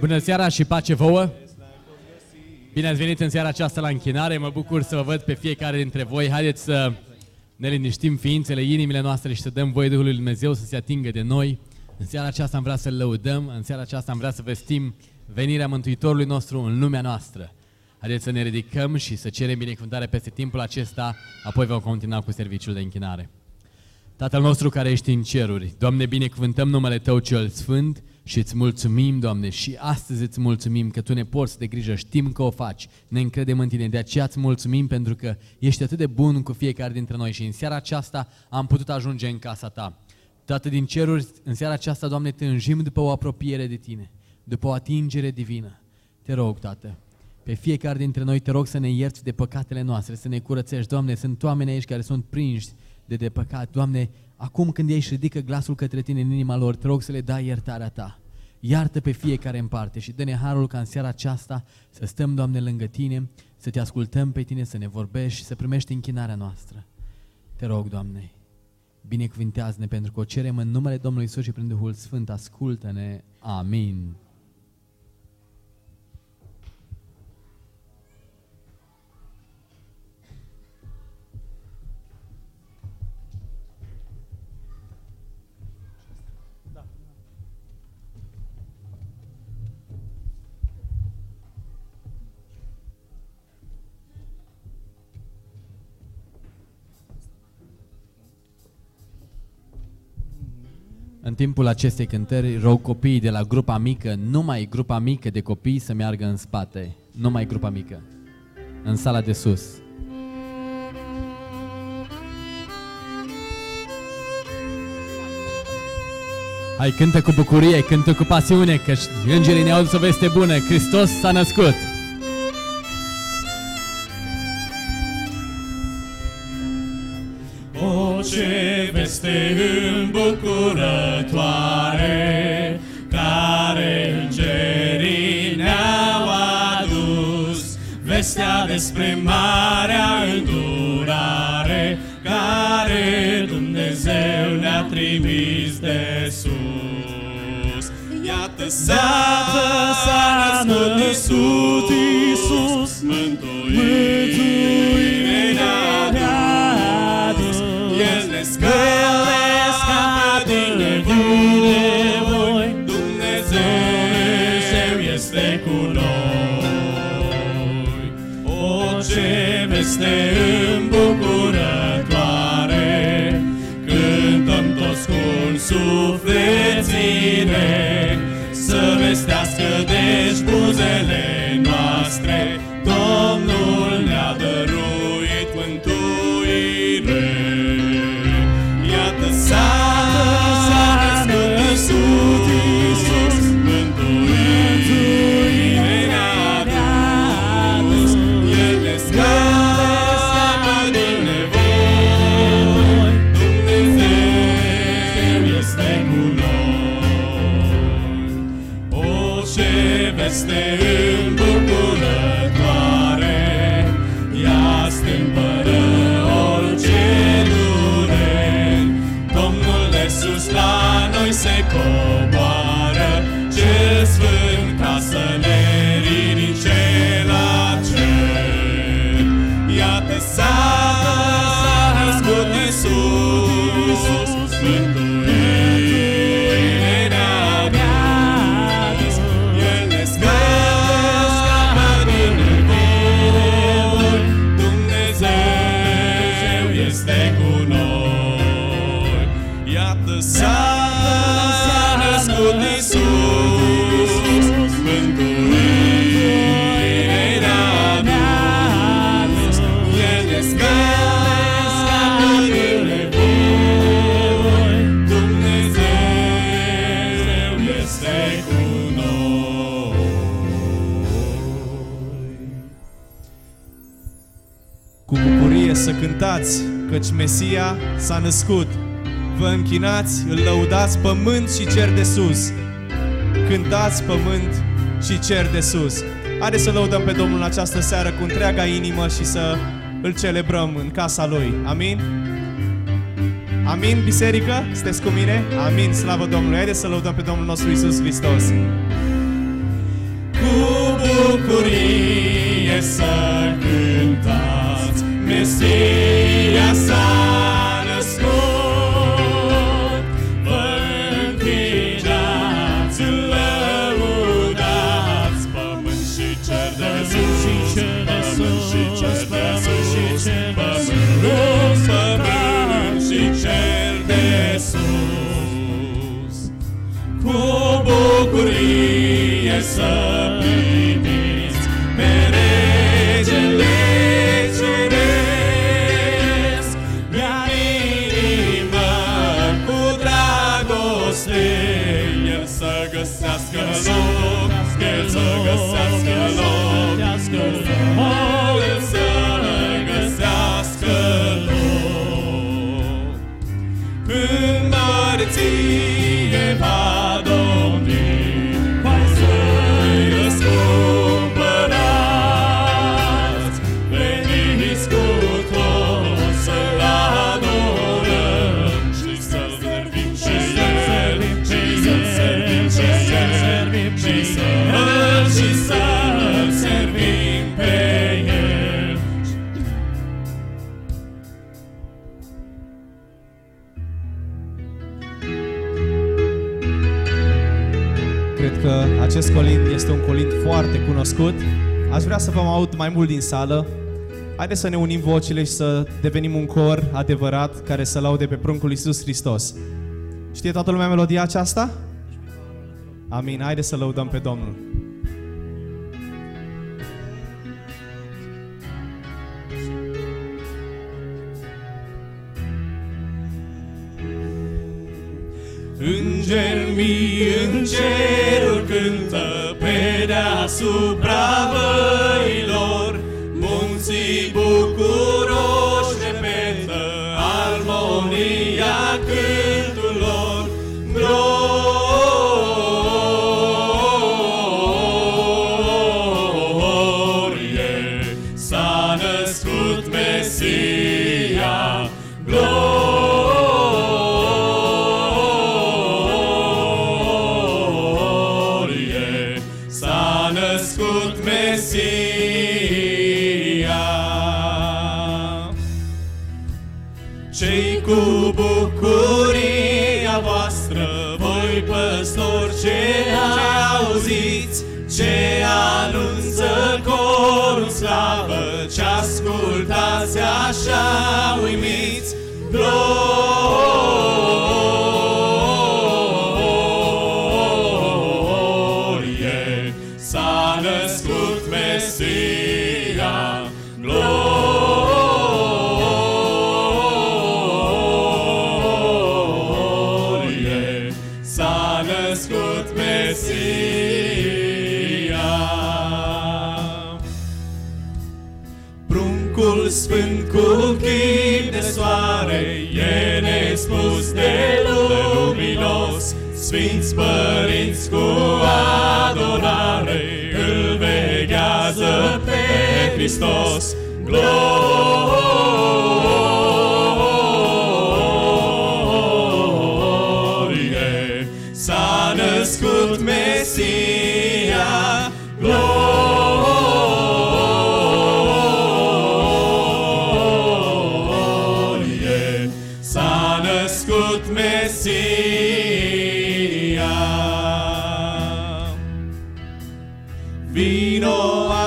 Bună seara și pace vouă! Bine ați venit în seara aceasta la închinare, mă bucur să vă văd pe fiecare dintre voi. Haideți să ne liniștim ființele, inimile noastre și să dăm voie Duhului Lui Dumnezeu să se atingă de noi. În seara aceasta am vrea să-L lăudăm, în seara aceasta am vrea să vestim venirea Mântuitorului nostru în lumea noastră. Haideți să ne ridicăm și să cerem binecuvântare peste timpul acesta, apoi vom continua cu serviciul de închinare. Tatăl nostru care ești în ceruri, Doamne, binecuvântăm numele Tău cel Sfânt și îți mulțumim, Doamne, și astăzi îți mulțumim că Tu ne porți de grijă, știm că o faci, ne încredem în Tine, de aceea îți mulțumim pentru că ești atât de bun cu fiecare dintre noi și în seara aceasta am putut ajunge în casa Ta. Tată din ceruri, în seara aceasta, Doamne, tânjim după o apropiere de Tine, după o atingere divină. Te rog, Tată, pe fiecare dintre noi te rog să ne ierți de păcatele noastre, să ne curățești, Doamne, sunt oameni aici care sunt prinși de păcat. Doamne, acum când ei își ridică glasul către Tine în inima lor, te rog să le dai iertarea Ta. Iartă pe fiecare în parte și dă-ne harul ca în seara aceasta să stăm, Doamne, lângă Tine, să Te ascultăm pe Tine, să ne vorbești și să primești închinarea noastră. Te rog, Doamne, binecuvintează-ne pentru că o cerem în numele Domnului Isus și prin Duhul Sfânt. Ascultă-ne. Amin. În timpul acestei cântări rog copiii de la grupa mică, numai grupa mică de copii să meargă în spate, numai grupa mică, în sala de sus. Hai, cântă cu bucurie, cântă cu pasiune, că îngerii ne aud o veste bună, Hristos s-a născut! O, ce veste îmbucurătoare care îngerii ne-au adus, vestea despre marea îndurare care Dumnezeu ne-a trimis de sus. Iată, s-a născut Iisus, mântuire ne-a adus, El ne scălă din voi, Dumnezeu este cu noi. O, ce veste îmbucurătoare, cântăm toți cu sufletire, să vestească deci buzele noastre, Domnul ne-a dăruit mântuire. Iată, Iisus, mântuire ne-a adus, El ne scapă din nevoi, Dumnezeu este cu noi. O, ce veste îmbucurătoare, ea stâmpără orice dureri, Domnul de sus la noi se coboară, cel sfânt ca să ne ridice la cer. Iată, s-a născut Iisus, mântuire ne-a adus, El ne scapă din nevoi, Dumnezeu este cu noi. Iată, Iisus, mântuire ne-a adus, El ne scapă din nevoi, Dumnezeu este cu noi. Cu bucurie să cântați, căci Mesia s-a născut. Vă închinați, îl lăudați, pământ și cer de sus. Cântați, pământ și cer de sus. Haideți să lăudăm pe Domnul această seară cu întreaga inimă și să îl celebrăm în casa Lui. Amin? Amin, biserică? Sunteți cu mine? Amin, slavă Domnului! Haideți să lăudăm pe Domnul nostru Iisus Hristos! să cântați, Mesia s-a născut. Vă înclinați, îl lăudați, pământ și cer de sus, pământ și cer de sus, pământ și cer de sus. Cu bucurie să Acest colind este un colind foarte cunoscut. Aș vrea să vă aud mai mult din sală. Haideți să ne unim vocile și să devenim un cor adevărat care să laude pe pruncul Iisus Hristos. Știe toată lumea melodia aceasta? Amin, haideți să lăudăm pe Domnul. Îngeri mii în cerul cântă pe deasupra văilor, munții bucuroși repetă armonia cântul lor. Glorie, s-a născut Mesia, glorie. Ce anunță corul slavă, ce ascultați așa uimiți, glorie, s-a născut Mesia, glorie, s-a născut Mesia. Sfânt cu chip de soare, e nespus de luminos, Sfinți Părinți cu adorare îl veghează pe Hristos. Glorie, s-a născut Mesia, glorie. Vino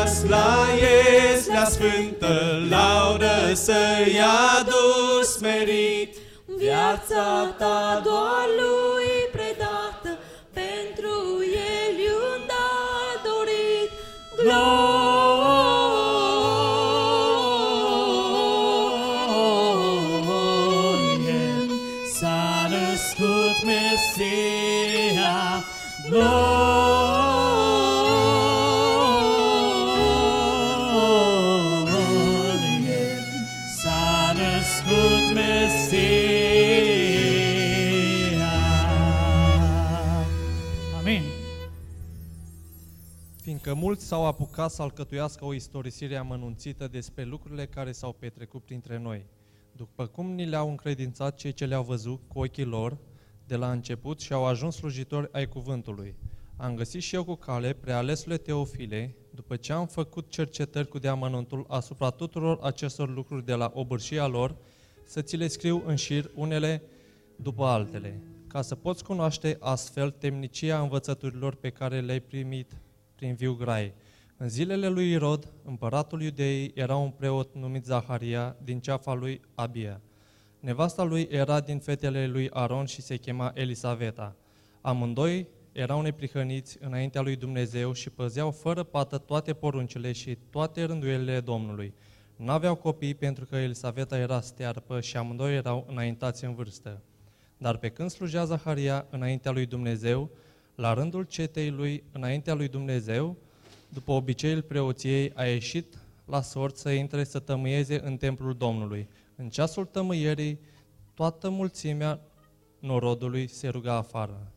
azi la Ieslea Sfântă, laudă să-i aduci smerit, viața ta doar lui predată, pentru el i-un dat dorit. Glorie, s-a născut Mesia, glorie, s-a născut Mesia. Amin. Fiindcă mulți s-au apucat să alcătuiască o istorisire amănunțită despre lucrurile care s-au petrecut printre noi, după cum ni le-au încredințat cei ce le-au văzut cu ochii lor de la început și au ajuns slujitori ai cuvântului. Am găsit și eu cu cale, prealesule Teofile, după ce am făcut cercetări cu deamănuntul asupra tuturor acestor lucruri de la obârșia lor, să ți le scriu în șir unele după altele, ca să poți cunoaște astfel temnicia învățăturilor pe care le-ai primit prin viu grai. În zilele lui Irod, împăratul Iudeii, era un preot numit Zaharia din ceafa lui Abia. Nevasta lui era din fetele lui Aaron și se chema Elisaveta. Amândoi erau neprihăniți înaintea lui Dumnezeu și păzeau fără pată toate poruncile și toate rânduielile Domnului. N-aveau copii pentru că Elisaveta era stearpă și amândoi erau înaintați în vârstă. Dar pe când slujea Zaharia înaintea lui Dumnezeu, la rândul cetei lui înaintea lui Dumnezeu, după obiceiul preoției, a ieșit la sort să intre să tămâieze în templul Domnului. În ceasul tămâierii, toată mulțimea norodului se ruga afară.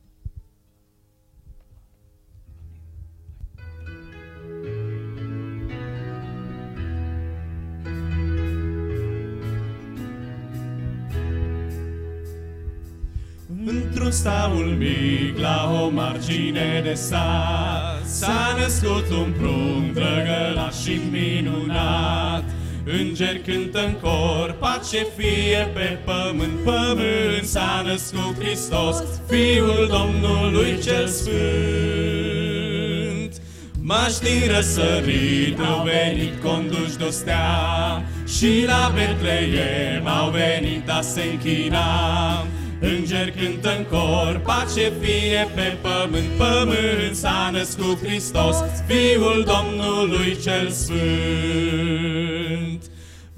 Într-un staul mic, la o margine de sat, s-a născut un prunc drăgălaș și minunat. Îngeri cântă-n cor, pace fie pe pământ, pământ. S-a născut Hristos, Fiul Domnului cel Sfânt. Mași din răsărit au venit conduși de-o stea, și la Betleem au venit a se închina. Îngeri cântă-n cor, pace fie pe pământ, pământ. S-a născut Hristos, Fiul Domnului cel Sfânt.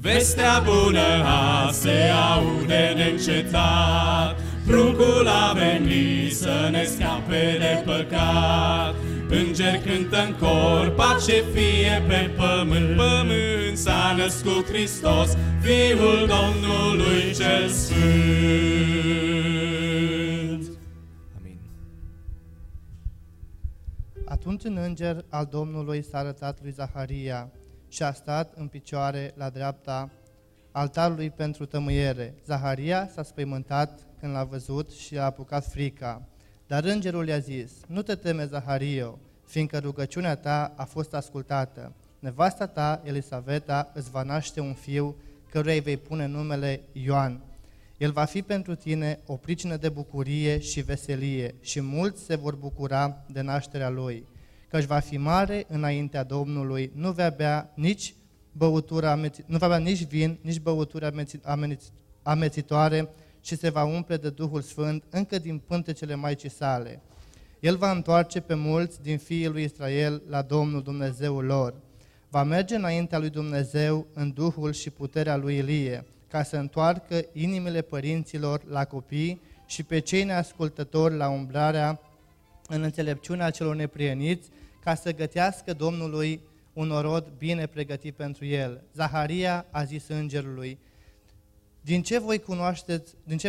Vestea bună azi se aude neîncetat, pruncul a venit să ne scape de păcat. Îngeri cântă-n cor, pace fie pe pământ, pământ. S-a născut Hristos, Fiul Domnului cel Sfânt. Amin. Atunci un înger al Domnului s-a arătat lui Zaharia și a stat în picioare la dreapta altarului pentru tămâiere. Zaharia s-a spăimântat când l-a văzut și a apucat frica. Dar îngerul i-a zis: nu te teme, Zahario, fiindcă rugăciunea ta a fost ascultată. Nevasta ta, Elisaveta, îți va naște un fiu, căruia îi vei pune numele Ioan. El va fi pentru tine o pricină de bucurie și veselie și mulți se vor bucura de nașterea lui, căci va fi mare înaintea Domnului, nu va bea nici vin, nici băutură amețitoare, și se va umple de Duhul Sfânt încă din pântecele Maicii sale. El va întoarce pe mulți din fiii lui Israel la Domnul Dumnezeul lor. Va merge înaintea lui Dumnezeu în Duhul și puterea lui Ilie, ca să întoarcă inimile părinților la copii și pe cei neascultători la umblarea în înțelepciunea celor neprieniți, ca să gătească Domnului un norod bine pregătit pentru el. Zaharia a zis îngerului: Din ce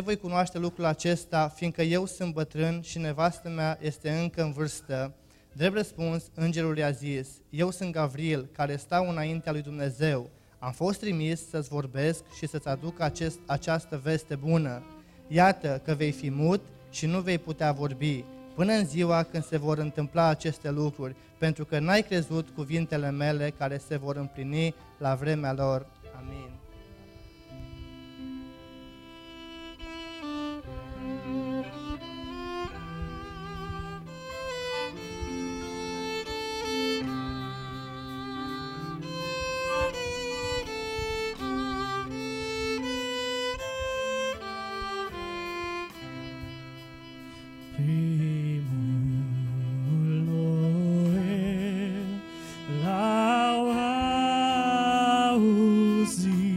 voi cunoaște lucrul acesta, fiindcă eu sunt bătrân și nevastă mea este încă în vârstă? Drept răspuns, îngerul i-a zis: eu sunt Gavril, care stau înaintea lui Dumnezeu. Am fost trimis să-ți vorbesc și să-ți aduc această veste bună. Iată că vei fi mut și nu vei putea vorbi, până în ziua când se vor întâmpla aceste lucruri, pentru că n-ai crezut cuvintele mele care se vor împlini la vremea lor. Amin. Primul Noel l-au auzit.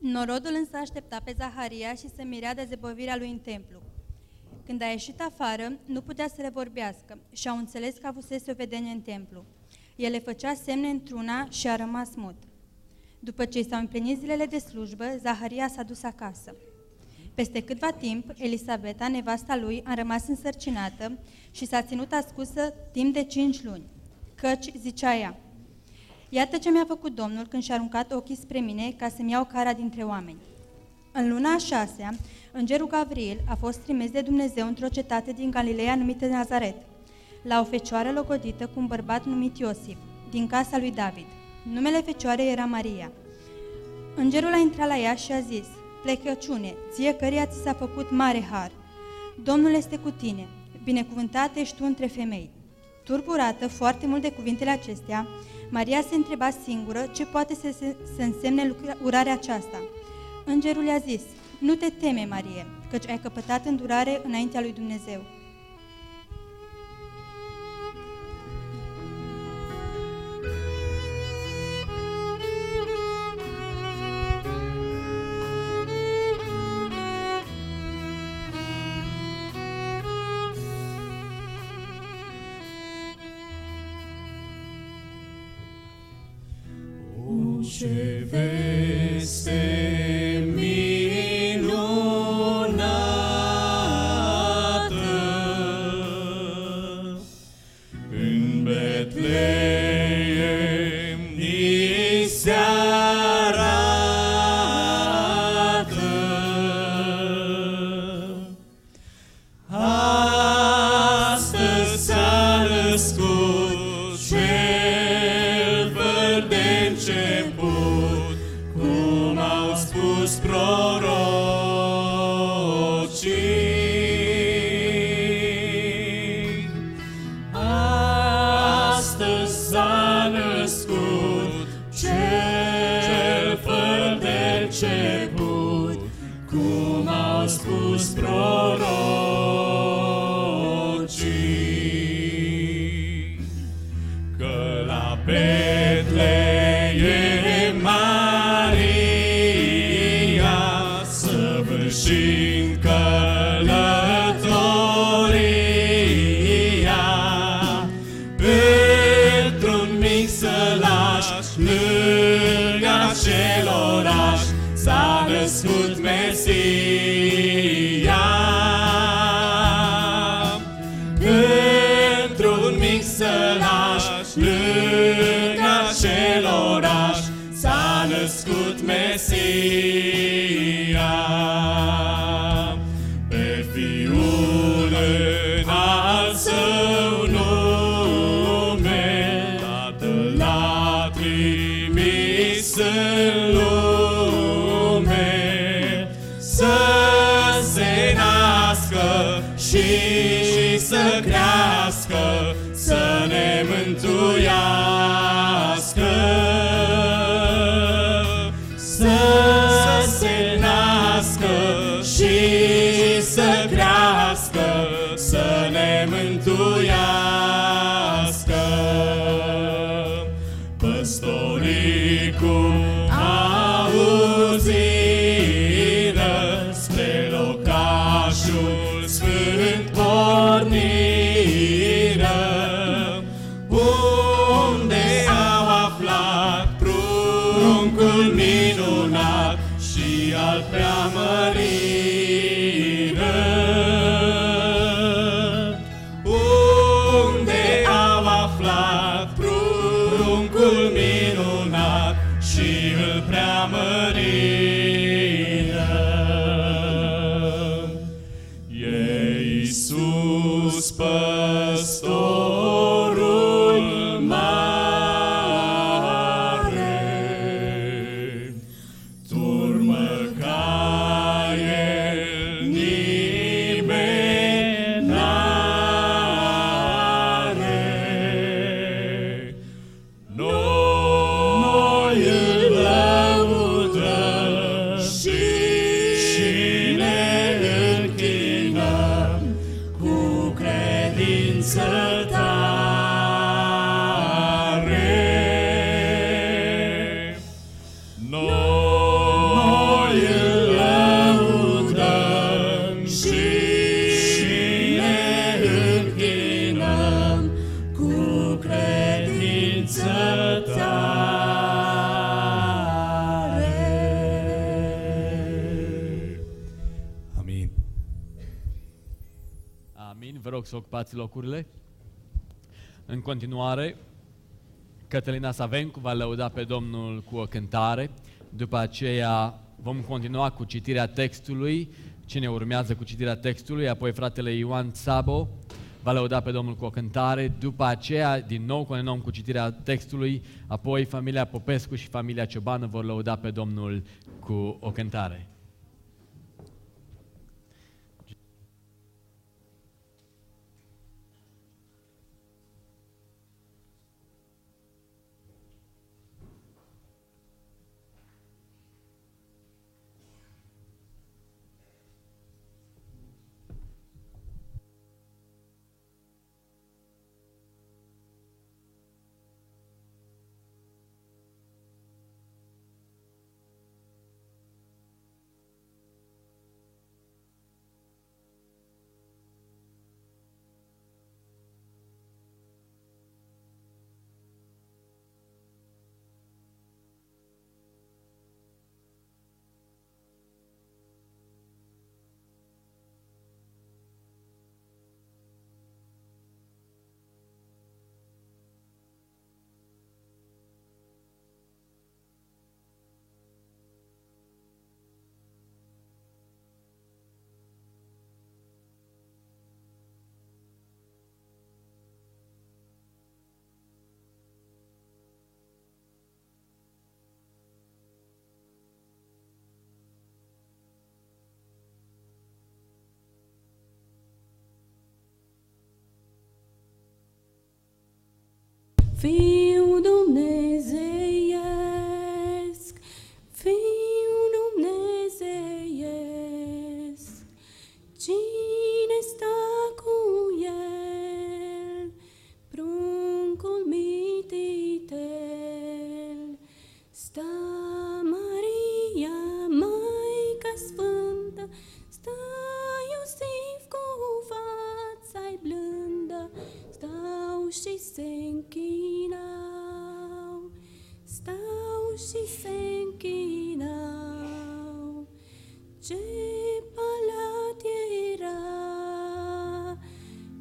Norodul însă aștepta pe Zaharia și se mirea de zăbovirea lui în templu. Când a ieșit afară, nu putea să le vorbească și au înțeles că avusese o vedenie în templu. El le făcea semne într-una și a rămas mut. După ce s-au împlinit zilele de slujbă, Zaharia s-a dus acasă. Peste câtva timp, Elisaveta, nevasta lui, a rămas însărcinată și s-a ținut ascunsă timp de 5 luni. Căci, zicea ea, iată ce mi-a făcut Domnul când și-a aruncat ochii spre mine ca să-mi iau cara dintre oameni. În luna a 6-a, îngerul Gavril a fost trimis de Dumnezeu într-o cetate din Galileea numită Nazaret, la o fecioară logodită cu un bărbat numit Iosif, din casa lui David. Numele fecioarei era Maria. Îngerul a intrat la ea și a zis, plecăciune, ție căreia ți s-a făcut mare har. Domnul este cu tine, binecuvântată ești tu între femei. Turburată foarte mult de cuvintele acestea, Maria se întreba singură ce poate să însemne urarea aceasta. Îngerul i-a zis, nu te teme, Marie, căci ai căpătat îndurare înaintea lui Dumnezeu. Ce veste minunată în Betleem ni se arată. Astăzi s-a născut cel fără de început, cum au spus prorocii. Astăzi s-a născut cel fără de început, cum au spus prorocii, că la Betleem și-n călătoria pentru-un mic sălaș, lângă acel oraș s-a născut Mesia. Pentru-un mic sălaș, lângă acel oraș s-a născut Mesia. În lume să se nască și să crească, să ne mântuiască. Să se nască și să crească, să ne mântuiască. Păstoricul auzină spre locașul sfânt porniră, Cuvântul minunat și al preamărină, unde au aflat pruncul minunat și îl preamărină. E Iisus păstor, să ocupați locurile. În continuare, Cătălina Savencu va lăuda pe Domnul cu o cântare. După aceea vom continua cu citirea textului. Cine urmează cu citirea textului? Apoi fratele Ioan Zabo va lăuda pe Domnul cu o cântare. După aceea, din nou, continuăm cu citirea textului. Apoi familia Popescu și familia Ciobană vor lăuda pe Domnul cu o cântare. Fiul dumnezeiesc, Fiul dumnezeiesc, cine stă cu el, pruncul mititel, stă Maria, Maica Sfântă, stă Iosif cu fața-i blândă, stau și se închinau, stau și se închinau. Ce palat era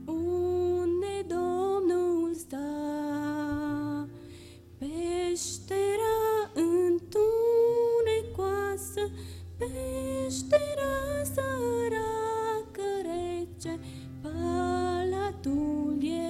unde Domnul sta, peștera întunecoasă, peștera săracă rece, palatul era.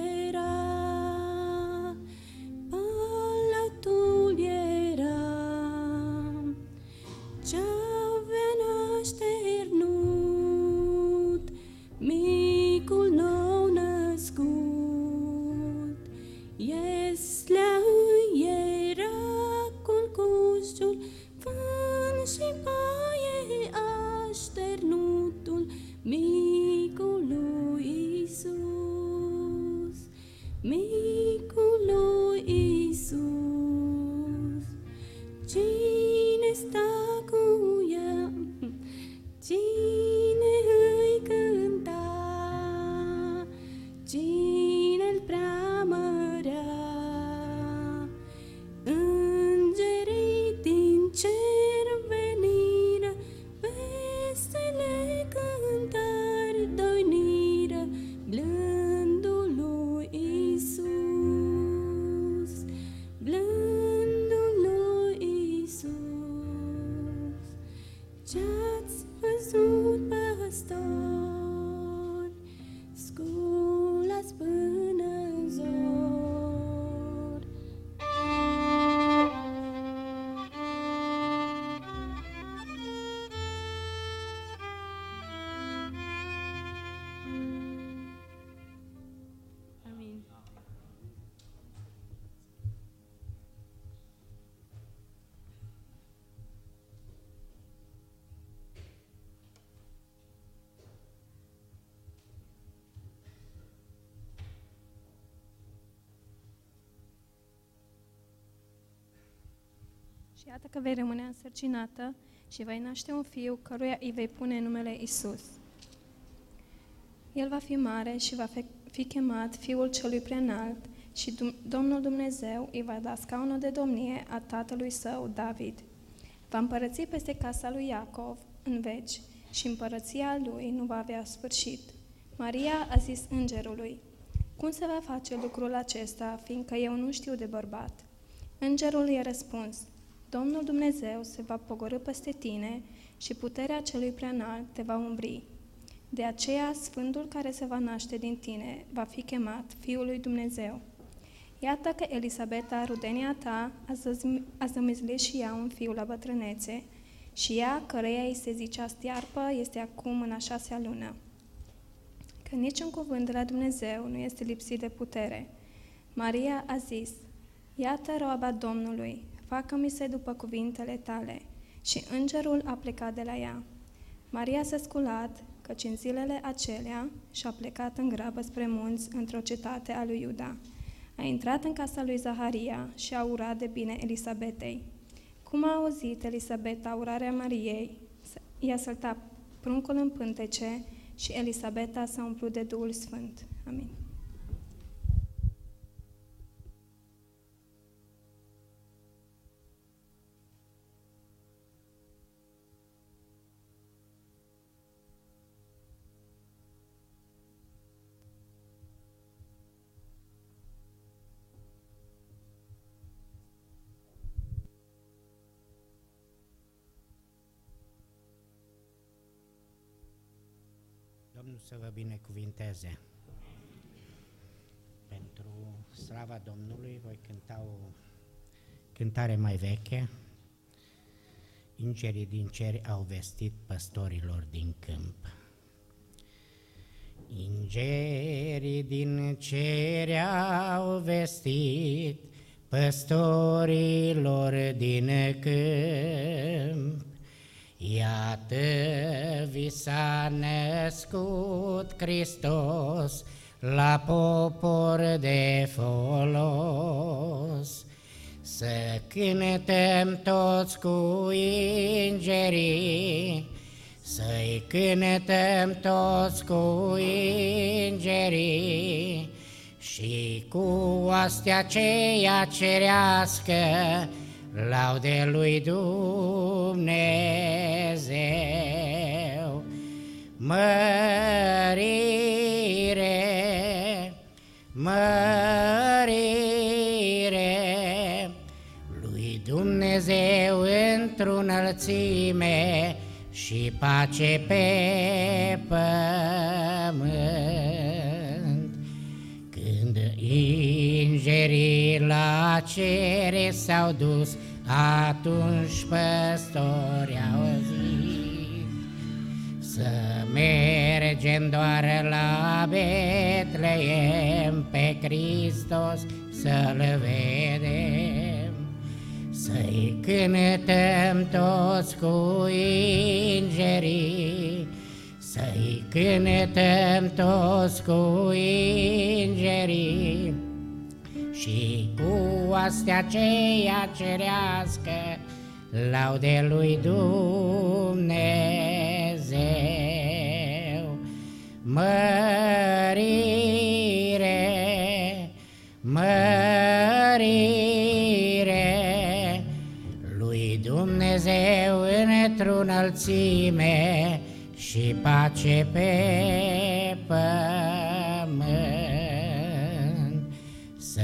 Ce-ați văzut păstori, sculați până în zor. Amin. Și iată că vei rămâne însărcinată și vei naște un fiu, căruia îi vei pune numele Isus. El va fi mare și va fi chemat Fiul Celui Preanalt și Domnul Dumnezeu îi va da scaunul de domnie a tatălui său, David. Va împărăți peste casa lui Iacov în veci și împărăția lui nu va avea sfârșit. Maria a zis îngerului: cum se va face lucrul acesta, fiindcă eu nu știu de bărbat? Îngerul i-a răspuns: Domnul Dumnezeu se va pogorî peste tine și puterea Celui Preanalt te va umbri. De aceea, Sfântul care se va naște din tine va fi chemat Fiul lui Dumnezeu. Iată că Elisaveta, rudenia ta, a zămislit și ea un fiu la bătrânețe, și ea, căreia îi se zicea stiarpă, este acum în a 6-a lună. Că niciun cuvânt de la Dumnezeu nu este lipsit de putere. Maria a zis: iată roaba Domnului, facă-mi se după cuvintele tale. Și îngerul a plecat de la ea. Maria s-a sculat, căci în zilele acelea și-a plecat în grabă spre munți, într-o cetate a lui Iuda. A intrat în casa lui Zaharia și a urat de bine Elisabetei. Cum a auzit Elisabeta urarea Mariei, i-a săltat pruncul în pântece și Elisabeta s-a umplut de Duhul Sfânt. Amin. Să vă binecuvinteze. Pentru slava Domnului voi cânta o cântare mai veche: Îngerii din cer au vestit păstorilor din câmp. Îngerii din cer au vestit păstorilor din câmp: iată, vi s-a născut Hristos la popor de folos. Să cântăm toți cu îngerii, să-i cântăm toți cu îngerii și cu astea aceea cerească laude lui Dumnezeu. Mărire, mărire lui Dumnezeu într-unălțime și pace pe pământ. Când îngerii la cer s-au dus, atunci păstori au zis: să mergem doar la Betleem, pe Hristos să-L vedem. Să-i cântăm toți cu îngerii, să-i cântăm toți cu îngerii și cu astea aceea cerească laude lui Dumnezeu. Mărire, mărire lui Dumnezeu într-unălțime și pace pe pământ. Să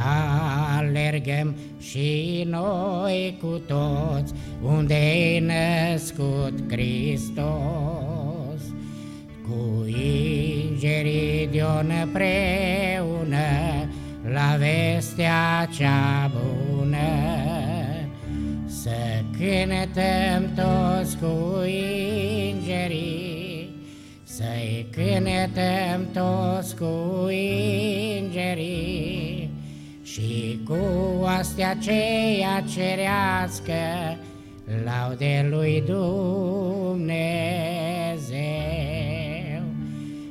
alergăm și noi cu toți unde e născut Hristos. Cu îngerii de-o împreună la vestea cea bună, să cântăm toți cu îngerii, să-i cântăm toți cu îngerii și cu astea aceea cerească laude lui Dumnezeu.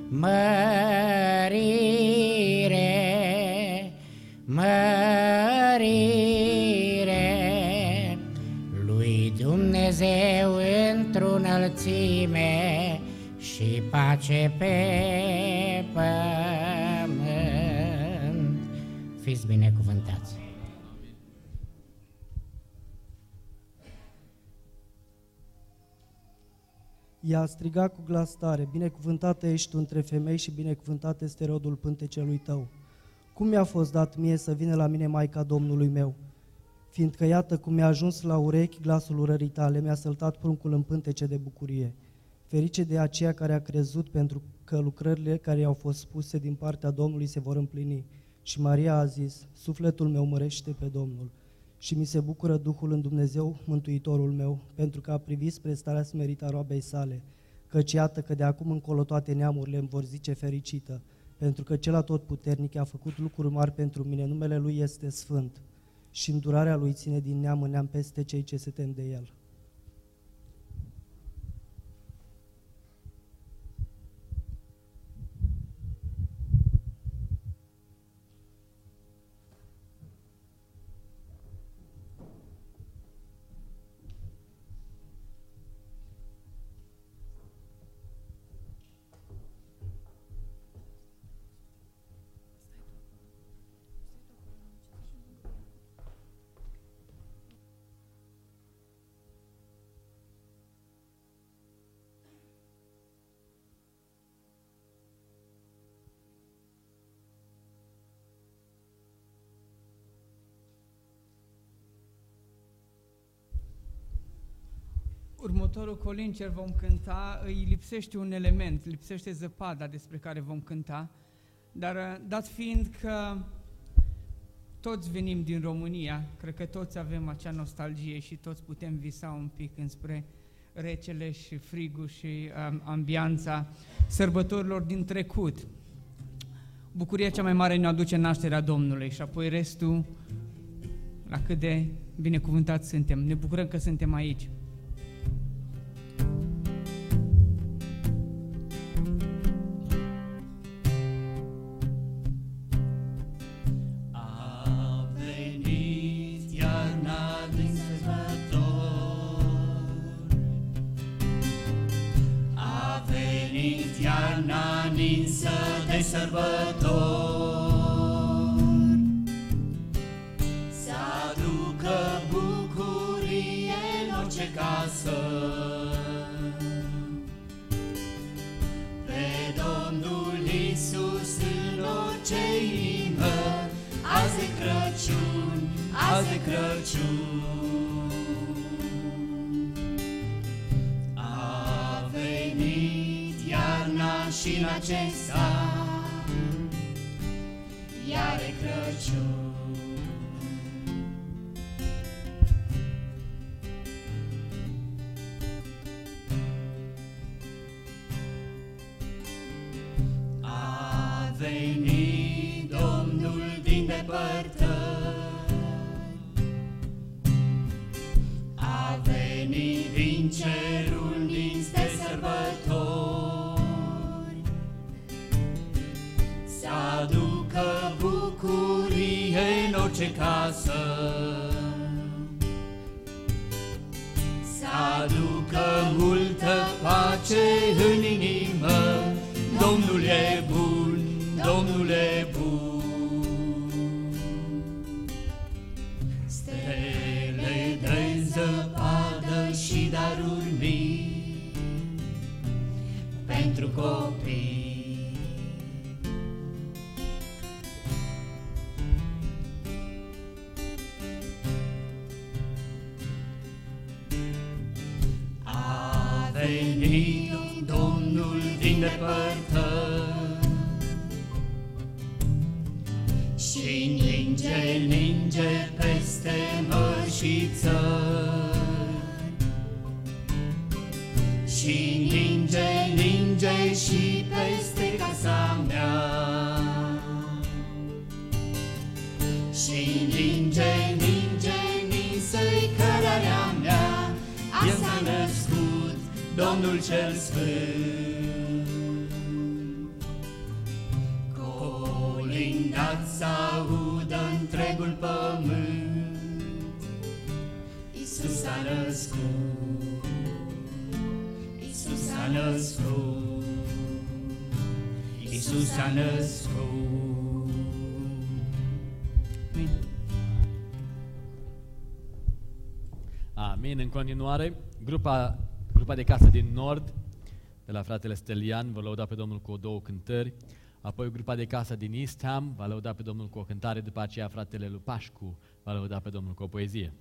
Mărire, mărire lui Dumnezeu într-o înălțime și pace pe pământ. Fiți binecuvântați! Ea a strigat cu glas tare: binecuvântată ești tu între femei și binecuvântat este rodul pântecelui tău. Cum mi-a fost dat mie să vină la mine Maica Domnului meu? Fiindcă iată cum mi-a ajuns la urechi glasul urării tale, mi-a săltat pruncul în pântece de bucurie. Ferice de aceea care a crezut, pentru că lucrările care i-au fost spuse din partea Domnului se vor împlini. Și Maria a zis: sufletul meu mărește pe Domnul și mi se bucură Duhul în Dumnezeu, Mântuitorul meu, pentru că a privit spre starea smerită a roabei sale, căci iată că de acum încolo toate neamurile îmi vor zice fericită, pentru că Cel Atotputernic a făcut lucruri mari pentru mine, numele Lui este Sfânt și îndurarea Lui ține din neam în neam peste cei ce se tem de El. Următorul colin ce vom cânta, îi lipsește un element, lipsește zăpada despre care vom cânta, dar dat fiind că toți venim din România, cred că toți avem acea nostalgie și toți putem visa un pic înspre recele și frigul și ambianța sărbătorilor din trecut. Bucuria cea mai mare ne aduce nașterea Domnului și apoi restul, la cât de binecuvântați suntem. Ne bucurăm că suntem aici. venit Domnul din depărtări. Și ninge peste mări și țări. Și ninge și peste casa mea. Și ninge-i cărarea mea. El s-a născut, Domnul cel Sfânt. Colindați s-audă întregul pământ, Isus s-a născut, Isus s-a născut, Isus s-a născut. Amin. În continuare, grupa de casă din Nord, de la fratele Stelian, vă lăuda pe Domnul cu două cântări. Apoi grupa de casă din East Ham va lăuda pe Domnul cu o cântare. După aceea fratele Lupașcu va lăuda pe Domnul cu o poezie.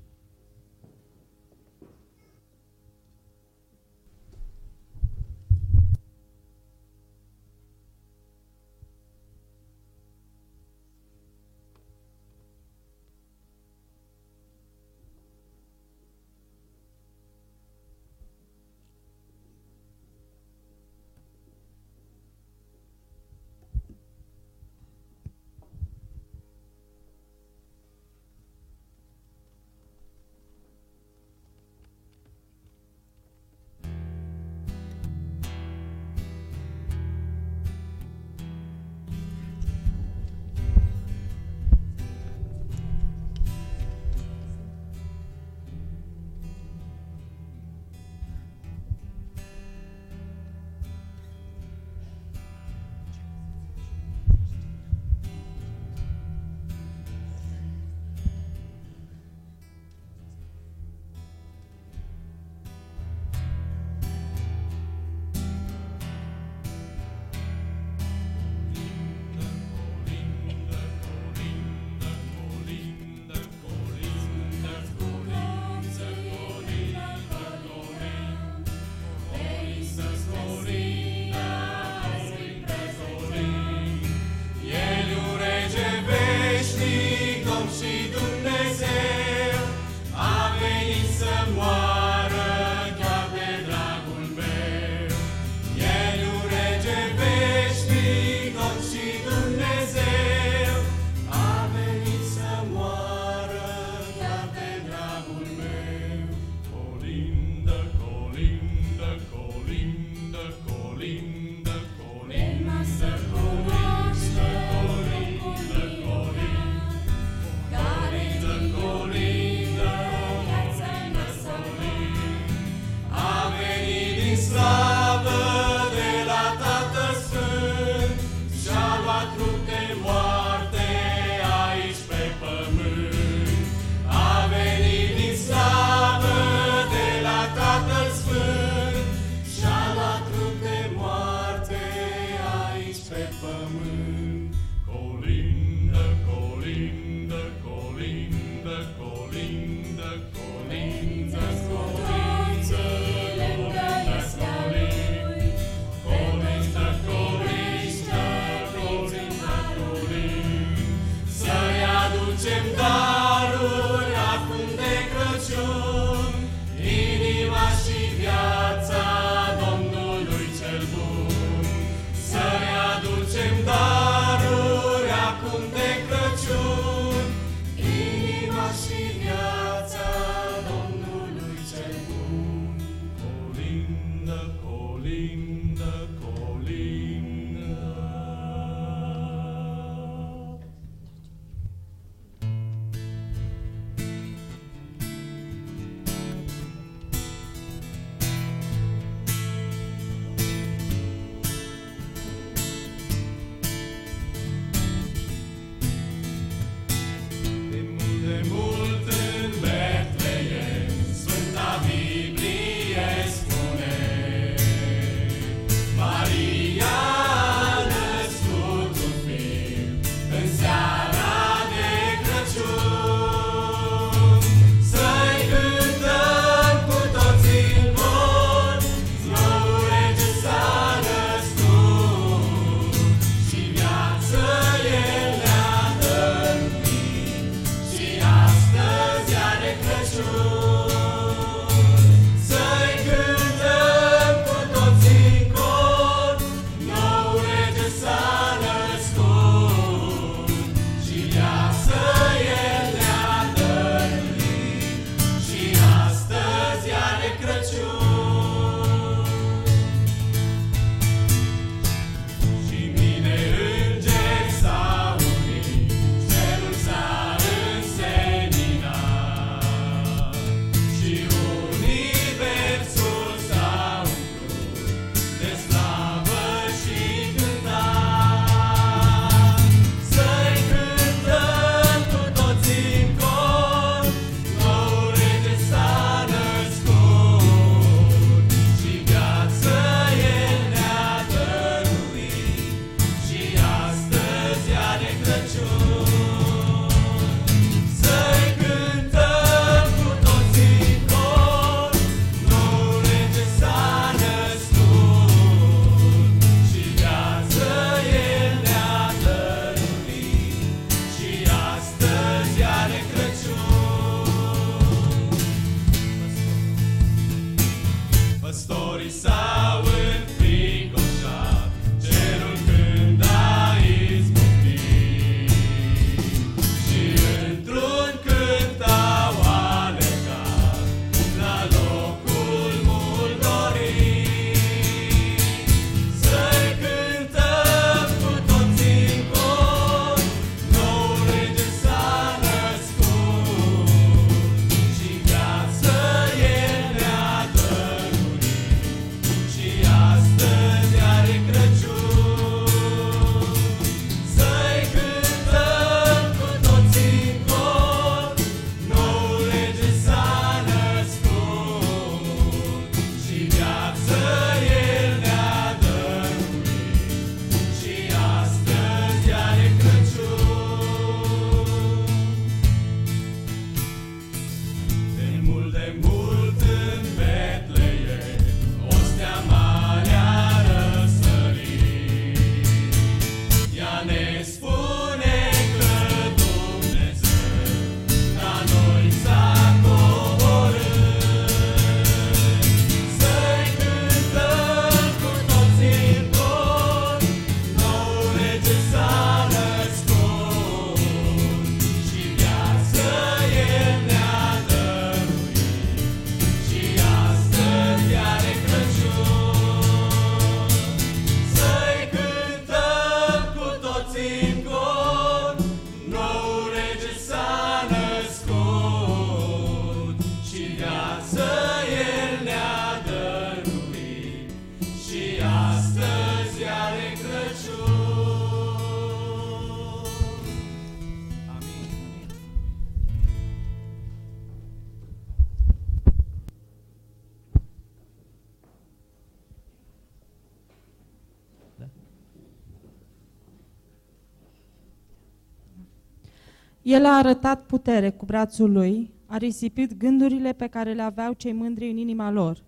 El a arătat putere cu brațul lui, a risipit gândurile pe care le aveau cei mândri în inima lor,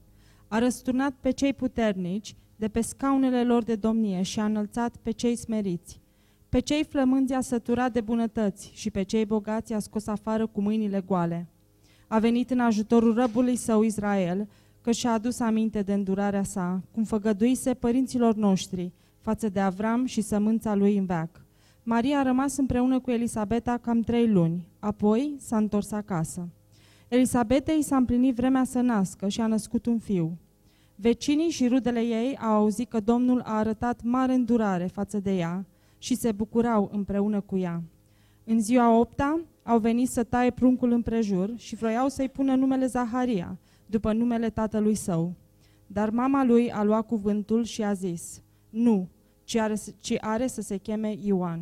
a răsturnat pe cei puternici de pe scaunele lor de domnie și a înălțat pe cei smeriți. Pe cei flămânzi a săturat de bunătăți și pe cei bogați a scos afară cu mâinile goale. A venit în ajutorul răbului său Israel, că și-a adus aminte de îndurarea sa, cum făgăduise părinților noștri, față de Avram și sămânța lui în veac. Maria a rămas împreună cu Elisaveta cam 3 luni, apoi s-a întors acasă. Elisavetei s-a împlinit vremea să nască și a născut un fiu. Vecinii și rudele ei au auzit că Domnul a arătat mare îndurare față de ea și se bucurau împreună cu ea. În ziua 8-a au venit să taie pruncul împrejur și vroiau să-i pună numele Zaharia, după numele tatălui său. Dar mama lui a luat cuvântul și a zis: nu, ci are să se cheme Ioan.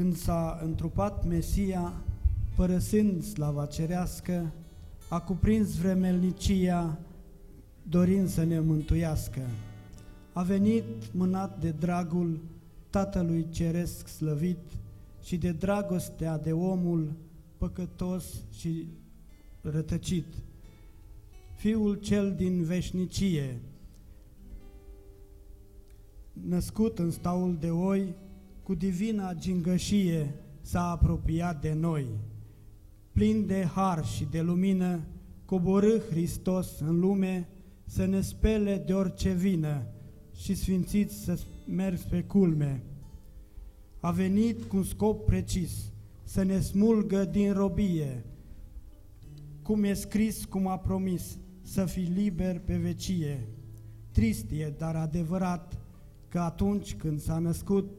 când s-a întrupat Mesia, părăsind slava cerească, a cuprins vremelnicia, dorind să ne mântuiască. A venit mânat de dragul Tatălui Ceresc slăvit și de dragostea de omul păcătos și rătăcit, Fiul cel din veșnicie, născut în staul de oi, cu divina gingășie s-a apropiat de noi. Plin de har și de lumină, coborâ Hristos în lume, să ne spele de orice vină și sfințiți să merg pe culme. A venit cu un scop precis, să ne smulgă din robie, cum e scris, cum a promis, să fii liber pe vecie. Trist e, dar adevărat, că atunci când s-a născut,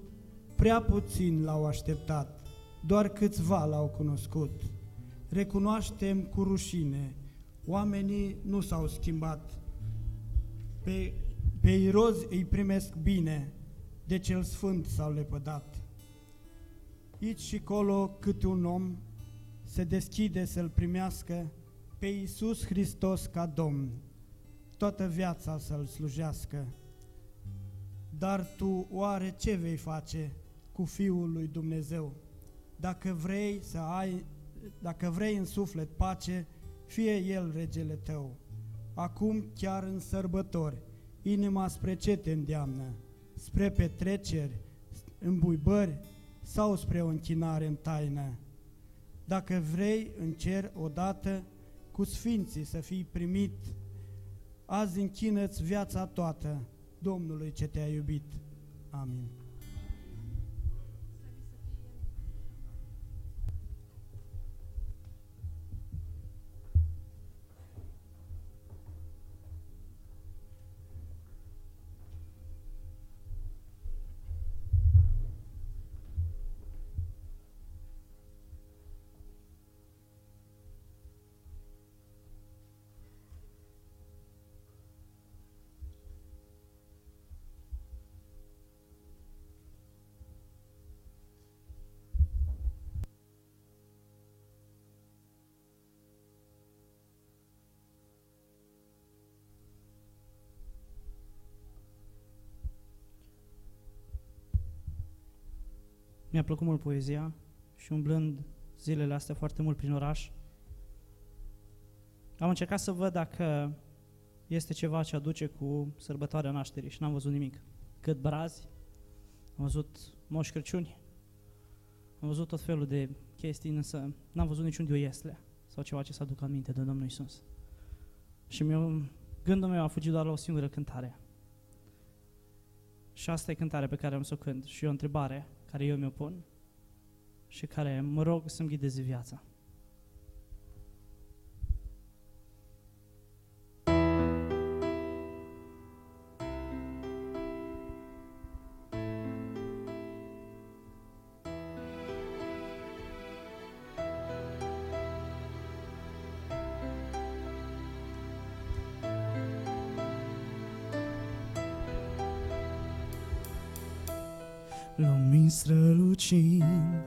prea puțin l-au așteptat, doar câțiva l-au cunoscut. Recunoaștem cu rușine, oamenii nu s-au schimbat. Pe irozi îi primesc bine, de cel sfânt s-au lepădat. Aici și colo câte un om se deschide să-L primească pe Iisus Hristos ca Domn, toată viața să-L slujească. Dar tu oare ce vei face cu Fiul lui Dumnezeu? Dacă vrei în suflet pace, fie El regele tău. Acum chiar în sărbători, inima spre ce te îndeamnă? Spre petreceri, îmbuibări sau spre o închinare în taină? Dacă vrei în cer odată cu sfinții să fii primit, azi închină-ți viața toată Domnului ce te-a iubit. Amin. Mi-a plăcut mult poezia și umblând zilele astea foarte mult prin oraș, am încercat să văd dacă este ceva ce aduce cu sărbătoarea nașterii și n-am văzut nimic. Cât brazi, am văzut Moș Crăciuni, am văzut tot felul de chestii, însă n-am văzut niciun dioiesle sau ceva ce să aducă aminte de Domnul Iisus. Și gândul meu a fugit doar la o singură cântare. Și asta e cântarea pe care am să o cânt și o întrebare care eu mi-o pun și care mă rog să-mi ghideze viața. Lumini strălucind,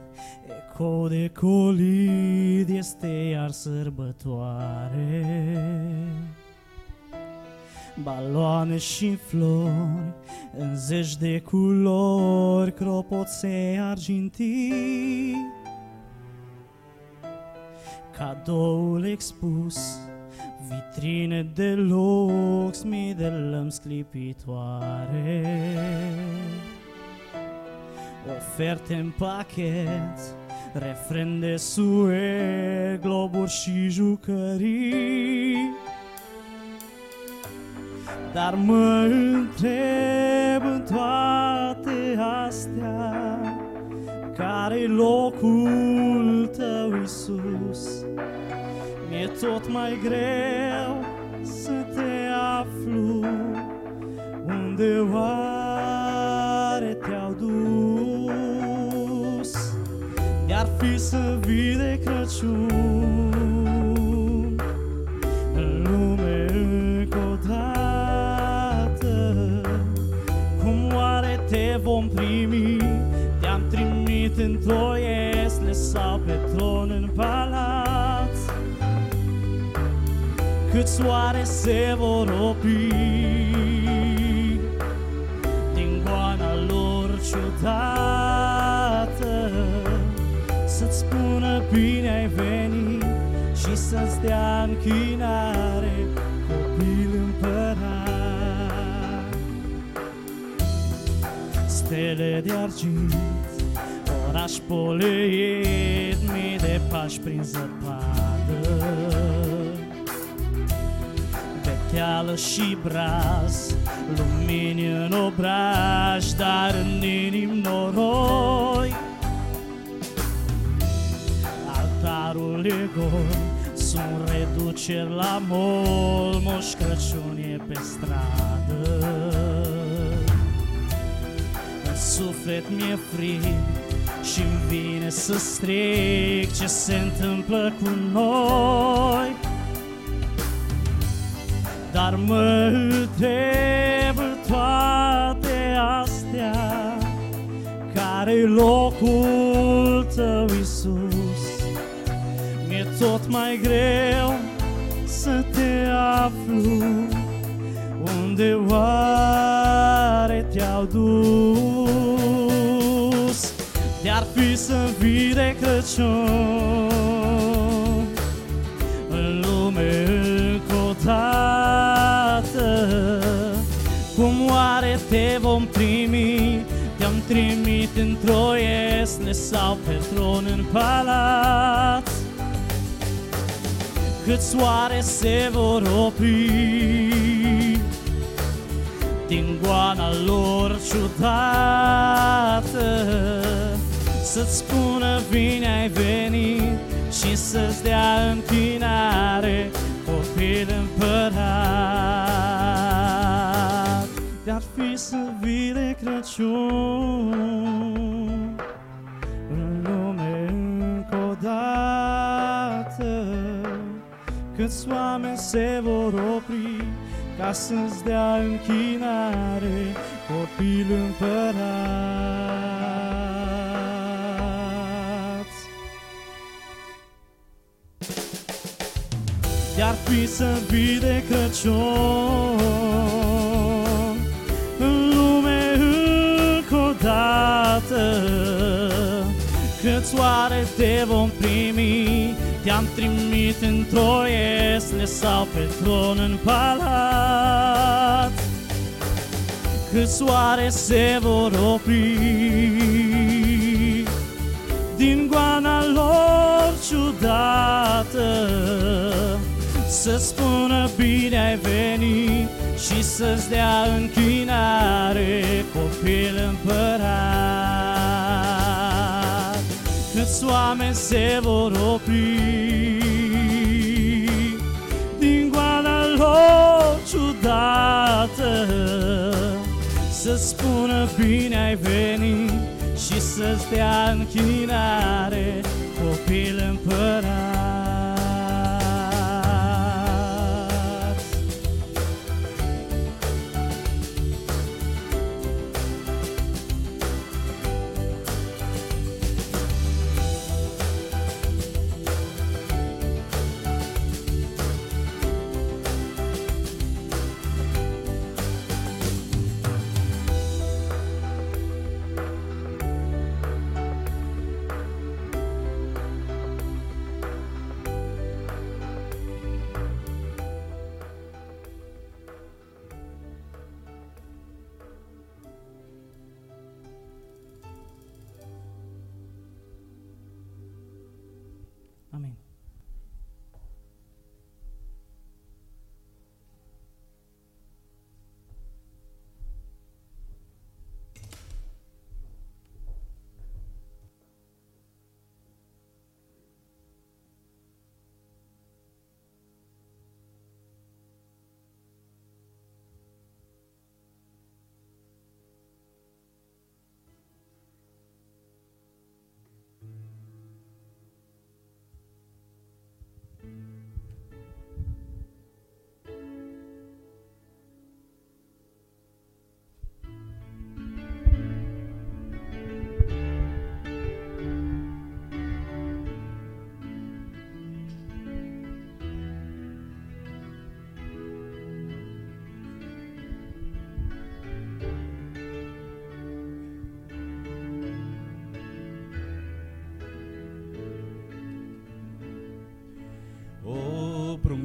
eco de colid, este iar sărbătoare. Baloane și flori, în zeci de culori, cropoțe argintii. Cadoul expus, vitrine de lux, mii de lămpi sclipitoare. Oferte în pachet, refren de suet, globuri și jucării. Dar mă întreb în toate astea, care-i locul tău, Iisus? Mi-e tot mai greu să te aflu, unde oare te-au dus? Ar fi să vii de Crăciun în lume încă o dată, cum oare te vom primi? Te-am trimit într-o cât soare se vor opi din goana lor ciudată, să-ți spună bine ai venit și să-ți dea închinare, copil împărat. Stele de argint, oraș poleit, mii de pași prin zăpadă, beteală și braz, lumini în obraj, dar în inim noroi. Altarul e gol, sunt reduceri la mol, Moș Crăciun e pe stradă. În suflet mi-e frig și-mi vine să strig, ce se întâmplă cu noi? Dar mă întreb toate astea, care-i locul tău, Iisus? Mi-e tot mai greu să te aflu, unde oare te-au dus? De-ar fi să vii de Crăciun în lume încă o dată, cum oare te vom primi? Te-am trimit într-o iesle sau pe tron în palat, cât soare se vor opi din goana lor ciudată, să-ți spună bine ai venit și să-ți dea închinare, copil împărat. De-ar fi să vii de Crăciun în lume încă o dată, câți oameni se vor opri ca să-ți dea închinare, copil împărat. De-ar fi să vii de Crăciun în lume încă o dată, câți oare te vom primi? Te-am trimit într-o iesle sau pe tron în palat, cât soare se vor opri din goana lor ciudată, să spună bine ai venit și să-ți dea închinare, copil împărat. Câți oameni se vor opri din goana lor ciudată, să spună bine ai venit și să-ți dea închinare, copil împărat.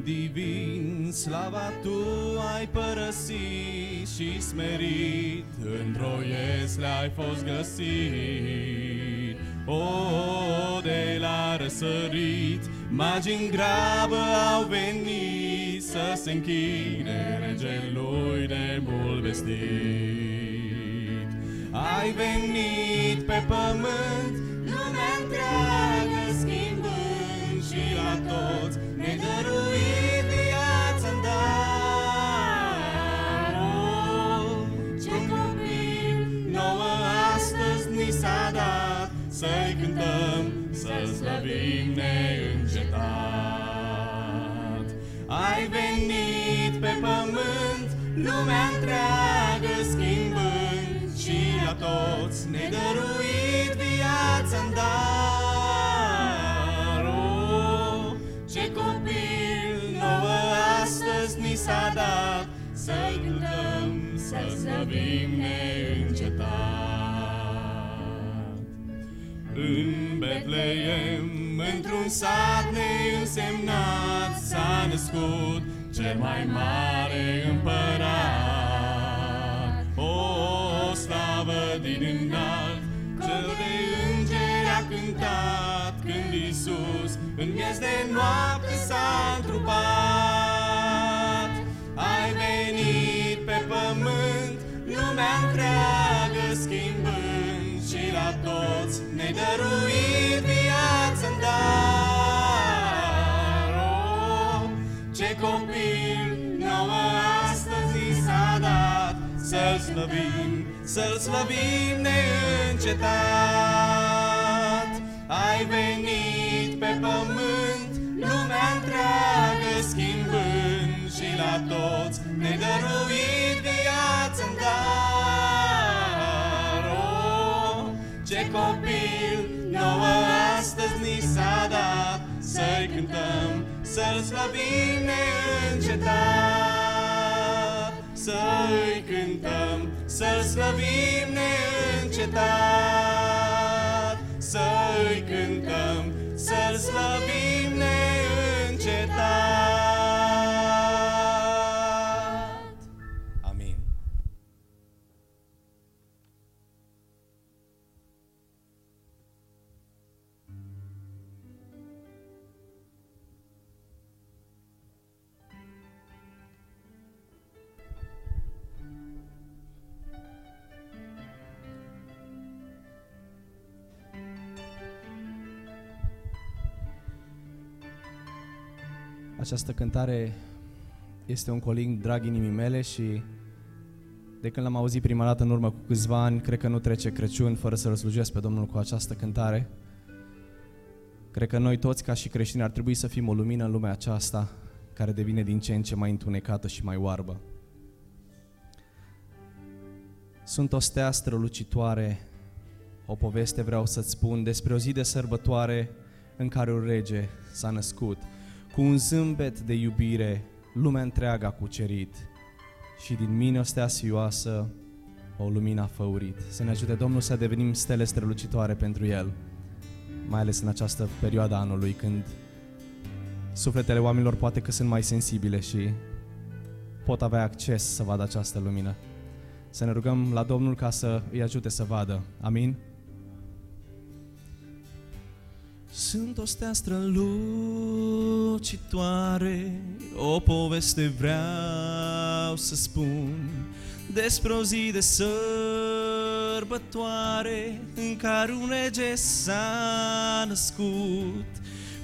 Fiind divin, slava Tu ai părăsit și smerit, într-o iesle ai fost găsit. O, de la răsărit, magii în grabă au venit să se închine regelui de mult vestit. Ai venit pe pământ, lumea întreagă schimbând și la toți ne dărui viața-n dar. O, ce copil nouă astăzi ni s-a dat, să-i cântăm, să-L slăvim neîncetat. Ai venit pe pământ, lumea întreagă schimbând și la toți ne dăruit viața-n dar. O, ce copil nouă astăzi ni s-a dat, să-i cântăm, să-L slăvim neîncetat. În Betleem, într-un sat neînsemnat, s-a născut cel mai mare împărat. O slavă din înalt, cel de îngeri a cântat, când Iisus în miez de noapte s-a întrupat. Ai venit pe pământ, lumea întreagă schimbând și la toți ne-ai dăruit viața-n dar. O, ce copil nouă astăzi ni s-a dat, să-L slăvim, să-L slăvim neîncetat. Ai venit pe pământ, lumea întreagă schimbând și la toți ne-ai dăruit viața-n dar. O, ce copil nouă astăzi ni s-a dat, să-i cântăm, să-L slăvim neîncetat. Să-i cântăm, să-L slăvim neîncetat. Să-i cântăm, să-L slăvim neîncetat. Amin. Această cântare este un colind drag inimii mele și de când l-am auzit prima dată în urmă cu câțiva ani, cred că nu trece Crăciun fără să răslujesc pe Domnul cu această cântare. Cred că noi toți, ca și creștini, ar trebui să fim o lumină în lumea aceasta care devine din ce în ce mai întunecată și mai oarbă. Sunt o stea strălucitoare, o poveste vreau să-ți spun despre o zi de sărbătoare în care un rege s-a născut. Cu un zâmbet de iubire, lumea întreagă a cucerit și din mine o stea sioasă, o lumină a făurit. Să ne ajute Domnul să devenim stele strălucitoare pentru El, mai ales în această perioadă anului, când sufletele oamenilor poate că sunt mai sensibile și pot avea acces să vadă această lumină. Să ne rugăm la Domnul ca să îi ajute să vadă. Amin? Sunt o stea strălucitoare, o poveste vreau să spun despre o zi de sărbătoare în care un rege s-a născut.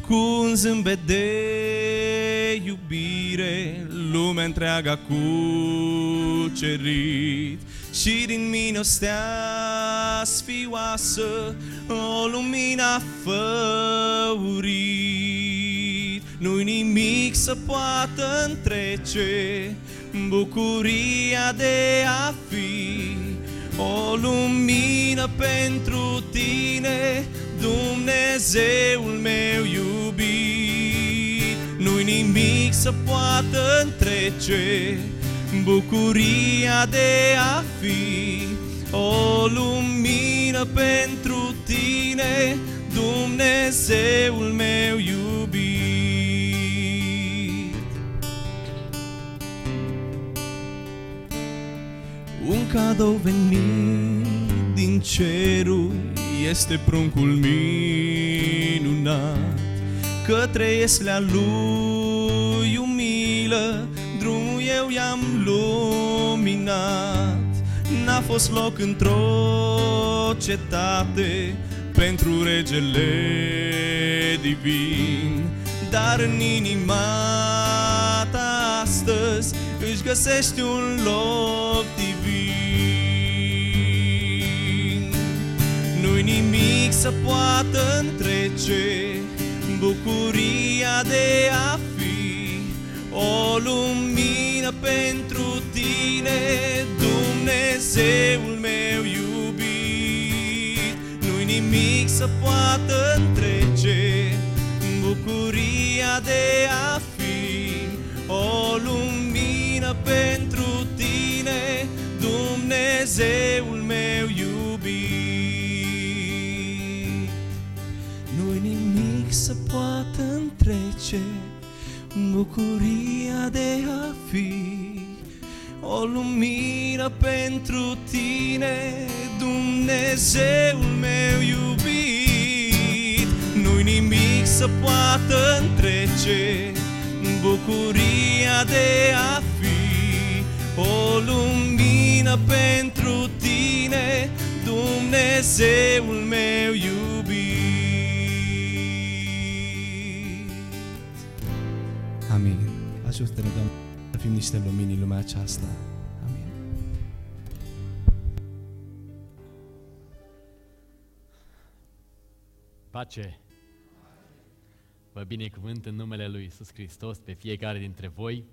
Cu un zâmbet de iubire, lumea întreagă a cucerit și din mine o stea sfioasă, o lumină a făurit. Nu-i nimic să poată întrece bucuria de a fi o lumină pentru tine, Dumnezeul meu iubit. Nu-i nimic să poată întrece bucuria de a fi o lumină pentru tine, Dumnezeul meu iubit. cadou venit din cerul, este pruncul minunat. Către ieslea lui umilă, drumul eu i-am luminat. N-a fost loc într-o cetate pentru regele divin, dar în inima ta astăzi își găsești un loc divin. Nu-i nimic să poată întrece bucuria de a fi o lumină pentru tine, Dumnezeul meu iubit. Nu-i nimic să poată întrece bucuria de a fi o lumină pentru tine, Dumnezeul meu iubit. Nu-i nimic să poată întrece bucuria de a fi o lumină pentru tine, Dumnezeul meu iubit. Nu-i nimic să poată întrece bucuria de a fi o lumină pentru tine, Dumnezeul meu iubit. Amin. Ajută-ne, Doamne, să fim niște lumini în lumea aceasta. Amin. Pace! Vă binecuvânt în numele Lui Isus Hristos pe fiecare dintre voi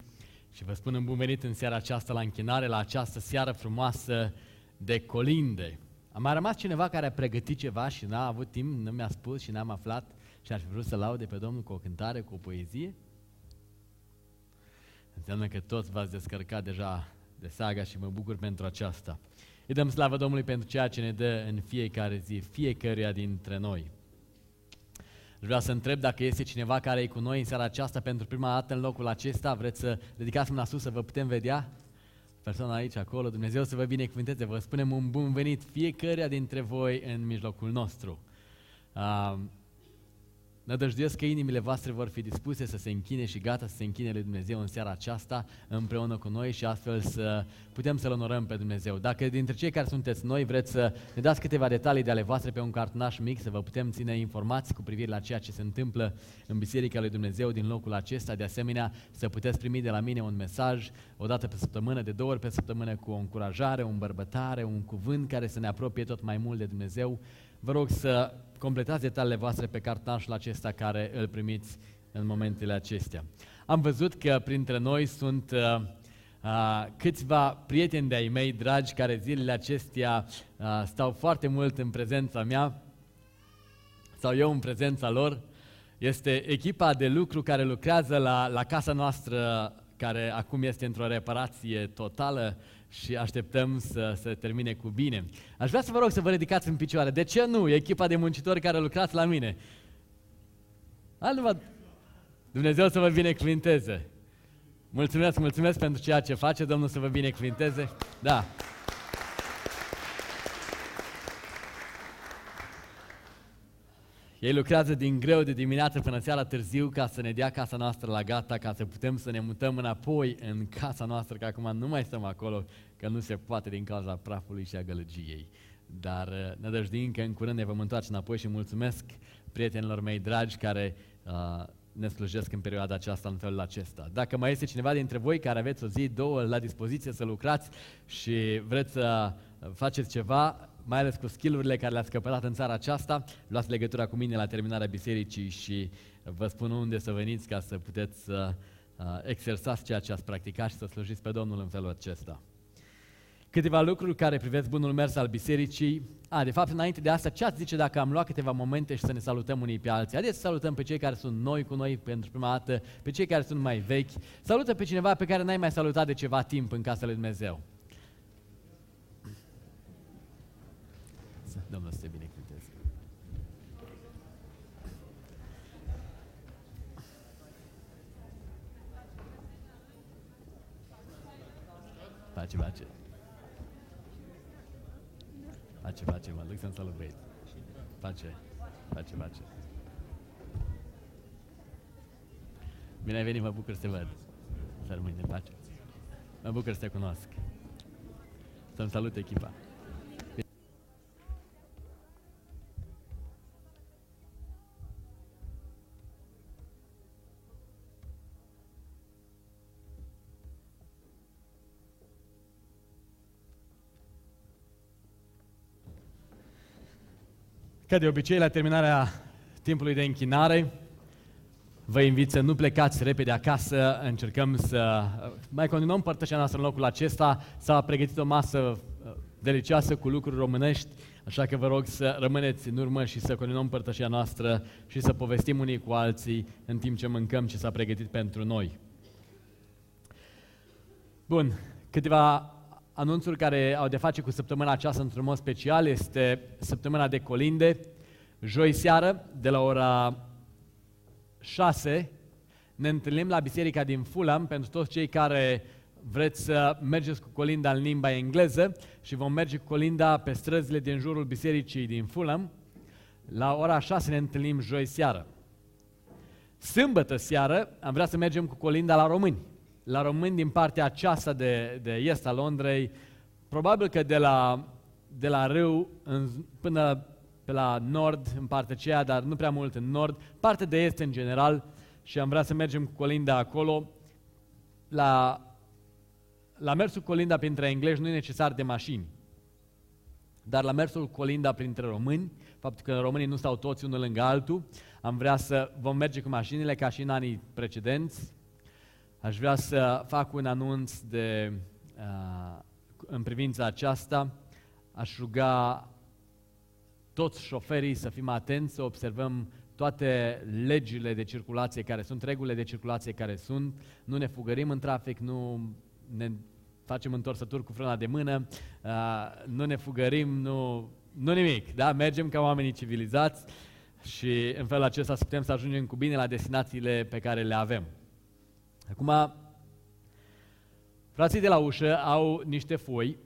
și vă spun în bun venit în seara aceasta la închinare, la această seară frumoasă de colinde. A mai rămas cineva care a pregătit ceva și n-a avut timp, nu mi-a spus și n-am aflat și ar fi vrut să laude pe Domnul cu o cântare, cu o poezie? Înseamnă că toți v-ați descărcat deja de saga și mă bucur pentru aceasta. Îi dăm slavă Domnului pentru ceea ce ne dă în fiecare zi, fiecăruia dintre noi. Vreau să întreb dacă este cineva care e cu noi în seara aceasta pentru prima dată în locul acesta. Vreți să ridicați mâna sus să vă putem vedea? Persoana aici, acolo, Dumnezeu să vă binecuvânteze. Vă spunem un bun venit fiecăruia dintre voi în mijlocul nostru. Nădăjduiesc că inimile voastre vor fi dispuse să se închine și gata să se închine lui Dumnezeu în seara aceasta împreună cu noi și astfel să putem să-L onorăm pe Dumnezeu. Dacă dintre cei care sunteți noi vreți să ne dați câteva detalii de ale voastre pe un cartonaș mic să vă putem ține informați cu privire la ceea ce se întâmplă în Biserica lui Dumnezeu din locul acesta, de asemenea să puteți primi de la mine un mesaj o dată pe săptămână, de două ori pe săptămână cu o încurajare, o îmbărbătare, un cuvânt care să ne apropie tot mai mult de Dumnezeu. Vă rog să completați detaliile voastre pe cartonașul acesta care îl primiți în momentele acestea. Am văzut că printre noi sunt câțiva prieteni de-ai mei dragi care zilele acestea stau foarte mult în prezența mea sau eu în prezența lor. Este echipa de lucru care lucrează la casa noastră care acum este într-o reparație totală și așteptăm să termine cu bine. Aș vrea să vă rog să vă ridicați în picioare. De ce nu? E echipa de muncitori care lucrați la mine. Dumnezeu să vă binecuvinteze. Mulțumesc pentru ceea ce face. Domnul să vă binecuvinteze. Da. Ei lucrează din greu de dimineață până seara târziu ca să ne dea casa noastră la gata, ca să putem să ne mutăm înapoi în casa noastră, că acum nu mai stăm acolo, că nu se poate din cauza prafului și a gălăgiei. Dar nădăjduim că în curând ne vom întoarce înapoi și mulțumesc prietenilor mei dragi care ne slujesc în perioada aceasta în felul acesta. Dacă mai este cineva dintre voi care aveți o zi, două la dispoziție să lucrați și vreți să faceți ceva, mai ales cu skill-urile care le-ați căpătat în țara aceasta, luați legătura cu mine la terminarea bisericii și vă spun unde să veniți ca să puteți să exersați ceea ce ați practicat și să slujiți pe Domnul în felul acesta. Câteva lucruri care privesc bunul mers al bisericii. De fapt, înainte de asta, ce ați zice dacă am luat câteva momente și să ne salutăm unii pe alții? Haideți să salutăm pe cei care sunt noi cu noi pentru prima dată, pe cei care sunt mai vechi. Salută pe cineva pe care n-ai mai salutat de ceva timp în casa lui Dumnezeu. Domnul să te binecuvânteze. Pace. Pace, mă duc să-mi celebrate. Pace. Bine ai venit, mă bucur să te văd. Să rămâi de pace. Mă bucur să te cunosc. Să-mi salut echipa. Ca de obicei, la terminarea timpului de închinare, vă invit să nu plecați repede acasă, încercăm să mai continuăm părtășia noastră în locul acesta. S-a pregătit o masă delicioasă cu lucruri românești, așa că vă rog să rămâneți în urmă și să continuăm părtășia noastră și să povestim unii cu alții în timp ce mâncăm ce s-a pregătit pentru noi. Bun, câteva anunțuri care au de face cu săptămâna aceasta într-un mod special. Este săptămâna de colinde. Joi seară, de la ora 6, ne întâlnim la biserica din Fulham pentru toți cei care vreți să mergeți cu colinda în limba engleză și vom merge cu colinda pe străzile din jurul bisericii din Fulham. La ora 6 ne întâlnim joi seară. Sâmbătă seară am vrea să mergem cu colinda la români. La români din partea aceasta de est a Londrei, probabil că de la râu până pe la nord, în partea aceea, dar nu prea mult în nord, partea de est în general, și am vrea să mergem cu colinda acolo. La mersul cu colinda printre englezi nu e necesar de mașini, dar la mersul cu colinda printre români, faptul că românii nu stau toți unul lângă altul, vom merge cu mașinile ca și în anii precedenți. Aș vrea să fac un anunț în privința aceasta. Aș ruga toți șoferii să fim atenți, să observăm toate legile de circulație care sunt, regulile de circulație care sunt. Nu ne fugărim în trafic, nu ne facem întorsături cu frâna de mână, nu ne fugărim, nu nimic. Da? Mergem ca oamenii civilizați și în felul acesta putem să ajungem cu bine la destinațiile pe care le avem. Acum, frații de la ușă au niște foi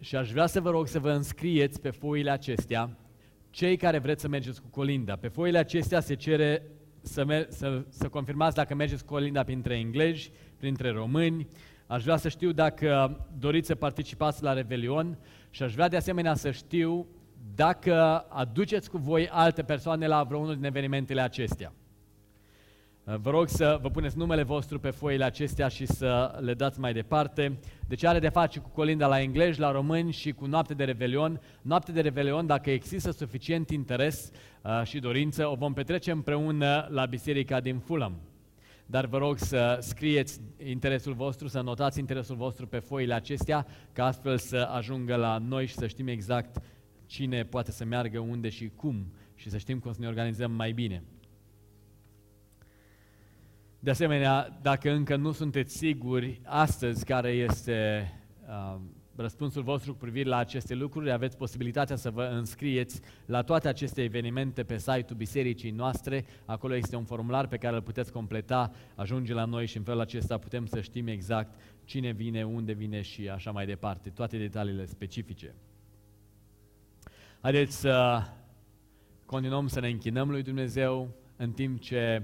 și aș vrea să vă rog să vă înscrieți pe foile acestea, cei care vreți să mergeți cu colinda. Pe foile acestea se cere să confirmați dacă mergeți cu colinda printre englezi, printre români. Aș vrea să știu dacă doriți să participați la Revelion și aș vrea de asemenea să știu dacă aduceți cu voi alte persoane la vreunul din evenimentele acestea. Vă rog să vă puneți numele vostru pe foile acestea și să le dați mai departe. Deci are de face cu colinda la englezi, la români și cu noapte de Revelion. Noapte de Revelion, dacă există suficient interes și dorință, o vom petrece împreună la biserica din Fulham. Dar vă rog să scrieți interesul vostru, să notați interesul vostru pe foile acestea, ca astfel să ajungă la noi și să știm exact cine poate să meargă, unde și cum, și să știm cum să ne organizăm mai bine. De asemenea, dacă încă nu sunteți siguri astăzi care este răspunsul vostru cu privire la aceste lucruri, aveți posibilitatea să vă înscrieți la toate aceste evenimente pe site-ul bisericii noastre. Acolo este un formular pe care îl puteți completa, ajunge la noi și în felul acesta putem să știm exact cine vine, unde vine și așa mai departe, toate detaliile specifice. Haideți să continuăm să ne închinăm lui Dumnezeu în timp ce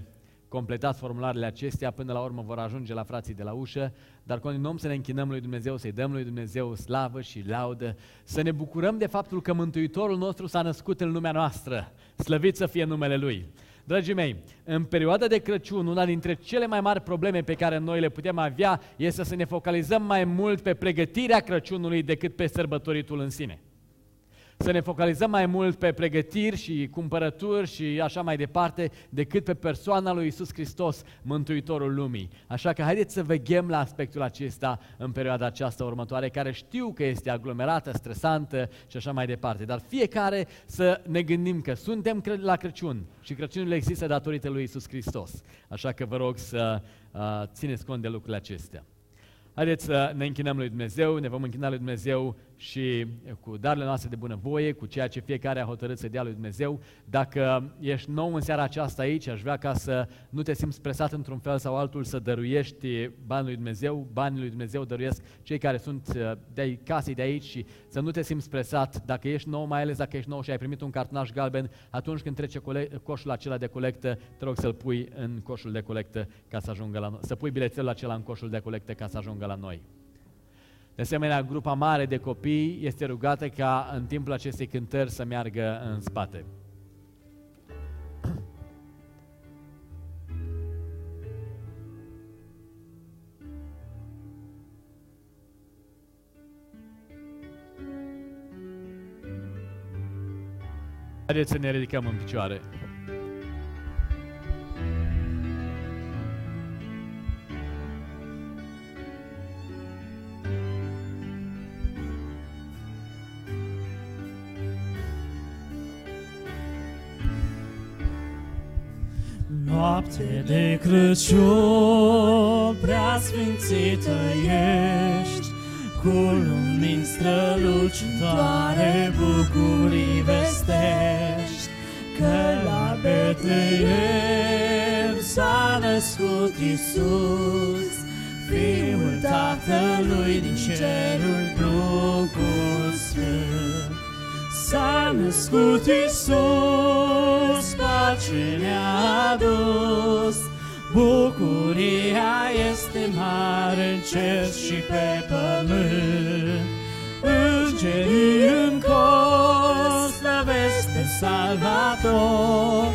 completați formularele acestea, până la urmă vor ajunge la frații de la ușă, dar continuăm să ne închinăm lui Dumnezeu, să-i dăm lui Dumnezeu slavă și laudă, să ne bucurăm de faptul că Mântuitorul nostru s-a născut în lumea noastră, slăvit să fie numele Lui. Dragii mei, în perioada de Crăciun, una dintre cele mai mari probleme pe care noi le putem avea este să ne focalizăm mai mult pe pregătirea Crăciunului decât pe sărbătoritul în sine. Să ne focalizăm mai mult pe pregătiri și cumpărături și așa mai departe, decât pe persoana lui Isus Hristos, Mântuitorul lumii. Așa că haideți să veghem la aspectul acesta în perioada aceasta următoare, care știu că este aglomerată, stresantă și așa mai departe. Dar fiecare să ne gândim că suntem la Crăciun și Crăciunul există datorită lui Isus Hristos. Așa că vă rog să țineți cont de lucrurile acestea. Haideți să ne închinăm lui Dumnezeu, ne vom închina lui Dumnezeu și cu darurile noastre de bunăvoie, cu ceea ce fiecare a hotărât să dea lui Dumnezeu. Dacă ești nou în seara aceasta aici, aș vrea ca să nu te simți presat într-un fel sau altul să dăruiești banii lui Dumnezeu. Banii lui Dumnezeu dăruiesc cei care sunt de casei de aici și să nu te simți presat. Dacă ești nou, mai ales dacă ești nou și ai primit un cartonaș galben, atunci când trece coșul acela de colectă, te rog să-l pui în coșul de colectă ca să ajungă la noi. Să pui bilețelul acela în coșul de colectă ca să ajungă la noi. De asemenea, grupa mare de copii este rugată ca în timpul acestei cântări să meargă în spate. Haideți să ne ridicăm în picioare. Noapte de Crăciun, preasfințită ești, cu lumini strălucitoare bucurii vestești, că la Betleem s-a născut Iisus, Fiul Tatălui din cerul Duhul Sfânt. S-a născut Iisus, pace ne-a adus, bucuria este mare în cer și pe pământ. Îngerii în cor slăvesc pe Salvator,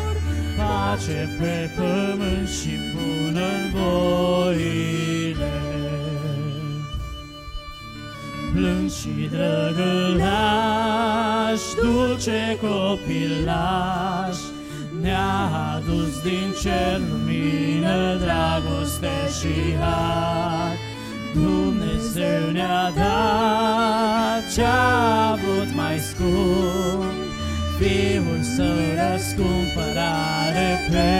pace pe pământ și bunăvoire. Blând și drăgălaș, dulce copilaș, ne-a adus din cer lumină, dragoste și har. Dumnezeu ne-a dat ce-a avut mai scump, Fiul Său răscumpărare pe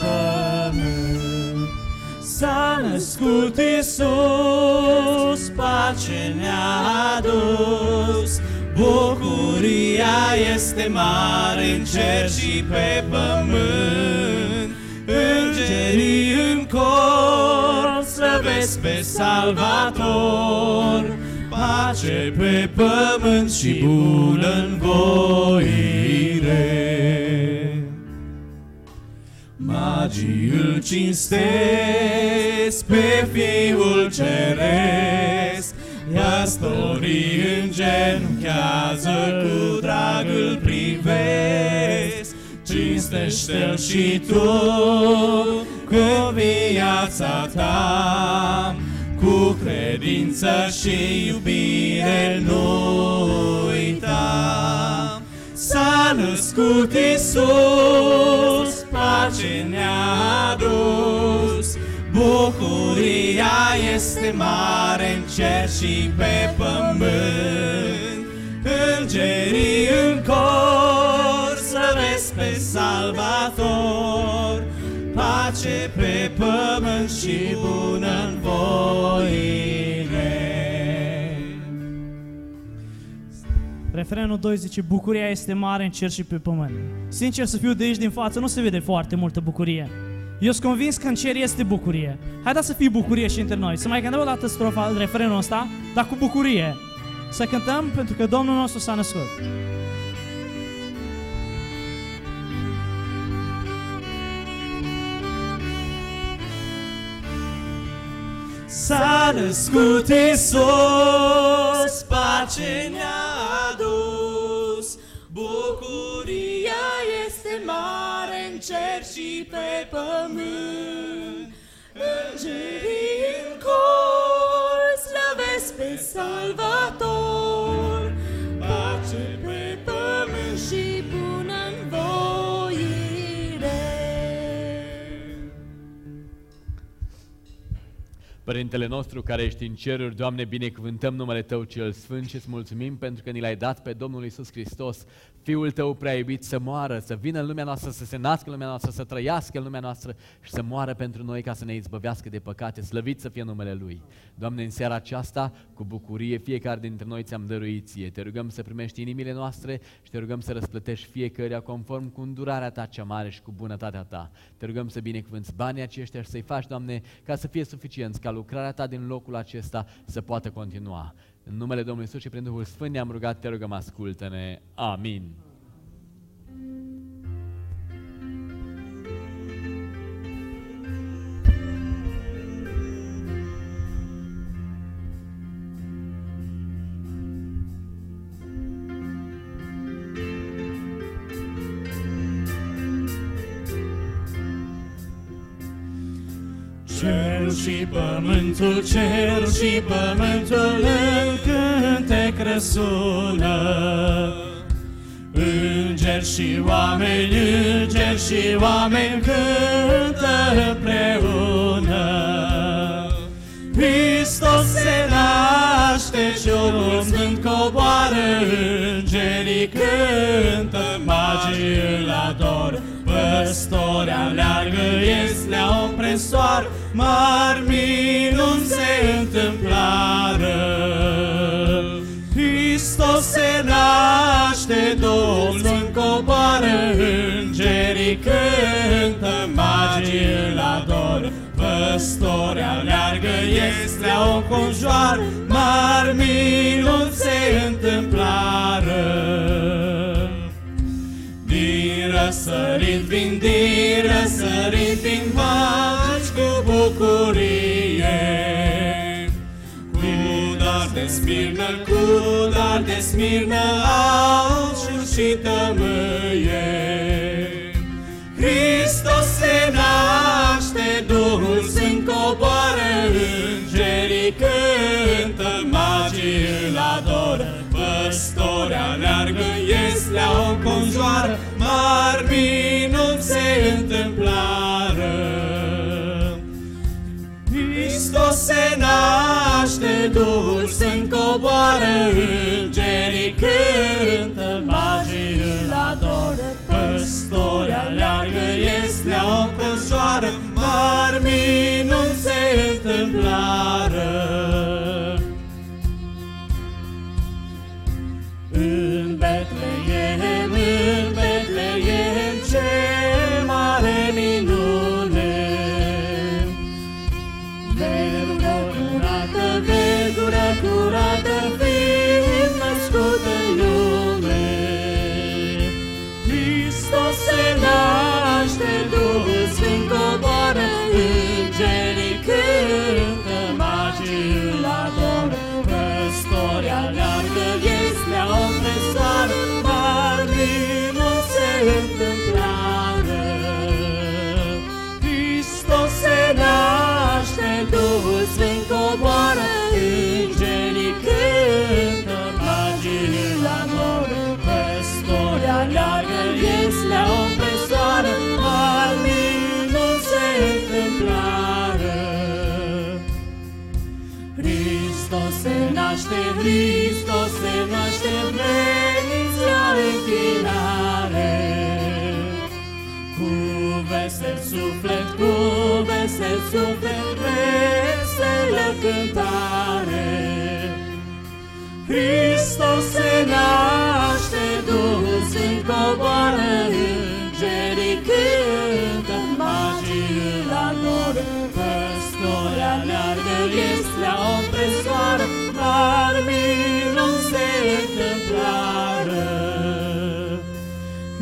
pământ. S-a născut Iisus, pace ne-a adus, bucuria este mare în cer și pe pământ. Îngerii în cor slăvesc pe Salvator, pace pe pământ și bunăvoire. Magii îl cinstesc pe Fiul Ceresc, pastorii îngenunchează, cu drag îl privesc. Cinstește-l și tu cu viața ta, cu credință și iubire nu uita. S-a născut Iisus, pace ne-a adus, bucuria este mare în cer și pe pământ. Îngerii în cor slăvesc pe Salvator, pace pe pământ și bunăvoire. Refrenul 2 zice, bucuria este mare în cer și pe pământ. Sincer să fiu, de aici din față nu se vede foarte multă bucurie. Eu sunt convins că în cer este bucurie. Haideți să fie bucurie și între noi. Să mai cântăm o dată strofa, refrenul ăsta, dar cu bucurie. Să cântăm pentru că Domnul nostru s-a născut. S-a născut Iisus, pace ne-a adus, bucuria este mare în cer și pe pământ. Îngerii în cor slăvesc pe Salvator, pace pe pământ și bunăvoire. Părintele nostru care ești în ceruri, Doamne, binecuvântăm numele Tău cel Sfânt și îți mulțumim pentru că ni l-ai dat pe Domnul Iisus Hristos, Fiul Tău prea iubit, să moară, să vină în lumea noastră, să se nască în lumea noastră, să trăiască în lumea noastră și să moară pentru noi ca să ne izbăvească de păcate. Slăvit să fie numele Lui. Doamne, în seara aceasta, cu bucurie, fiecare dintre noi ți-am dăruit Ție. Te rugăm să primești inimile noastre și te rugăm să răsplătești fiecăruia conform cu îndurarea Ta cea mare și cu bunătatea Ta. Te rugăm să binecuvânți banii aceștia și să-i faci, Doamne, ca să fie suficienți, ca lucrarea Ta din locul acesta să poată continua. În numele Domnului Iisus și prin Duhul Sfânt ne-am rugat, te rugăm, ascultă-ne. Amin. Cer și pământul, cer și pământul în cântec răsună. Îngeri și oameni, îngeri și oameni cântă împreună. Hristos se naște și un sfânt coboară, îngerii cântă, magii îl ador. Păstori aleargă, iesleau prin soar, mari minuni se întâmplară. Hristos se naște, Duhul Sfânt coboară, îngerii cântă, magii îl ador. Păstori aleargă, iesleau cu joar, mari minuni se întâmplară. Din răsărit vin vaci cu bucurie. Cu dar de smirnă alciuri și tămâie. Hristos se naște, Duhul Sfânt coboară, îngerii cântă, magii îl adoră. Păstori aleargă, iesleau o conjoară, mari minuni se întâmplară. Hristos se naște, Duhul Sfânt coboară, îngerii cântă, magii îl adoră. Păstori aleargă, iesleau o conjoară, mari minuni se întâmplară. Hristos se naște, veniți la închinare. Cu vesel suflet, cu vesel suflet, veselă cântare. Hristos se naște, Duhul Sfânt coboară, îngerii cântă, magii îl adoră. Păstori aleargă, ieslea o presoară, dar minuni se întâmplară.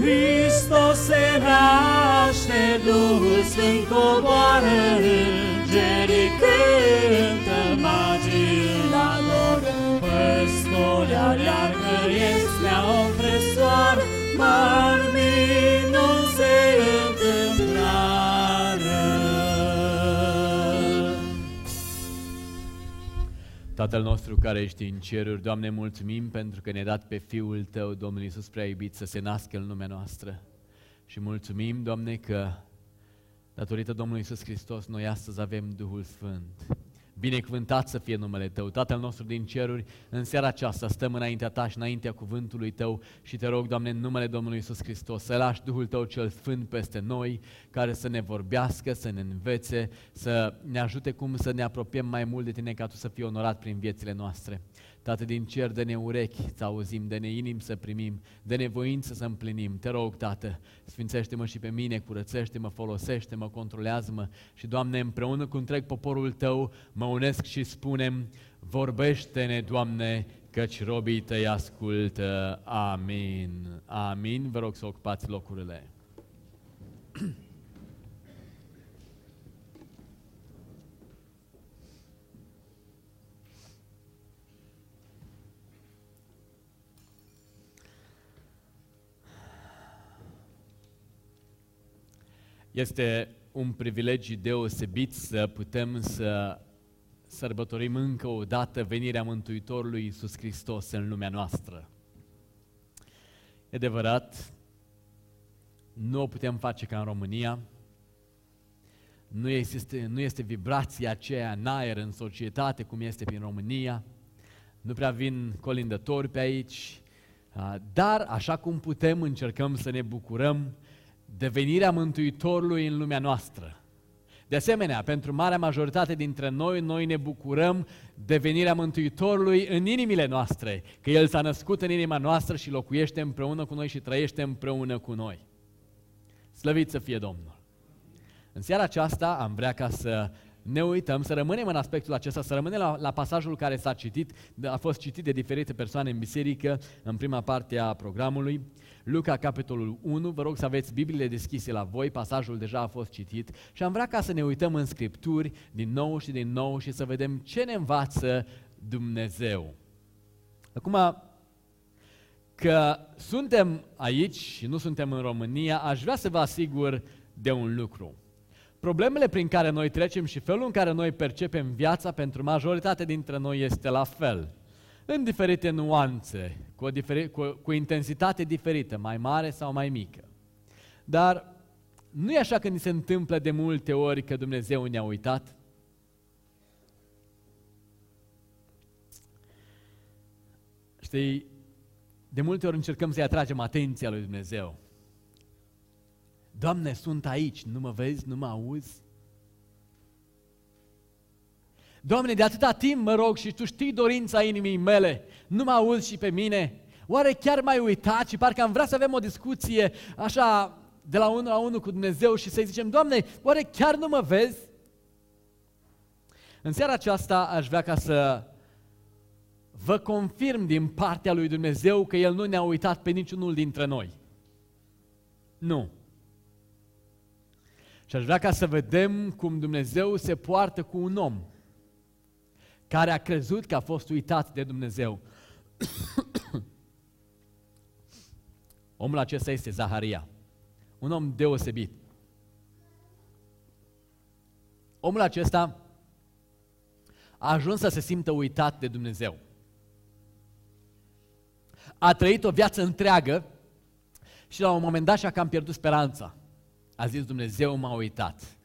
Hristos se naște, Duhul Sfânt coboară, îngerii cântă, magii îl adoră. Păstori aleargă, ieslea o presoară, dar minuni se întâmplară. Tatăl nostru care ești în ceruri, Doamne, mulțumim pentru că ne-ai dat pe Fiul Tău, Domnul Iisus prea iubit, să se nască în lumea noastră. Și mulțumim, Doamne, că datorită Domnului Iisus Hristos, noi astăzi avem Duhul Sfânt. Binecuvântat să fie numele Tău, Tatăl nostru din ceruri, în seara aceasta stăm înaintea Ta și înaintea cuvântului Tău și Te rog, Doamne, în numele Domnului Iisus Hristos, să lași Duhul Tău cel Sfânt peste noi, care să ne vorbească, să ne învețe, să ne ajute cum să ne apropiem mai mult de Tine, ca Tu să fii onorat prin viețile noastre. Tată din cer, dă-ne urechi să auzim, dă-ne inimi să primim, dă-ne voință să împlinim. Te rog, Tată, sfințește-mă și pe mine, curățește-mă, folosește-mă, controlează-mă și, Doamne, împreună cu întreg poporul Tău, mă unesc și spunem, vorbește-ne, Doamne, căci robii Tăi ascultă. Amin. Amin. Vă rog să ocupați locurile. Este un privilegiu deosebit să putem să sărbătorim încă o dată venirea Mântuitorului Iisus Hristos în lumea noastră. E adevărat, nu o putem face ca în România, nu este vibrația aceea în aer, în societate, cum este prin România, nu prea vin colindători pe aici, dar așa cum putem încercăm să ne bucurăm de venirea Mântuitorului în lumea noastră. De asemenea, pentru marea majoritate dintre noi, noi ne bucurăm de venirea Mântuitorului în inimile noastre, că El s-a născut în inima noastră și locuiește împreună cu noi și trăiește împreună cu noi. Slăvit să fie Domnul! În seara aceasta am vrea ca să ne uităm, să rămânem în aspectul acesta, să rămânem la pasajul care s-a citit, a fost citit de diferite persoane în biserică, în prima parte a programului. Luca, capitolul 1, vă rog să aveți Bibliile deschise la voi, pasajul deja a fost citit și am vrea ca să ne uităm în Scripturi din nou și să vedem ce ne învață Dumnezeu. Acum, că suntem aici și nu suntem în România, aș vrea să vă asigur de un lucru. Problemele prin care noi trecem și felul în care noi percepem viața pentru majoritatea dintre noi este la fel. În diferite nuanțe, cu intensitate diferită, mai mare sau mai mică. Dar nu e așa că ni se întâmplă de multe ori că Dumnezeu ne-a uitat? Știi, de multe ori încercăm să-i atragem atenția lui Dumnezeu. Doamne, sunt aici, nu mă vezi, nu mă auzi? Doamne, de atâta timp mă rog și Tu știi dorința inimii mele, nu mă auzi și pe mine? Oare chiar m-ai uitat? Și parcă am vrea să avem o discuție așa de la unul la unul cu Dumnezeu și să-i zicem, Doamne, oare chiar nu mă vezi? În seara aceasta aș vrea ca să vă confirm din partea lui Dumnezeu că El nu ne-a uitat pe niciunul dintre noi. Nu. Și aș vrea ca să vedem cum Dumnezeu se poartă cu un om care a crezut că a fost uitat de Dumnezeu. Omul acesta este Zaharia, un om deosebit. Omul acesta a ajuns să se simtă uitat de Dumnezeu. A trăit o viață întreagă și la un moment dat și-a cam pierdut speranța. A zis, Dumnezeu m-a uitat.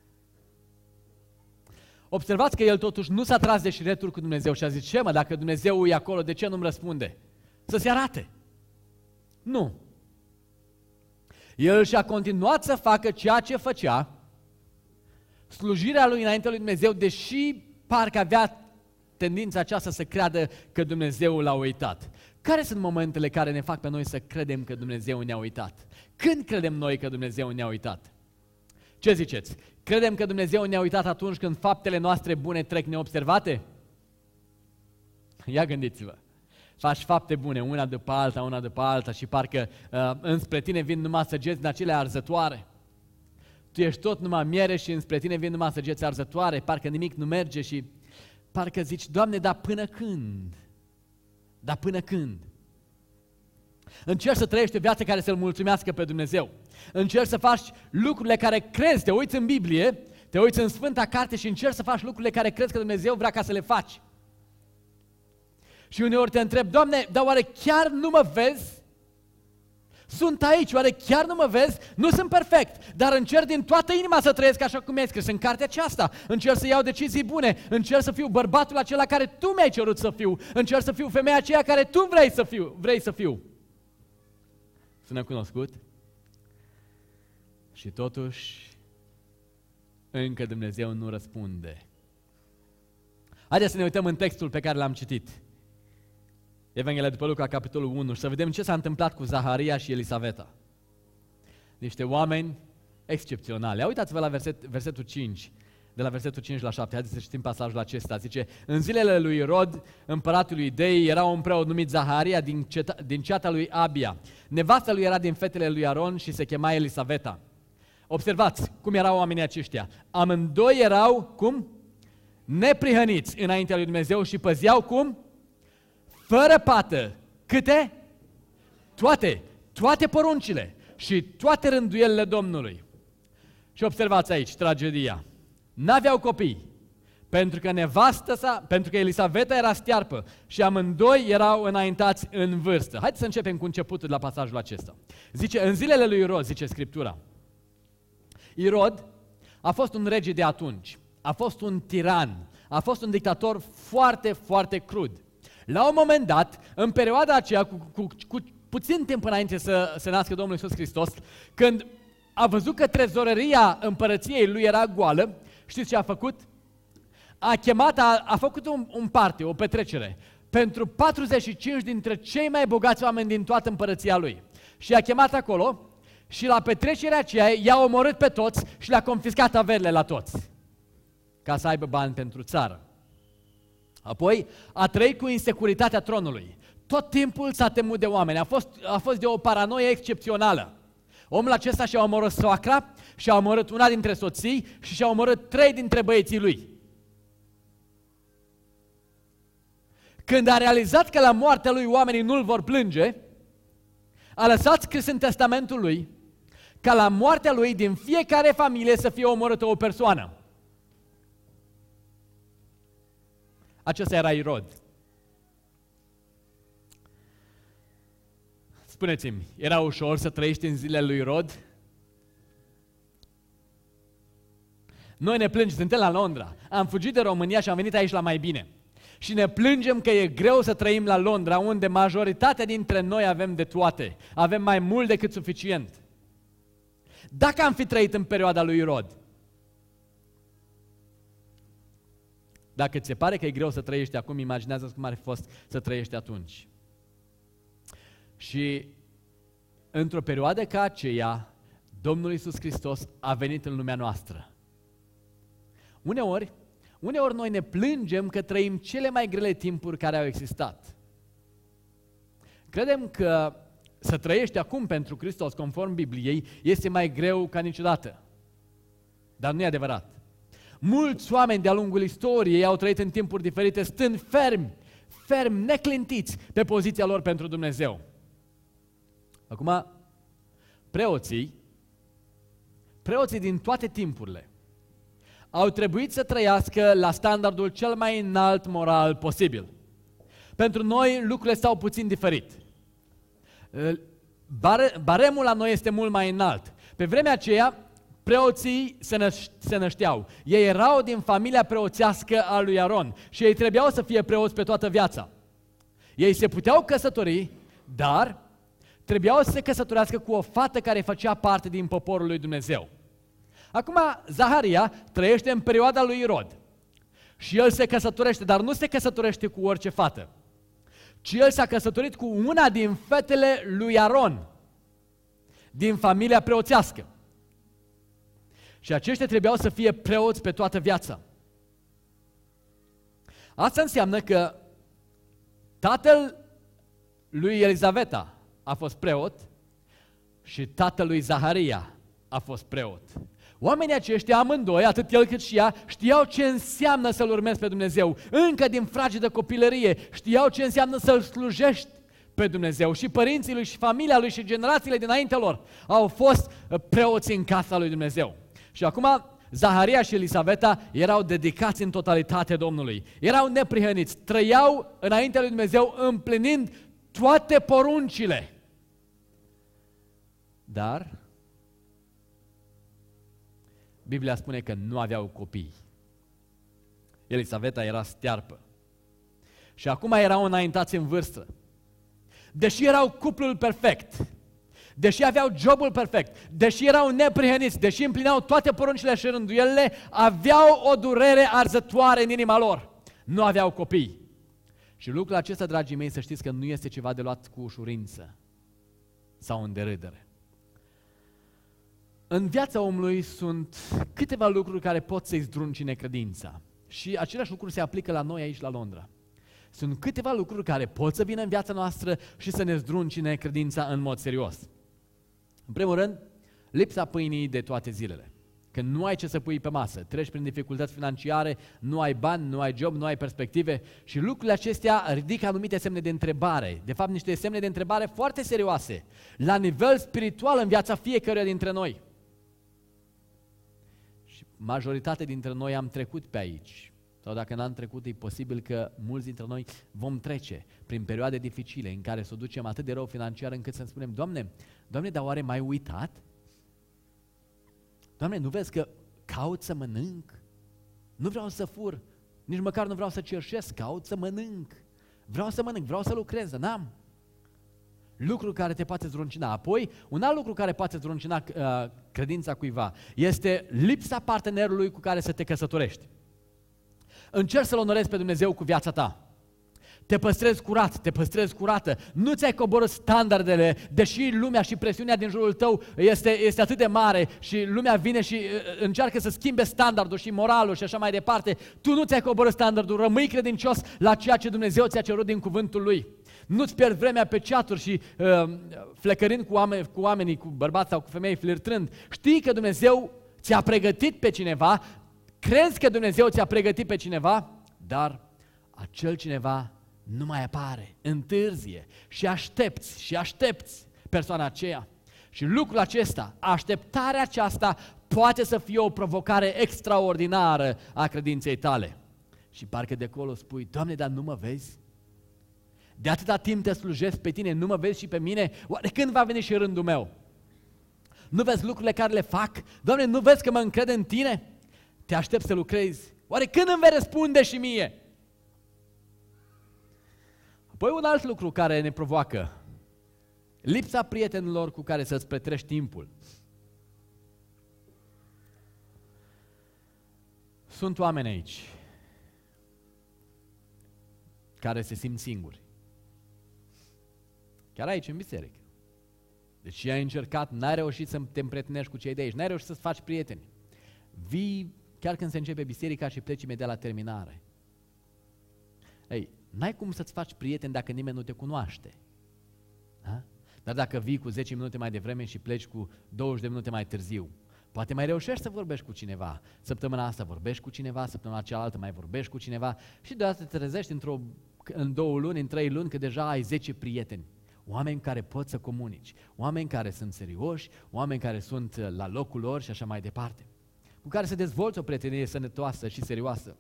Observați că el totuși nu s-a tras de șiretul cu Dumnezeu și a zis, ce mă, dacă Dumnezeu e acolo, de ce nu-mi răspunde? Să se arate. Nu. El și-a continuat să facă ceea ce făcea, slujirea lui înaintea lui Dumnezeu, deși parcă avea tendința aceasta să creadă că Dumnezeu l-a uitat. Care sunt momentele care ne fac pe noi să credem că Dumnezeu ne-a uitat? Când credem noi că Dumnezeu ne-a uitat? Ce ziceți? Credem că Dumnezeu ne-a uitat atunci când faptele noastre bune trec neobservate? Ia gândiți-vă, faci fapte bune una după alta și parcă înspre tine vin numai săgeți din acele arzătoare. Tu ești tot numai miere și înspre tine vin numai săgeți arzătoare, parcă nimic nu merge și parcă zici, Doamne, dar până când? Încerci să trăiești o viață care să-L mulțumească pe Dumnezeu. Încerci să faci lucrurile care crezi, te uiți în Biblie, te uiți în Sfânta Carte și încerci să faci lucrurile care crezi că Dumnezeu vrea ca să le faci. Și uneori te întreb, Doamne, dar oare chiar nu mă vezi? Sunt aici, oare chiar nu mă vezi? Nu sunt perfect, dar încerc din toată inima să trăiesc așa cum mi-ai scris în cartea aceasta. Încerc să iau decizii bune, încerc să fiu bărbatul acela care tu mi-ai cerut să fiu, încerc să fiu femeia aceea care tu vrei să fiu. Sună cunoscut? Și totuși, încă Dumnezeu nu răspunde. Haideți să ne uităm în textul pe care l-am citit. Evanghelia după Luca, capitolul 1, și să vedem ce s-a întâmplat cu Zaharia și Elisaveta. Niște oameni excepționale. Uitați-vă la versetul 5, de la versetul 5 la 7. Haideți să citim pasajul acesta. Zice, în zilele lui Irod, împăratul Iudei, era un preot numit Zaharia din ceata lui Abia. Nevasta lui era din fetele lui Aaron și se chema Elisaveta. Observați cum erau oamenii aceștia. Amândoi erau, cum? Neprihăniți înaintea lui Dumnezeu și păzeau, cum? Fără pată. Câte? Toate. Toate poruncile și toate rânduielile Domnului. Și observați aici tragedia. N-aveau copii, pentru că Elisaveta era stiarpă și amândoi erau înaintați în vârstă. Haideți să începem cu începutul la pasajul acesta. Zice, în zilele lui Irod, zice Scriptura, Irod a fost un rege de atunci, a fost un tiran, a fost un dictator foarte, foarte crud. La un moment dat, în perioada aceea, cu puțin timp înainte să se nască Domnul Iisus Hristos, când a văzut că trezoreria împărăției lui era goală, știți ce a făcut? A chemat, a făcut un party, o petrecere, pentru 45 dintre cei mai bogați oameni din toată împărăția lui. Și a chemat acolo și la petrecerea aceea i-a omorât pe toți și le-a confiscat averile la toți, ca să aibă bani pentru țară. Apoi a trăit cu insecuritatea tronului. Tot timpul s-a temut de oameni, a fost de o paranoie excepțională. Omul acesta și-a omorât soacra, și-a omorât una dintre soții și și-a omorât 3 dintre băieții lui. Când a realizat că la moartea lui oamenii nu-l vor plânge, a lăsat scris în testamentul lui ca la moartea lui din fiecare familie să fie omorâtă o persoană. Acesta era Irod. Spuneți-mi, era ușor să trăiești în zilele lui Irod? Noi ne plângem, suntem la Londra, am fugit de România și am venit aici la mai bine. Și ne plângem că e greu să trăim la Londra, unde majoritatea dintre noi avem de toate. Avem mai mult decât suficient. Dacă am fi trăit în perioada lui Irod, dacă ți se pare că e greu să trăiești acum, imaginează-ți cum ar fi fost să trăiești atunci. Și într-o perioadă ca aceea, Domnul Iisus Hristos a venit în lumea noastră. Uneori noi ne plângem că trăim cele mai grele timpuri care au existat. Credem că să trăiești acum pentru Hristos, conform Bibliei, este mai greu ca niciodată. Dar nu e adevărat. Mulți oameni de-a lungul istoriei au trăit în timpuri diferite, stând ferm, neclintiți pe poziția lor pentru Dumnezeu. Acum, preoții din toate timpurile, au trebuit să trăiască la standardul cel mai înalt moral posibil. Pentru noi lucrurile stau puțin diferit. Baremul la noi este mult mai înalt. Pe vremea aceea, preoții se nășteau. Ei erau din familia preoțească a lui Aaron și ei trebuiau să fie preoți pe toată viața. Ei se puteau căsători, dar trebuiau să se căsătorească cu o fată care făcea parte din poporul lui Dumnezeu. Acum, Zaharia trăiește în perioada lui Irod și el se căsătorește, dar nu se căsătorește cu orice fată, ci el s-a căsătorit cu una din fetele lui Aaron, din familia preoțească. Și aceștia trebuiau să fie preoți pe toată viața. Asta înseamnă că tatăl lui Elisaveta a fost preot și tatăl lui Zaharia a fost preot. Oamenii aceștia, amândoi, atât el cât și ea, știau ce înseamnă să-L urmezi pe Dumnezeu. Încă din fragedă copilărie știau ce înseamnă să-L slujești pe Dumnezeu. Și părinții lui, și familia lui, și generațiile dinaintea lor au fost preoți în casa lui Dumnezeu. Și acum, Zaharia și Elisaveta erau dedicați în totalitate Domnului. Erau neprihăniți, trăiau înaintea lui Dumnezeu împlinind toate poruncile. Dar Biblia spune că nu aveau copii. Elisaveta era stearpă. Și acum erau înaintați în vârstă. Deși erau cuplul perfect, deși aveau jobul perfect, deși erau neprihăniți, deși împlineau toate poruncile și rânduielile, aveau o durere arzătoare în inima lor. Nu aveau copii. Și lucrul acesta, dragii mei, să știți că nu este ceva de luat cu ușurință sau în derâdere. În viața omului sunt câteva lucruri care pot să-i zdruncine credința. Și același lucru se aplică la noi aici la Londra. Sunt câteva lucruri care pot să vină în viața noastră și să ne zdruncine credința în mod serios. În primul rând, lipsa pâinii de toate zilele. Când nu ai ce să pui pe masă, treci prin dificultăți financiare, nu ai bani, nu ai job, nu ai perspective și lucrurile acestea ridică anumite semne de întrebare, de fapt niște semne de întrebare foarte serioase, la nivel spiritual în viața fiecăruia dintre noi. Și majoritatea dintre noi am trecut pe aici, sau dacă n-am trecut, e posibil că mulți dintre noi vom trece prin perioade dificile în care să o ducem atât de rău financiar încât să-mi spunem, Doamne, dar oare m-ai uitat? Doamne, nu vezi că caut să mănânc? Nu vreau să fur, nici măcar nu vreau să cerșesc, caut să mănânc. Vreau să lucrez, dar n-am. Lucru care te poate zdruncina. Apoi, un alt lucru care poate zdruncina credința cuiva este lipsa partenerului cu care să te căsătorești. Încerci să-L onorezi pe Dumnezeu cu viața ta. Te păstrezi curat, te păstrezi curată, nu ți-ai coborât standardele, deși lumea și presiunea din jurul tău este atât de mare și lumea vine și încearcă să schimbe standardul și moralul și așa mai departe, tu nu ți-ai coborât standardul, rămâi credincios la ceea ce Dumnezeu ți-a cerut din cuvântul Lui. Nu-ți pierzi vremea pe ceaturi și flecărind cu oamenii, cu bărbați sau cu femei, flirtând. Știi că Dumnezeu ți-a pregătit pe cineva, crezi că Dumnezeu ți-a pregătit pe cineva, dar acel cineva nu mai apare, întârzie și aștepți persoana aceea. Și lucrul acesta, așteptarea aceasta poate să fie o provocare extraordinară a credinței tale. Și parcă de acolo spui, Doamne, dar nu mă vezi? De atâta timp te slujesc pe tine, nu mă vezi și pe mine? Oare când va veni și rândul meu? Nu vezi lucrurile care le fac? Doamne, nu vezi că mă încred în tine? Te aștept să lucrezi. Oare când îmi vei răspunde și mie? Apoi un alt lucru care ne provoacă, lipsa prietenilor cu care să-ți petrești timpul. Sunt oameni aici care se simt singuri. Chiar aici, în biserică. Deci ai încercat, n-ai reușit să te împrietenești cu cei de aici, n-ai reușit să-ți faci prieteni. Vii chiar când se începe biserica și pleci imediat la terminare. Ei, n-ai cum să-ți faci prieteni dacă nimeni nu te cunoaște. Da? Dar dacă vii cu 10 minute mai devreme și pleci cu 20 de minute mai târziu, poate mai reușești să vorbești cu cineva. Săptămâna asta vorbești cu cineva, săptămâna cealaltă mai vorbești cu cineva și deodată te trezești în 2 luni, în 3 luni, că deja ai 10 prieteni. Oameni care pot să comunici, oameni care sunt serioși, oameni care sunt la locul lor și așa mai departe. Cu care să dezvolți o prietenie sănătoasă și serioasă.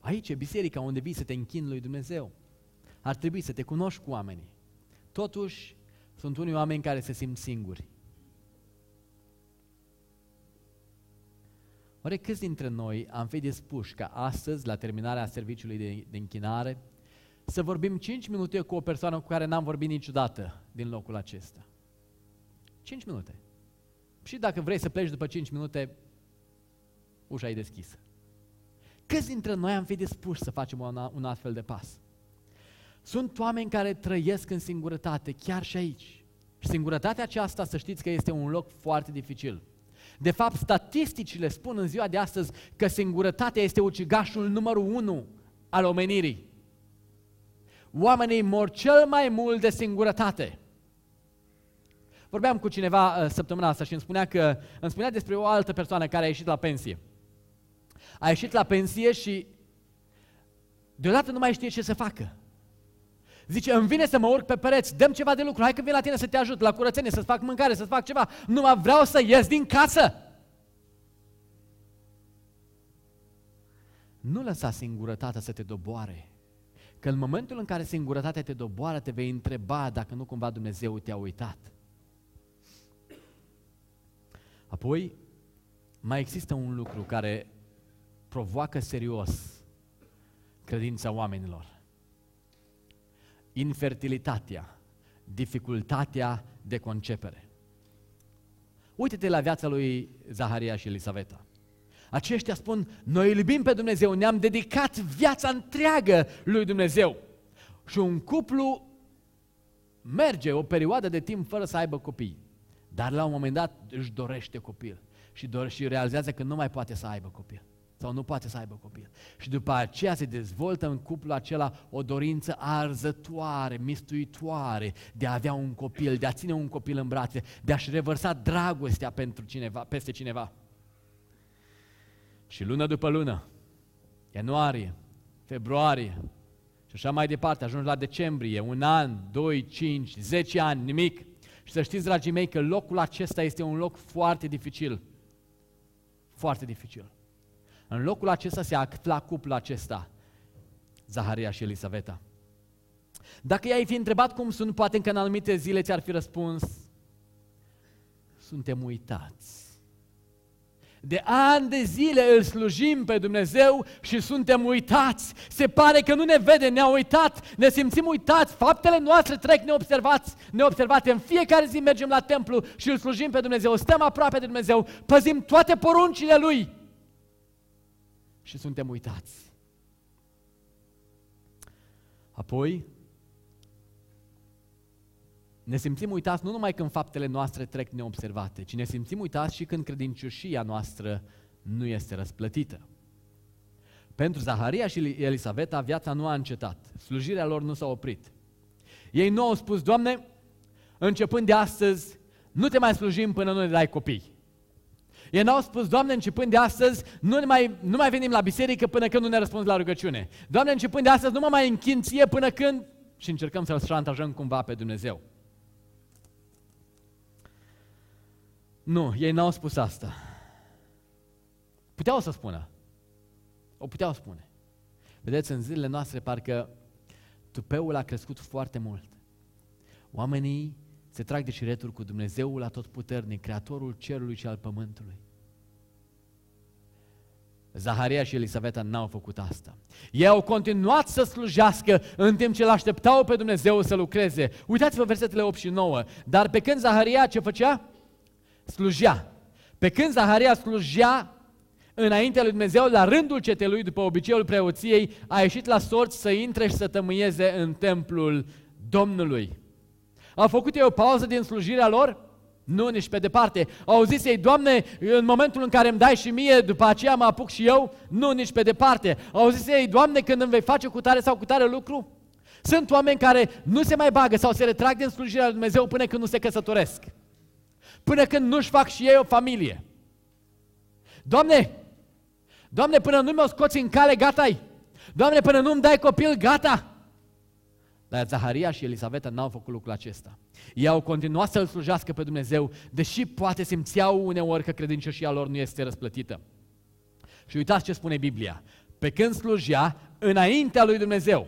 Aici e biserica unde vii să te închini lui Dumnezeu. Ar trebui să te cunoști cu oamenii. Totuși, sunt unii oameni care se simt singuri. Oare câți dintre noi am fi dispuși ca astăzi, la terminarea serviciului de închinare, să vorbim 5 minute cu o persoană cu care n-am vorbit niciodată din locul acesta? 5 minute. Și dacă vrei să pleci după 5 minute, ușa e deschisă. Câți dintre noi am fi dispuși să facem un astfel de pas? Sunt oameni care trăiesc în singurătate, chiar și aici. Și singurătatea aceasta, să știți că este un loc foarte dificil. De fapt, statisticile spun în ziua de astăzi că singurătatea este ucigașul numărul 1 al omenirii. Oamenii mor cel mai mult de singurătate. Vorbeam cu cineva săptămâna asta și îmi spunea despre o altă persoană care a ieșit la pensie. A ieșit la pensie și deodată nu mai știe ce să facă. Zice, îmi vine să mă urc pe pereți, dă-mi ceva de lucru, hai că vin la tine să te ajut, la curățenie, să-ți fac mâncare, să-ți fac ceva. Numai vreau să ies din casă. Nu lăsa singurătatea să te doboare. Că în momentul în care singurătatea te doboară, te vei întreba dacă nu cumva Dumnezeu te-a uitat. Apoi, mai există un lucru care provoacă serios credința oamenilor. Infertilitatea, dificultatea de concepere. Uite-te la viața lui Zaharia și Elisaveta. Aceștia spun, noi îl iubim pe Dumnezeu, ne-am dedicat viața întreagă lui Dumnezeu. Și un cuplu merge o perioadă de timp fără să aibă copii. Dar la un moment dat își dorește copil și realizează că nu mai poate să aibă copil. Sau nu poate să aibă copil. Și după aceea se dezvoltă în cuplul acela o dorință arzătoare, mistuitoare de a avea un copil, de a ține un copil în brațe, de a-și revărsa dragostea pentru cineva, peste cineva. Și lună după lună, ianuarie, februarie și așa mai departe, ajungi la decembrie, 1 an, 2, 5, 10 ani, nimic. Și să știți, dragii mei, că locul acesta este un loc foarte dificil. Foarte dificil. În locul acesta se afla cuplul acesta, Zaharia și Elisaveta. Dacă i-ai fi întrebat cum sunt, poate încă în anumite zile ți-ar fi răspuns, suntem uitați. De ani de zile îl slujim pe Dumnezeu și suntem uitați. Se pare că nu ne vede, ne-a uitat, ne simțim uitați, faptele noastre trec neobservate. În fiecare zi mergem la templu și îl slujim pe Dumnezeu, stăm aproape de Dumnezeu, păzim toate poruncile Lui. Și suntem uitați. Apoi, ne simțim uitați nu numai când faptele noastre trec neobservate, ci ne simțim uitați și când credincioșia noastră nu este răsplătită. Pentru Zaharia și Elisaveta, viața nu a încetat, slujirea lor nu s-a oprit. Ei nu au spus, Doamne, începând de astăzi, nu te mai slujim până nu ne dai copii. Ei n-au spus, Doamne, începând de astăzi, nu mai venim la biserică până când nu ne răspunzi la rugăciune. Doamne, începând de astăzi, nu mă mai închin Ție până când... Și încercăm să-L șantajăm cumva pe Dumnezeu. Nu, ei n-au spus asta. Puteau să spună. O puteau spune. Vedeți, în zilele noastre parcă tupeul a crescut foarte mult. Oamenii se trag de șireturi cu Dumnezeul Atotputernic, Creatorul Cerului și al Pământului. Zaharia și Elisaveta n-au făcut asta. Ei au continuat să slujească în timp ce l-așteptau pe Dumnezeu să lucreze. Uitați-vă versetele 8 și 9. Dar pe când Zaharia ce făcea? Slujea. Pe când Zaharia slujea înaintea lui Dumnezeu, la rândul cetelui, după obiceiul preoției, a ieșit la sorți să intre și să tămâieze în templul Domnului. Au făcut ei o pauză din slujirea lor? Nu, nici pe departe. Au zis ei, Doamne, în momentul în care îmi dai și mie, după aceea mă apuc și eu? Nu, nici pe departe. Au zis ei, Doamne, când îmi vei face cu tare sau cu tare lucru? Sunt oameni care nu se mai bagă sau se retrag din slujirea lui Dumnezeu până când nu se căsătoresc. Până când nu-și fac și ei o familie. Doamne, până nu mă scoți în cale, gata-i. Doamne, până nu-mi dai copil, gata. Dar Zaharia și Elisaveta n-au făcut lucrul acesta. Ei au continuat să-L slujească pe Dumnezeu, deși poate simțeau uneori că credincioșia lor nu este răsplătită. Și uitați ce spune Biblia. Pe când slujea înaintea lui Dumnezeu.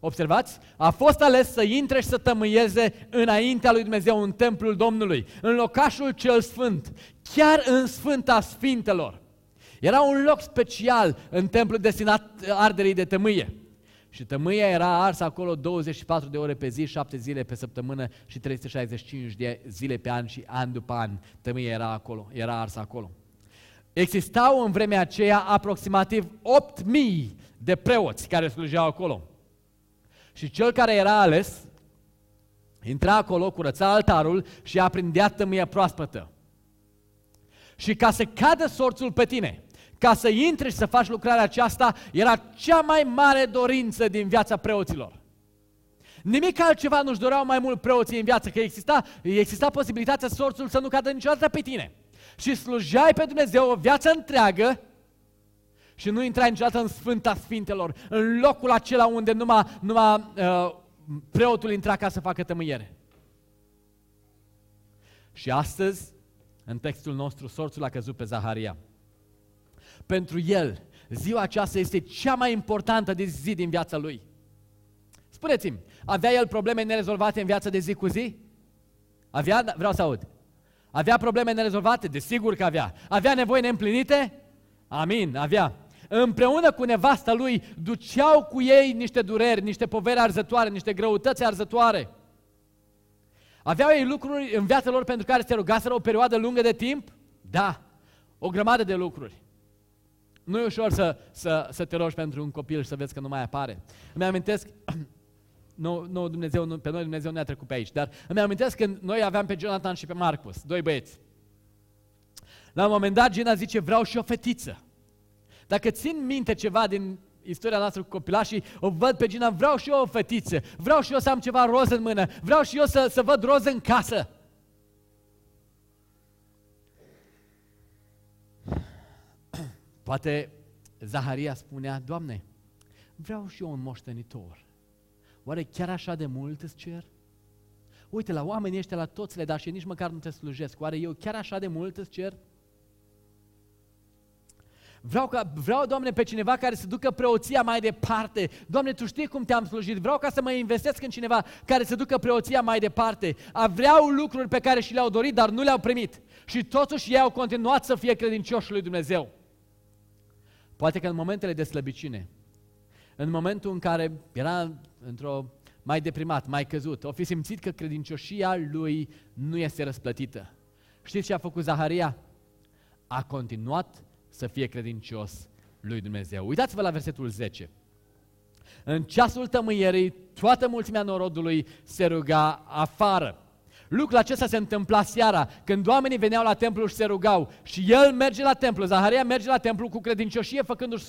Observați? A fost ales să intre și să tămâieze înaintea lui Dumnezeu în templul Domnului, în locașul cel sfânt, chiar în Sfânta Sfintelor. Era un loc special în templul destinat arderii de tămâie. Și tămâia era arsă acolo 24 de ore pe zi, 7 zile pe săptămână și 365 de zile pe an și an după an. Tămâia era acolo, era arsă acolo. Existau în vremea aceea aproximativ 8.000 de preoți care slujeau acolo. Și cel care era ales intra acolo, curăța altarul și aprindea tămâia proaspătă. Și ca să cadă sorțul pe tine... Ca să intri și să faci lucrarea aceasta, era cea mai mare dorință din viața preoților. Nimic altceva nu-și doreau mai mult preoții în viață, că exista posibilitatea sorțul să nu cadă niciodată pe tine. Și slujeai pe Dumnezeu o viață întreagă și nu intrai niciodată în Sfânta Sfintelor, în locul acela unde numai preotul intra ca să facă tămâiere. Și astăzi, în textul nostru, sorțul a căzut pe Zaharia. Pentru el, ziua aceasta este cea mai importantă de zi din viața lui. Spuneți-mi, avea el probleme nerezolvate în viața de zi cu zi? Avea? Vreau să aud. Avea probleme nerezolvate? Desigur că avea. Avea nevoi neîmplinite? Amin, avea. Împreună cu nevasta lui duceau cu ei niște dureri, niște poveri arzătoare, niște grăutăți arzătoare. Aveau ei lucruri în viața lor pentru care se rugaseră o perioadă lungă de timp? Da, o grămadă de lucruri. Nu e ușor să te rogi pentru un copil și să vezi că nu mai apare. Îmi amintesc, nu, Dumnezeu, nu, pe noi Dumnezeu ne-a trecut pe aici, dar îmi amintesc când noi aveam pe Jonathan și pe Marcus, doi băieți. La un moment dat Gina zice, vreau și o fetiță. Dacă țin minte ceva din istoria noastră cu copilașii, o văd pe Gina, vreau și eu o fetiță, vreau și eu să am ceva roz în mână, vreau și eu să văd roz în casă. Poate Zaharia spunea, Doamne, vreau și eu un moștenitor. Oare chiar așa de mult îți cer? Uite, la oamenii ăștia, la toți le, dar și nici măcar nu te slujesc. Oare eu chiar așa de mult îți cer? Vreau, Doamne, pe cineva care să ducă preoția mai departe. Doamne, Tu știi cum te-am slujit. Vreau ca să mă investesc în cineva care să ducă preoția mai departe. Aveau lucruri pe care și le-au dorit, dar nu le-au primit. Și totuși ei au continuat să fie credincioși lui Dumnezeu. Poate că în momentele de slăbiciune, în momentul în care era mai deprimat, mai căzut, o fi simțit că credincioșia lui nu este răsplătită. Știți ce a făcut Zaharia? A continuat să fie credincios lui Dumnezeu. Uitați-vă la versetul 10. În ceasul tămâierii, toată mulțimea norodului se ruga afară. Lucrul acesta se întâmpla seara, când oamenii veneau la templu și se rugau. Și el merge la templu, Zaharia merge la templu cu credincioșie, făcându-și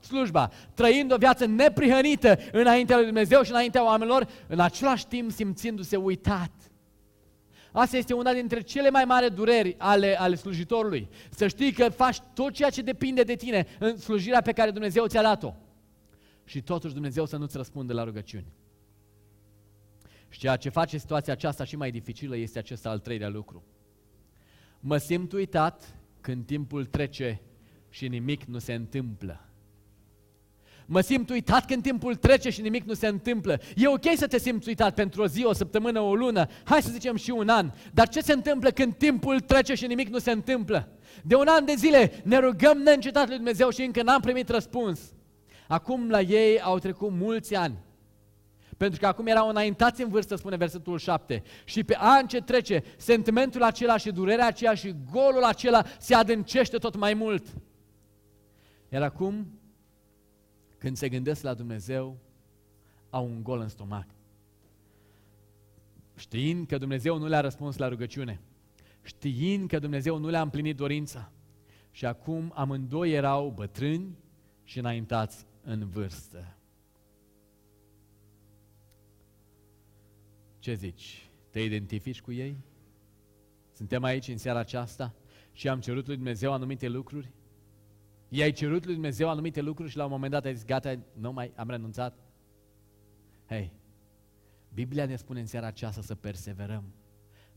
slujba, trăind o viață neprihănită înaintea lui Dumnezeu și înaintea oamenilor, în același timp simțindu-se uitat. Asta este una dintre cele mai mari dureri ale slujitorului. Să știi că faci tot ceea ce depinde de tine în slujirea pe care Dumnezeu ți-a dat-o. Și totuși Dumnezeu să nu-ți răspundă la rugăciuni. Și ceea ce face situația aceasta și mai dificilă este acesta al treilea lucru. Mă simt uitat când timpul trece și nimic nu se întâmplă. Mă simt uitat când timpul trece și nimic nu se întâmplă. E ok să te simți uitat pentru o zi, o săptămână, o lună, hai să zicem și un an. Dar ce se întâmplă când timpul trece și nimic nu se întâmplă? De un an de zile ne rugăm neîncetat lui Dumnezeu și încă n-am primit răspuns. Acum la ei au trecut mulți ani. Pentru că acum erau înaintați în vârstă, spune versetul 7. Și pe an ce trece, sentimentul acela și durerea aceea și golul acela se adâncește tot mai mult. Iar acum, când se gândesc la Dumnezeu, au un gol în stomac. Știind că Dumnezeu nu le-a răspuns la rugăciune, știind că Dumnezeu nu le-a împlinit dorința. Și acum amândoi erau bătrâni și înaintați în vârstă. Ce zici? Te identifici cu ei? Suntem aici în seara aceasta și am cerut lui Dumnezeu anumite lucruri? I-ai cerut lui Dumnezeu anumite lucruri și la un moment dat ai zis, gata, nu mai am renunțat? Hei, Biblia ne spune în seara aceasta să perseverăm.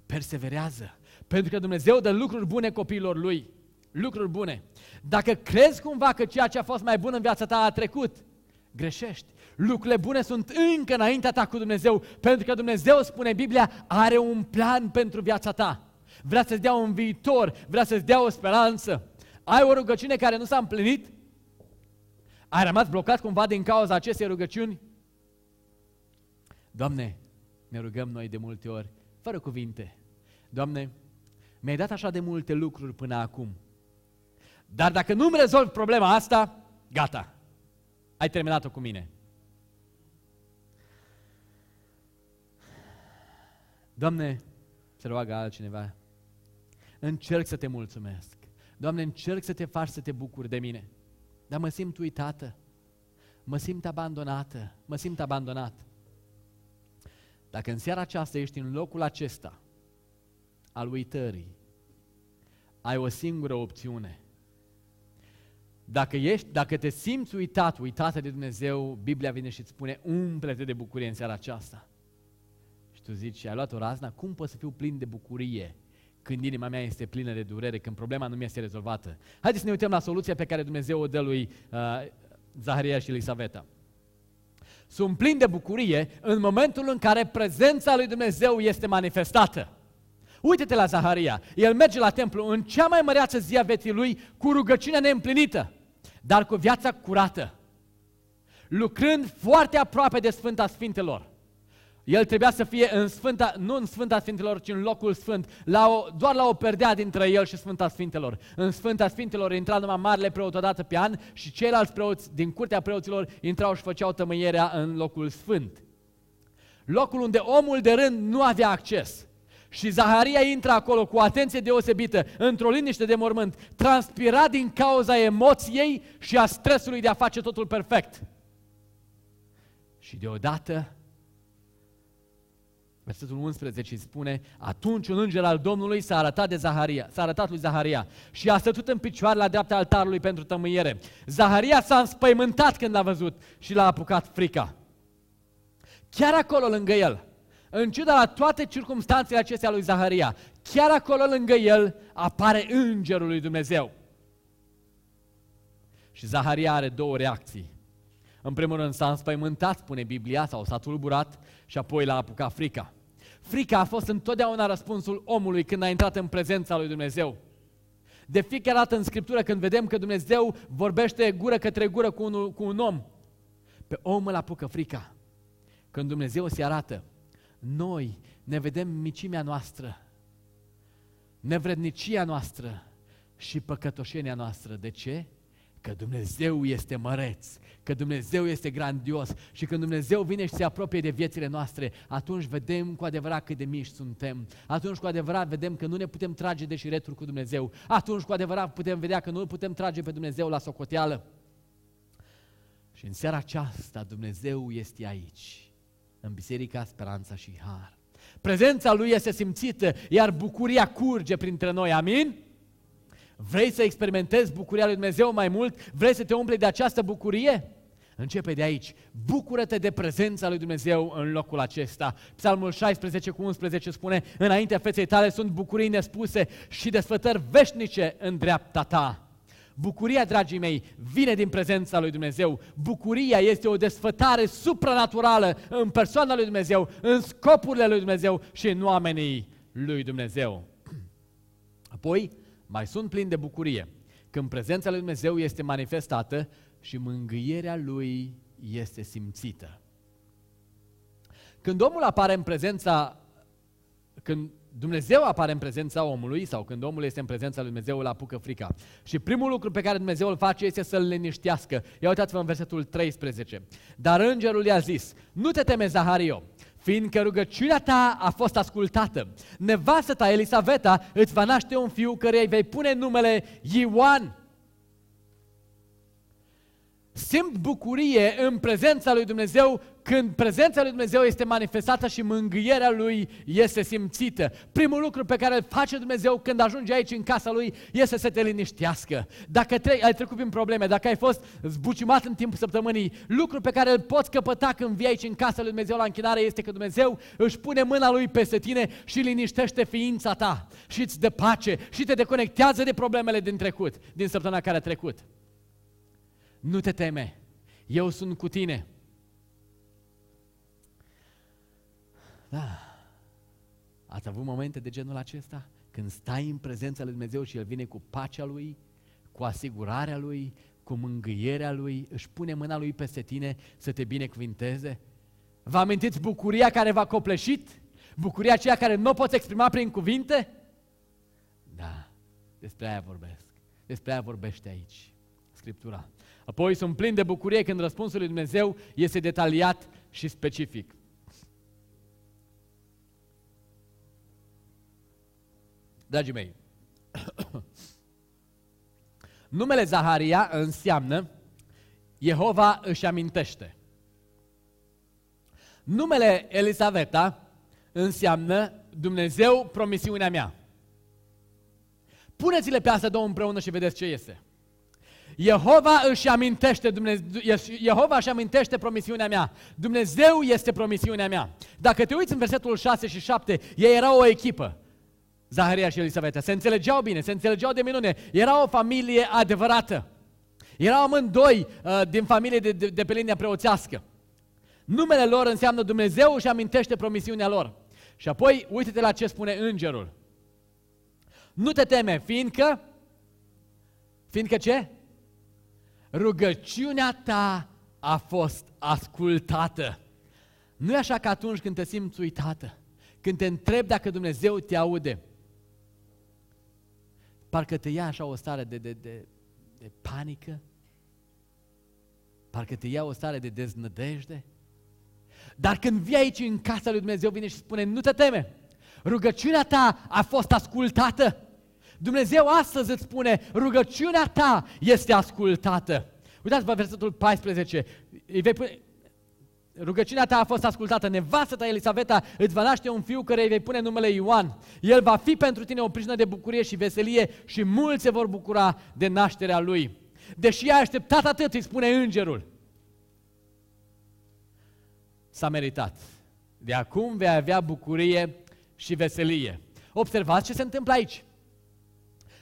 Perseverează, pentru că Dumnezeu dă lucruri bune copiilor Lui. Lucruri bune. Dacă crezi cumva că ceea ce a fost mai bun în viața ta a trecut, greșești. Lucrurile bune sunt încă înaintea ta cu Dumnezeu, pentru că Dumnezeu, spune Biblia, are un plan pentru viața ta. Vrea să-ți dea un viitor, vrea să-ți dea o speranță. Ai o rugăciune care nu s-a împlinit? Ai rămas blocat cumva din cauza acestei rugăciuni? Doamne, ne rugăm noi de multe ori, fără cuvinte. Doamne, mi-ai dat așa de multe lucruri până acum. Dar dacă nu-mi rezolv problema asta, gata, ai terminat-o cu mine. Doamne, se roagă altcineva, încerc să te mulțumesc. Doamne, încerc să te faci să te bucuri de mine, dar mă simt uitată, mă simt abandonată, mă simt abandonat. Dacă în seara aceasta ești în locul acesta al uitării, ai o singură opțiune. Dacă te simți uitat, uitată de Dumnezeu, Biblia vine și îți spune, umple-te de bucurie în seara aceasta. Și tu zici, ai luat o razna, cum pot să fiu plin de bucurie? Când inima mea este plină de durere, când problema nu mi este rezolvată. Haideți să ne uităm la soluția pe care Dumnezeu o dă lui Zaharia și Elisaveta. Sunt plini de bucurie în momentul în care prezența lui Dumnezeu este manifestată. Uite-te la Zaharia, el merge la templu în cea mai măreață zi a vieții lui cu rugăciunea neîmplinită, dar cu viața curată, lucrând foarte aproape de Sfânta Sfintelor. El trebuia să fie în Sfânta, nu în Sfânta Sfintelor, ci în locul sfânt, doar la o perdea dintre el și Sfânta Sfintelor. În Sfânta Sfintelor intra numai marele preot odată pe an și ceilalți preoți din curtea preoților intrau și făceau tămâierea în locul sfânt. Locul unde omul de rând nu avea acces. Și Zaharia intră acolo cu atenție deosebită, într-o liniște de mormânt, transpirat din cauza emoției și a stresului de a face totul perfect. Și deodată, versetul 11 spune, atunci un înger al Domnului s-a arătat lui Zaharia și a stătut în picioare la dreapta altarului pentru tămâiere. Zaharia s-a înspăimântat când l-a văzut și l-a apucat frica. Chiar acolo lângă el, în ciuda la toate circumstanțele acestea lui Zaharia, chiar acolo lângă el apare Îngerul lui Dumnezeu. Și Zaharia are două reacții. În primul rând s-a înspăimântat, spune Biblia, sau s-a tulburat și apoi l-a apucat frica. Frica a fost întotdeauna răspunsul omului când a intrat în prezența lui Dumnezeu. De fiecare dată în Scriptură când vedem că Dumnezeu vorbește gură către gură cu un om, pe om îl apucă frica. Când Dumnezeu se arată, noi ne vedem micimea noastră, nevrednicia noastră și păcătoșenia noastră. De ce? Că Dumnezeu este măreț, că Dumnezeu este grandios și când Dumnezeu vine și se apropie de viețile noastre, atunci vedem cu adevărat cât de mici suntem, atunci cu adevărat vedem că nu ne putem trage de șireturi cu Dumnezeu, atunci cu adevărat putem vedea că nu putem trage pe Dumnezeu la socoteală. Și în seara aceasta Dumnezeu este aici, în Biserica Speranța și Har. Prezența Lui este simțită, iar bucuria curge printre noi, amin? Vrei să experimentezi bucuria lui Dumnezeu mai mult? Vrei să te umpli de această bucurie? Începe de aici. Bucură-te de prezența lui Dumnezeu în locul acesta. Psalmul 16:11 spune, înaintea feței tale sunt bucurii nespuse și desfătări veșnice în dreapta ta. Bucuria, dragii mei, vine din prezența lui Dumnezeu. Bucuria este o desfătare supranaturală în persoana lui Dumnezeu, în scopurile lui Dumnezeu și în oamenii lui Dumnezeu. Apoi, mai sunt plin de bucurie când prezența lui Dumnezeu este manifestată și mângâierea Lui este simțită. Când omul apare în prezența, când Dumnezeu apare în prezența omului sau când omul este în prezența lui Dumnezeu, îl apucă frica. Și primul lucru pe care Dumnezeu îl face este să-l liniștească. Ia uitați-vă în versetul 13. Dar îngerul i-a zis, nu te teme, Zahario, fiindcă rugăciunea ta a fost ascultată. Nevastă ta, Elisaveta, îți va naște un fiu căruia îi vei pune numele Ioan. Simt bucurie în prezența lui Dumnezeu când prezența lui Dumnezeu este manifestată și mângâierea Lui este simțită. Primul lucru pe care îl face Dumnezeu când ajunge aici în casa Lui este să te liniștească. Dacă ai trecut prin probleme, dacă ai fost zbuciumat în timpul săptămânii, lucrul pe care îl poți căpăta când vii aici în casa lui Dumnezeu la închinare este că Dumnezeu își pune mâna Lui peste tine și liniștește ființa ta și îți dă pace și te deconectează de problemele din trecut, din săptămâna care a trecut. Nu te teme, eu sunt cu tine. Da. Ați avut momente de genul acesta? Când stai în prezența lui Dumnezeu și El vine cu pacea Lui, cu asigurarea Lui, cu mângâierea Lui, își pune mâna Lui peste tine să te binecuvinteze? Vă amintiți bucuria care v-a copleșit? Bucuria aceea care nu o poți exprima prin cuvinte? Da, despre aia vorbesc, despre aia vorbește aici Scriptura. Apoi sunt plin de bucurie când răspunsul lui Dumnezeu este detaliat și specific. Dragii mei, numele Zaharia înseamnă Jehova își amintește. Numele Elisaveta înseamnă Dumnezeu, promisiunea mea. Puneți-le pe astea două împreună și vedeți ce iese. Jehova își amintește promisiunea mea. Dumnezeu este promisiunea mea. Dacă te uiți în versetul 6 și 7, ei erau o echipă. Zaharia și Elisaveta se înțelegeau bine, se înțelegeau de minune. Era o familie adevărată. Erau amândoi din familie de pe linia preoțească. Numele lor înseamnă Dumnezeu și amintește promisiunea lor. Și apoi, uite-te la ce spune îngerul. Nu te teme, fiindcă ce? Rugăciunea ta a fost ascultată. Nu e așa că atunci când te simți uitată, când te întrebi dacă Dumnezeu te aude, parcă te ia așa o stare de panică, parcă te ia o stare de deznădejde. Dar când vii aici în casa lui Dumnezeu, vine și spune: nu te teme, rugăciunea ta a fost ascultată. Dumnezeu astăzi îți spune: rugăciunea ta este ascultată. Uitați-vă versetul 14. Rugăciunea ta a fost ascultată. Nevastă ta Elisaveta îți va naște un fiu care îi vei pune numele Ioan. El va fi pentru tine o pricină de bucurie și veselie și mulți se vor bucura de nașterea lui. Deși ai așteptat atât, îi spune îngerul, s-a meritat. De acum vei avea bucurie și veselie. Observați ce se întâmplă aici.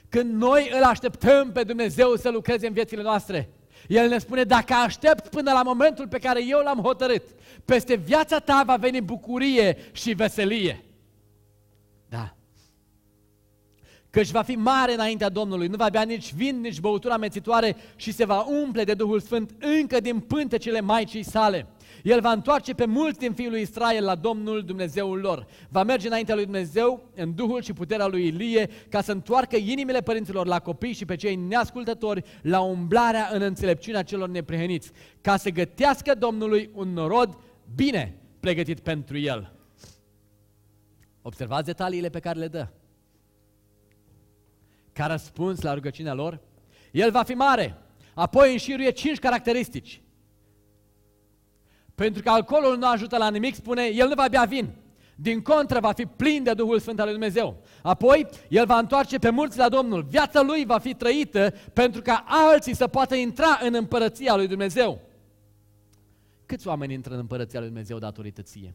Când noi îl așteptăm pe Dumnezeu să lucreze în viețile noastre, El ne spune: dacă aștepți până la momentul pe care eu l-am hotărât, peste viața ta va veni bucurie și veselie. Da. Căci va fi mare înaintea Domnului, nu va bea nici vin, nici băutura amețitoare și se va umple de Duhul Sfânt încă din pântecele Maicii sale. El va întoarce pe mulți din fiii lui Israel la Domnul Dumnezeul lor. Va merge înaintea lui Dumnezeu în Duhul și puterea lui Ilie ca să întoarcă inimile părinților la copii și pe cei neascultători la umblarea în înțelepciunea celor neprihăniți, ca să gătească Domnului un norod bine pregătit pentru el. Observați detaliile pe care le dă. Ca răspuns la rugăciunea lor, el va fi mare. Apoi înșiruie 5 caracteristici. Pentru că alcoolul nu ajută la nimic, spune, el nu va bea vin. Din contră, va fi plin de Duhul Sfânt al lui Dumnezeu. Apoi, el va întoarce pe mulți la Domnul. Viața lui va fi trăită pentru ca alții să poată intra în împărăția lui Dumnezeu. Câți oameni intră în împărăția lui Dumnezeu datorită ție?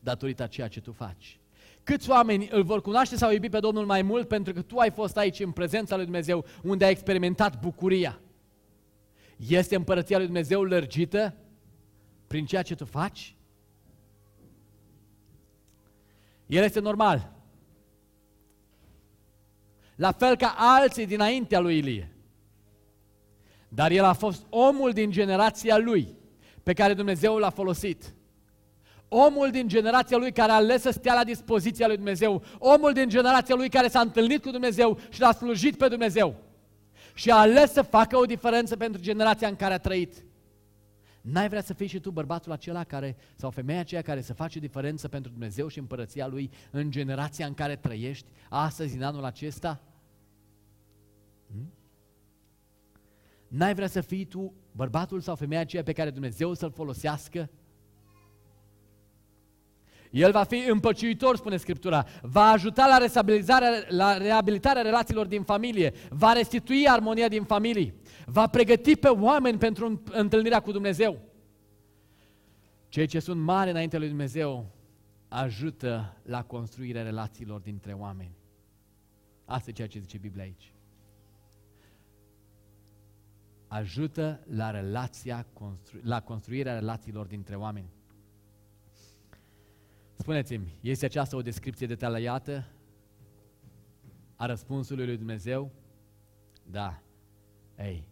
Datorită ceea ce tu faci. Câți oameni îl vor cunoaște sau iubi pe Domnul mai mult pentru că tu ai fost aici în prezența lui Dumnezeu, unde ai experimentat bucuria? Este împărăția lui Dumnezeu lărgită prin ceea ce tu faci? El este normal. La fel ca alții dinaintea lui Ilie. Dar el a fost omul din generația lui pe care Dumnezeu l-a folosit. Omul din generația lui care a ales să stea la dispoziția lui Dumnezeu. Omul din generația lui care s-a întâlnit cu Dumnezeu și l-a slujit pe Dumnezeu. Și a ales să facă o diferență pentru generația în care a trăit. N-ai vrea să fii și tu bărbatul acela care, sau femeia aceea care să face diferență pentru Dumnezeu și împărăția Lui în generația în care trăiești astăzi, în anul acesta? N-ai vrea să fii tu bărbatul sau femeia aceea pe care Dumnezeu să-L folosească? El va fi împăciuitor, spune Scriptura, va ajuta la reabilitarea relațiilor din familie, va restitui armonia din familie, va pregăti pe oameni pentru întâlnirea cu Dumnezeu. Cei ce sunt mari înaintea lui Dumnezeu ajută la construirea relațiilor dintre oameni. Asta e ceea ce zice Biblia aici. Ajută la construirea relațiilor dintre oameni. Spuneți-mi, este aceasta o descripție detaliată a răspunsului lui Dumnezeu? Da. Ei,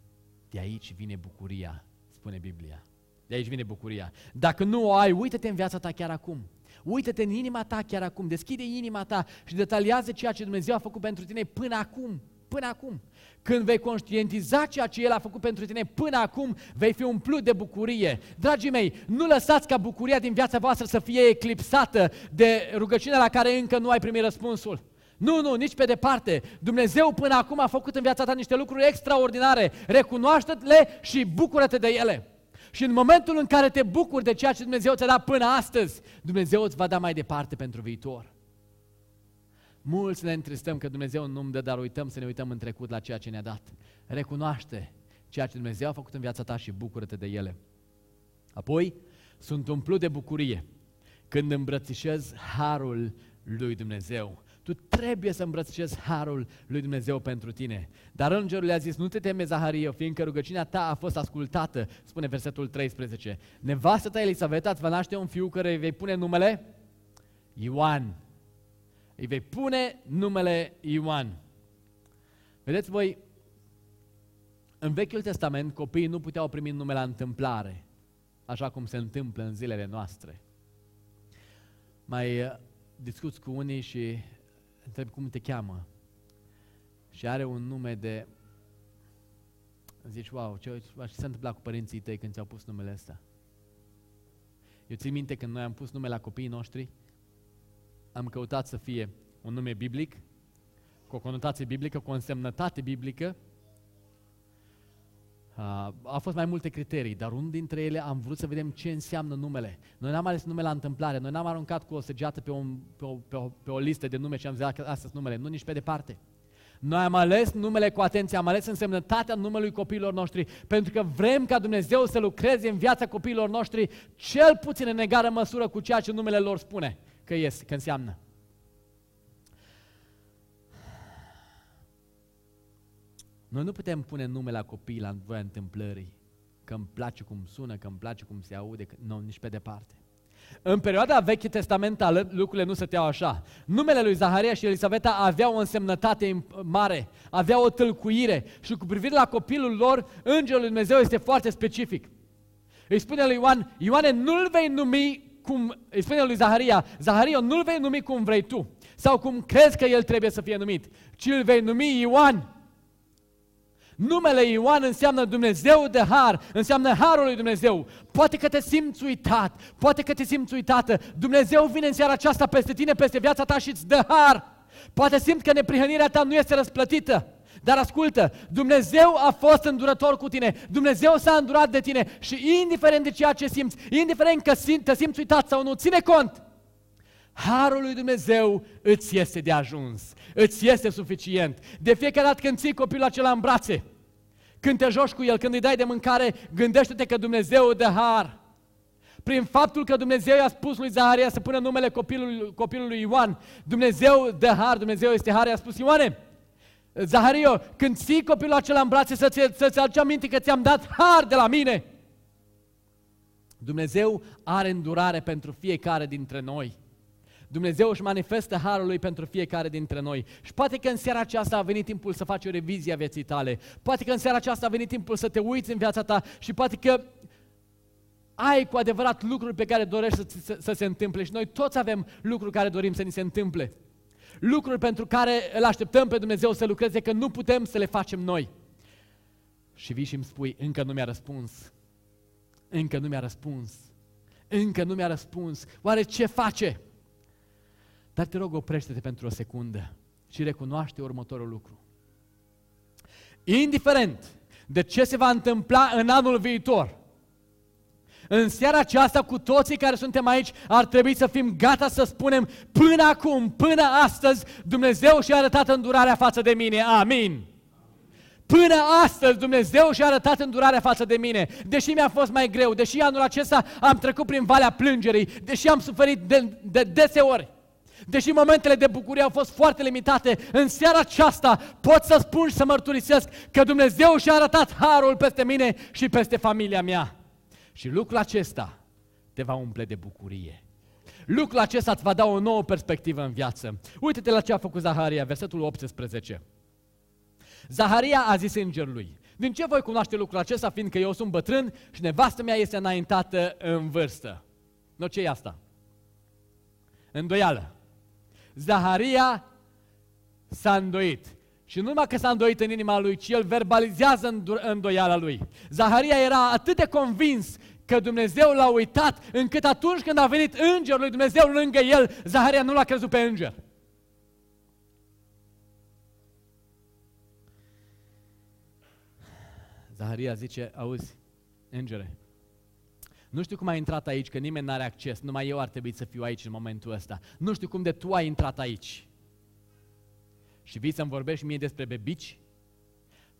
de aici vine bucuria, spune Biblia. De aici vine bucuria. Dacă nu o ai, uită-te în viața ta chiar acum. Uită-te în inima ta chiar acum. Deschide inima ta și detaliază ceea ce Dumnezeu a făcut pentru tine până acum. Până acum. Când vei conștientiza ceea ce El a făcut pentru tine până acum, vei fi umplut de bucurie. Dragii mei, nu lăsați ca bucuria din viața voastră să fie eclipsată de rugăciunea la care încă nu ai primit răspunsul. Nu, nici pe departe. Dumnezeu până acum a făcut în viața ta niște lucruri extraordinare. Recunoaște-le și bucură-te de ele. Și în momentul în care te bucuri de ceea ce Dumnezeu ți-a dat până astăzi, Dumnezeu îți va da mai departe pentru viitor. Mulți ne întristăm că Dumnezeu nu îmi dă, dar uităm să ne uităm în trecut la ceea ce ne-a dat. Recunoaște ceea ce Dumnezeu a făcut în viața ta și bucură-te de ele. Apoi, sunt umplut de bucurie când îmbrățișez harul lui Dumnezeu. Tu trebuie să îmbrățișezi harul lui Dumnezeu pentru tine. Dar îngerul le-a zis: nu te teme, Zaharia, fiindcă rugăciunea ta a fost ascultată, spune versetul 13. Nevastă ta Elisaveta îți va naște un fiu care îi vei pune numele Ioan. Îi vei pune numele Ioan. Vedeți voi, în Vechiul Testament copiii nu puteau primi nume la întâmplare, așa cum se întâmplă în zilele noastre. Mai discuți cu unii și întreb cum te cheamă. Și are un nume de... Zici, wow, ce s-a întâmplat cu părinții tăi când ți-au pus numele ăsta? Eu țin minte când noi am pus nume la copiii noștri, am căutat să fie un nume biblic, cu o conotație biblică, cu o însemnătate biblică. Au fost mai multe criterii, dar unul dintre ele am vrut să vedem ce înseamnă numele. Noi n-am ales numele la întâmplare, noi n-am aruncat cu o săgeată pe o listă de nume și am zis astăzi numele, nu nici pe departe. Noi am ales numele cu atenție, am ales însemnătatea numelui copiilor noștri, pentru că vrem ca Dumnezeu să lucreze în viața copiilor noștri, cel puțin în egală măsură cu ceea ce numele lor spune că înseamnă. Noi nu putem pune nume la copii la voia întâmplării, că îmi place cum sună, că îmi place cum se aude, nu, nici pe departe. În perioada Vechiului Testament lucrurile nu stăteau așa. Numele lui Zaharia și Elisaveta aveau o însemnătate mare, aveau o tâlcuire și cu privire la copilul lor, Îngerul lui Dumnezeu este foarte specific. Îi spune lui Ioan, Ioane, nu-l vei numi cum, îi spune lui Zaharia, Zaharia, nu-l vei numi cum vrei tu sau cum crezi că el trebuie să fie numit, ci îl vei numi Ioan. Numele Ioan înseamnă Dumnezeu de har, înseamnă harul lui Dumnezeu. Poate că te simți uitat, poate că te simți uitată. Dumnezeu vine în seara aceasta peste tine, peste viața ta și îți dă har. Poate simți că neprihănirea ta nu este răsplătită. Dar ascultă, Dumnezeu a fost îndurător cu tine, Dumnezeu s-a îndurat de tine și indiferent de ceea ce simți, indiferent că te simți uitat sau nu, ține cont. Harul lui Dumnezeu îți este de ajuns, îți este suficient. De fiecare dată când ții copilul acela în brațe, când te joci cu el, când îi dai de mâncare, gândește-te că Dumnezeu dă har. Prin faptul că Dumnezeu i-a spus lui Zaharia să pună numele copilului Ioan, Dumnezeu dă har, Dumnezeu este har, i-a spus Ioane, Zahario, când ții copilul acela în brațe, să-ți aduci aminte că ți-am dat har de la mine. Dumnezeu are îndurare pentru fiecare dintre noi. Dumnezeu își manifestă harul lui pentru fiecare dintre noi. Și poate că în seara aceasta a venit timpul să faci o revizie a vieții tale. Poate că în seara aceasta a venit timpul să te uiți în viața ta și poate că ai cu adevărat lucruri pe care dorești să se întâmple. Și noi toți avem lucruri care dorim să ni se întâmple. Lucruri pentru care îl așteptăm pe Dumnezeu să lucreze, că nu putem să le facem noi. Și vii și îmi spui, încă nu mi-a răspuns. Încă nu mi-a răspuns. Încă nu mi-a răspuns. Oare ce face? Dar te rog, oprește-te pentru o secundă și recunoaște următorul lucru. Indiferent de ce se va întâmpla în anul viitor, în seara aceasta cu toții care suntem aici ar trebui să fim gata să spunem până acum, până astăzi, Dumnezeu și-a arătat îndurarea față de mine. Amin. Până astăzi Dumnezeu și-a arătat îndurarea față de mine, deși mi-a fost mai greu, deși anul acesta am trecut prin valea plângerii, deși am suferit de deseori. Deși momentele de bucurie au fost foarte limitate, în seara aceasta pot să spun și să mărturisesc că Dumnezeu și-a arătat harul peste mine și peste familia mea. Și lucrul acesta te va umple de bucurie. Lucrul acesta îți va da o nouă perspectivă în viață. Uite-te la ce a făcut Zaharia, versetul 18. Zaharia a zis îngerului, din ce voi cunoaște lucrul acesta, fiindcă eu sunt bătrân și nevastă mea este înaintată în vârstă. No, ce e asta? Îndoială. Zaharia s-a îndoit. Și nu numai că s-a îndoit în inima lui, ci el verbalizează îndoiala lui. Zaharia era atât de convins că Dumnezeu l-a uitat, încât atunci când a venit îngerul lui Dumnezeu lângă el, Zaharia nu l-a crezut pe înger. Zaharia zice, auzi, îngere, nu știu cum ai intrat aici, că nimeni n-are acces, numai eu ar trebui să fiu aici în momentul ăsta. Nu știu cum de tu ai intrat aici. Și vii să-mi vorbești mie despre bebici?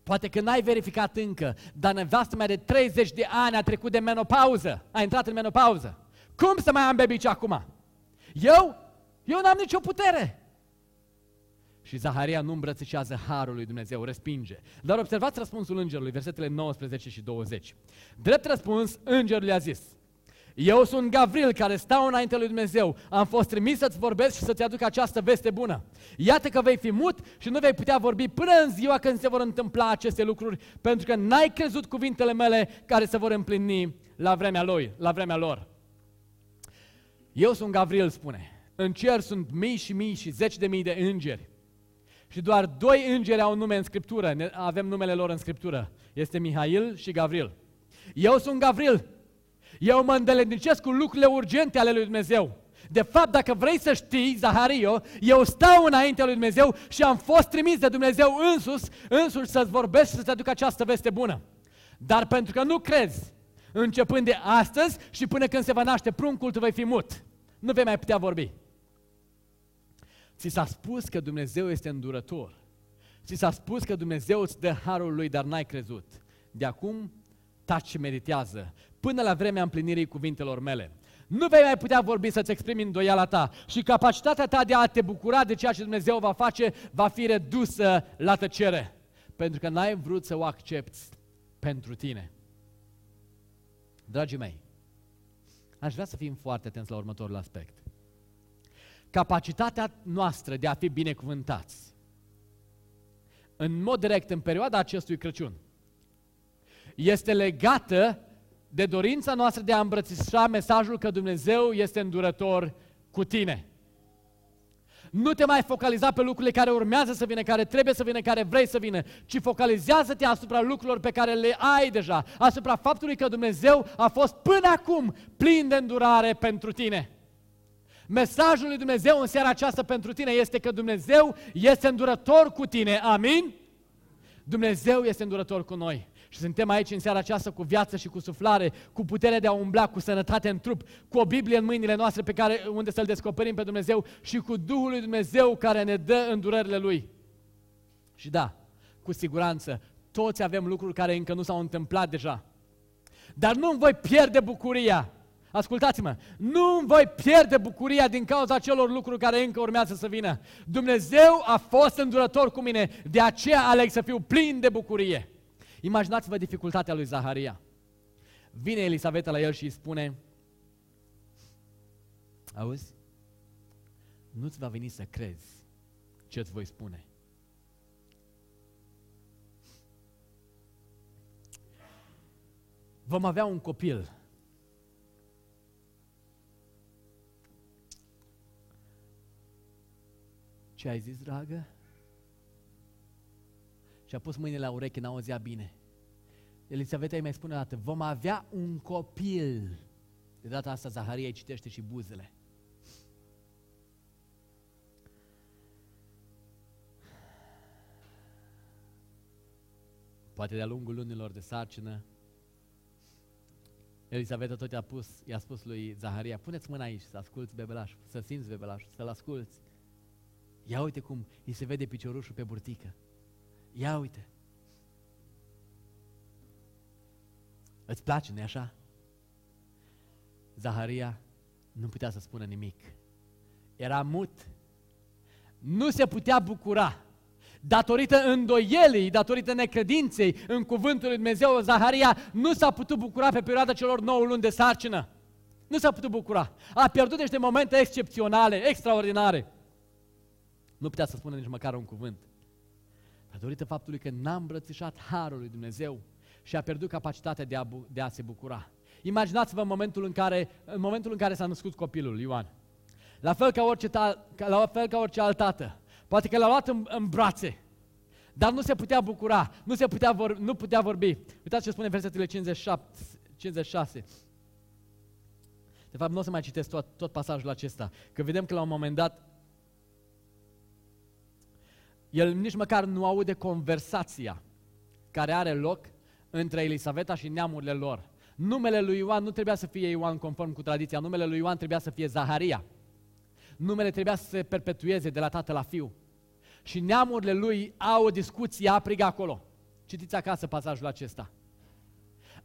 Poate că n-ai verificat încă, dar nevastă mea de 30 de ani a trecut de menopauză, a intrat în menopauză. Cum să mai am bebici acum? Eu n-am nicio putere. Și Zaharia nu îmbrățișează harul lui Dumnezeu, respinge. Dar observați răspunsul îngerului, versetele 19 și 20. Drept răspuns, îngerul i-a zis, Eu sunt Gavril, care stau înaintea lui Dumnezeu. Am fost trimis să-ți vorbesc și să-ți aduc această veste bună. Iată că vei fi mut și nu vei putea vorbi până în ziua când se vor întâmpla aceste lucruri, pentru că n-ai crezut cuvintele mele care se vor împlini la vremea lui, la vremea lor. Eu sunt Gavril, spune. În cer sunt mii și mii și zeci de mii de îngeri. Și doar doi îngeri au nume în Scriptură. Avem numele lor în Scriptură. Este Mihail și Gavril. Eu sunt Gavril. Eu mă îndeletnicesc cu lucrurile urgente ale lui Dumnezeu. De fapt, dacă vrei să știi, Zahario, eu stau înaintea lui Dumnezeu și am fost trimis de Dumnezeu însuși să-ți vorbesc și să-ți aduc această veste bună. Dar pentru că nu crezi, începând de astăzi și până când se va naște pruncul, tu vei fi mut. Nu vei mai putea vorbi. Ți s-a spus că Dumnezeu este îndurător. Ți s-a spus că Dumnezeu îți dă harul lui, dar n-ai crezut. De acum, taci și meditează, până la vremea împlinirii cuvintelor mele. Nu vei mai putea vorbi să-ți exprimi îndoiala ta și capacitatea ta de a te bucura de ceea ce Dumnezeu va face va fi redusă la tăcere, pentru că n-ai vrut să o accepti pentru tine. Dragii mei, aș vrea să fim foarte atenți la următorul aspect. Capacitatea noastră de a fi binecuvântați, în mod direct, în perioada acestui Crăciun, este legată de dorința noastră de a îmbrățișa mesajul că Dumnezeu este îndurător cu tine. Nu te mai focaliza pe lucrurile care urmează să vină, care trebuie să vină, care vrei să vină, ci focalizează-te asupra lucrurilor pe care le ai deja, asupra faptului că Dumnezeu a fost până acum plin de îndurare pentru tine. Mesajul lui Dumnezeu în seara aceasta pentru tine este că Dumnezeu este îndurător cu tine, amin? Dumnezeu este îndurător cu noi. Și suntem aici în seara aceasta cu viață și cu suflare, cu putere de a umbla, cu sănătate în trup, cu o Biblie în mâinile noastre pe care, unde să-L descoperim pe Dumnezeu și cu Duhul lui Dumnezeu care ne dă îndurările Lui. Și da, cu siguranță, toți avem lucruri care încă nu s-au întâmplat deja. Dar nu-mi voi pierde bucuria. Ascultați-mă, nu voi pierde bucuria din cauza celor lucruri care încă urmează să vină. Dumnezeu a fost îndurător cu mine, de aceea aleg să fiu plin de bucurie. Imaginați-vă dificultatea lui Zaharia. Vine Elisaveta la el și îi spune: auzi, nu-ți va veni să crezi ce-ți voi spune. Vom avea un copil. Ce ai zis, dragă? Și a pus mâinile la ureche, n-auzea bine. Elisaveta îi mai spune o dată: vom avea un copil. De data asta Zaharia îi citește și buzele. Poate de-a lungul lunilor de sarcină, Elisaveta tot i-a spus lui Zaharia: pune-ți mâna aici să asculți bebelașul, să simți bebelașul, să-l asculți. Ia uite cum îi se vede piciorușul pe burtică. Ia uite. Îți place, nu-i așa? Zaharia nu putea să spună nimic. Era mut. Nu se putea bucura. Datorită îndoielii, datorită necredinței în cuvântul lui Dumnezeu, Zaharia nu s-a putut bucura pe perioada celor 9 luni de sarcină. Nu s-a putut bucura. A pierdut niște momente excepționale, extraordinare. Nu putea să spună nici măcar un cuvânt. Datorită faptului că n-a îmbrățișat harul lui Dumnezeu și a pierdut capacitatea de a se bucura. Imaginați-vă momentul în care s-a născut copilul Ioan. La fel ca orice alt tată. Poate că l-a luat în brațe, dar nu se putea bucura, nu putea vorbi. Uitați ce spune versetele 57-56. De fapt, nu o să mai citesc tot pasajul acesta, că vedem că la un moment dat el nici măcar nu aude conversația care are loc între Elisaveta și neamurile lor. Numele lui Ioan nu trebuia să fie Ioan conform cu tradiția, numele lui Ioan trebuia să fie Zaharia. Numele trebuia să se perpetueze de la tată la fiu. Și neamurile lui au o discuție aprigă acolo. Citiți acasă pasajul acesta.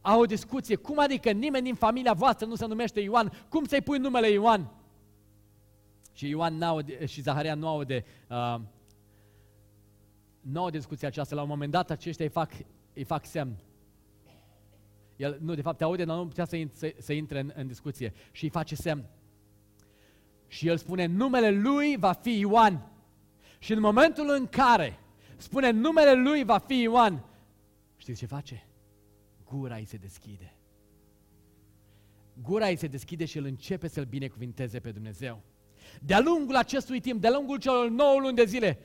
Au o discuție. Cum adică nimeni din familia voastră nu se numește Ioan? Cum să-i pui numele Ioan? Și Zaharia nu aude nouă discuția aceasta. La un moment dat aceștia îi fac semn. El, nu, de fapt, aude, dar nu putea să intre în discuție. Și îi face semn. Și el spune, numele lui va fi Ioan. Și în momentul în care spune, numele lui va fi Ioan, știți ce face? Gura îi se deschide. Gura îi se deschide și el începe să-L binecuvinteze pe Dumnezeu. De-a lungul acestui timp, de-a lungul celor 9 luni de zile,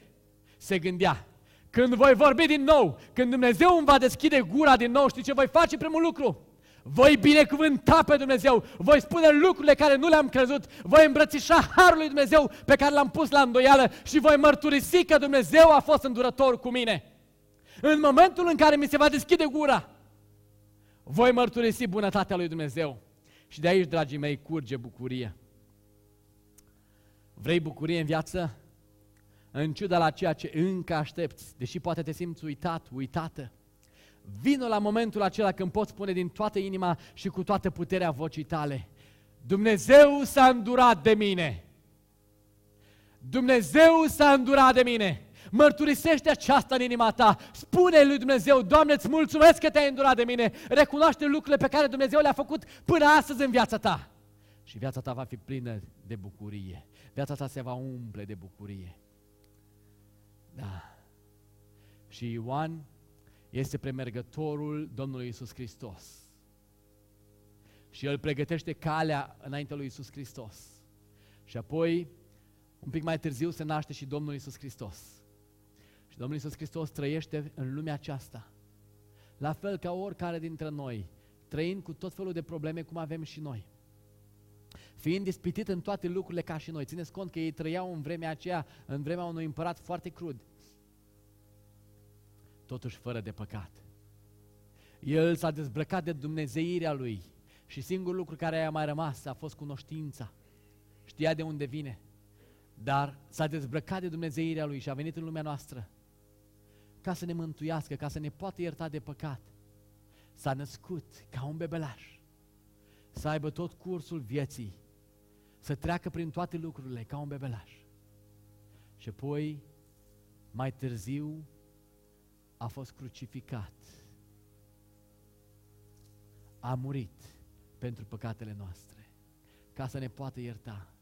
se gândea, când voi vorbi din nou, când Dumnezeu îmi va deschide gura din nou, știi ce voi face? Primul lucru, voi binecuvânta pe Dumnezeu, voi spune lucrurile care nu le-am crezut, voi îmbrățișa harul lui Dumnezeu pe care l-am pus la îndoială și voi mărturisi că Dumnezeu a fost îndurător cu mine. În momentul în care mi se va deschide gura, voi mărturisi bunătatea lui Dumnezeu. Și de aici, dragii mei, curge bucurie. Vrei bucurie în viață? În ciuda la ceea ce încă aștepți, deși poate te simți uitat, uitată, vină la momentul acela când poți spune din toată inima și cu toată puterea vocii tale, Dumnezeu s-a îndurat de mine! Dumnezeu s-a îndurat de mine! Mărturisește aceasta în inima ta, spune lui Dumnezeu, Doamne, îți mulțumesc că te-ai îndurat de mine, recunoaște lucrurile pe care Dumnezeu le-a făcut până astăzi în viața ta. Și viața ta va fi plină de bucurie, viața ta se va umple de bucurie. Da. Și Ioan este premergătorul Domnului Iisus Hristos. Și el pregătește calea înaintea lui Iisus Hristos. Și apoi, un pic mai târziu, se naște și Domnul Iisus Hristos. Și Domnul Iisus Hristos trăiește în lumea aceasta. La fel ca oricare dintre noi, trăind cu tot felul de probleme cum avem și noi. Fiind ispitit în toate lucrurile ca și noi. Țineți cont că ei trăiau în vremea aceea, în vremea unui împărat foarte crud. Totuși fără de păcat. El s-a dezbrăcat de dumnezeirea lui și singurul lucru care i-a mai rămas a fost cunoștința. Știa de unde vine, dar s-a dezbrăcat de dumnezeirea lui și a venit în lumea noastră ca să ne mântuiască, ca să ne poată ierta de păcat. S-a născut ca un bebelaș, să aibă tot cursul vieții, să treacă prin toate lucrurile ca un bebelaș. Și apoi, mai târziu, a fost crucificat. A murit pentru păcatele noastre, ca să ne poată ierta.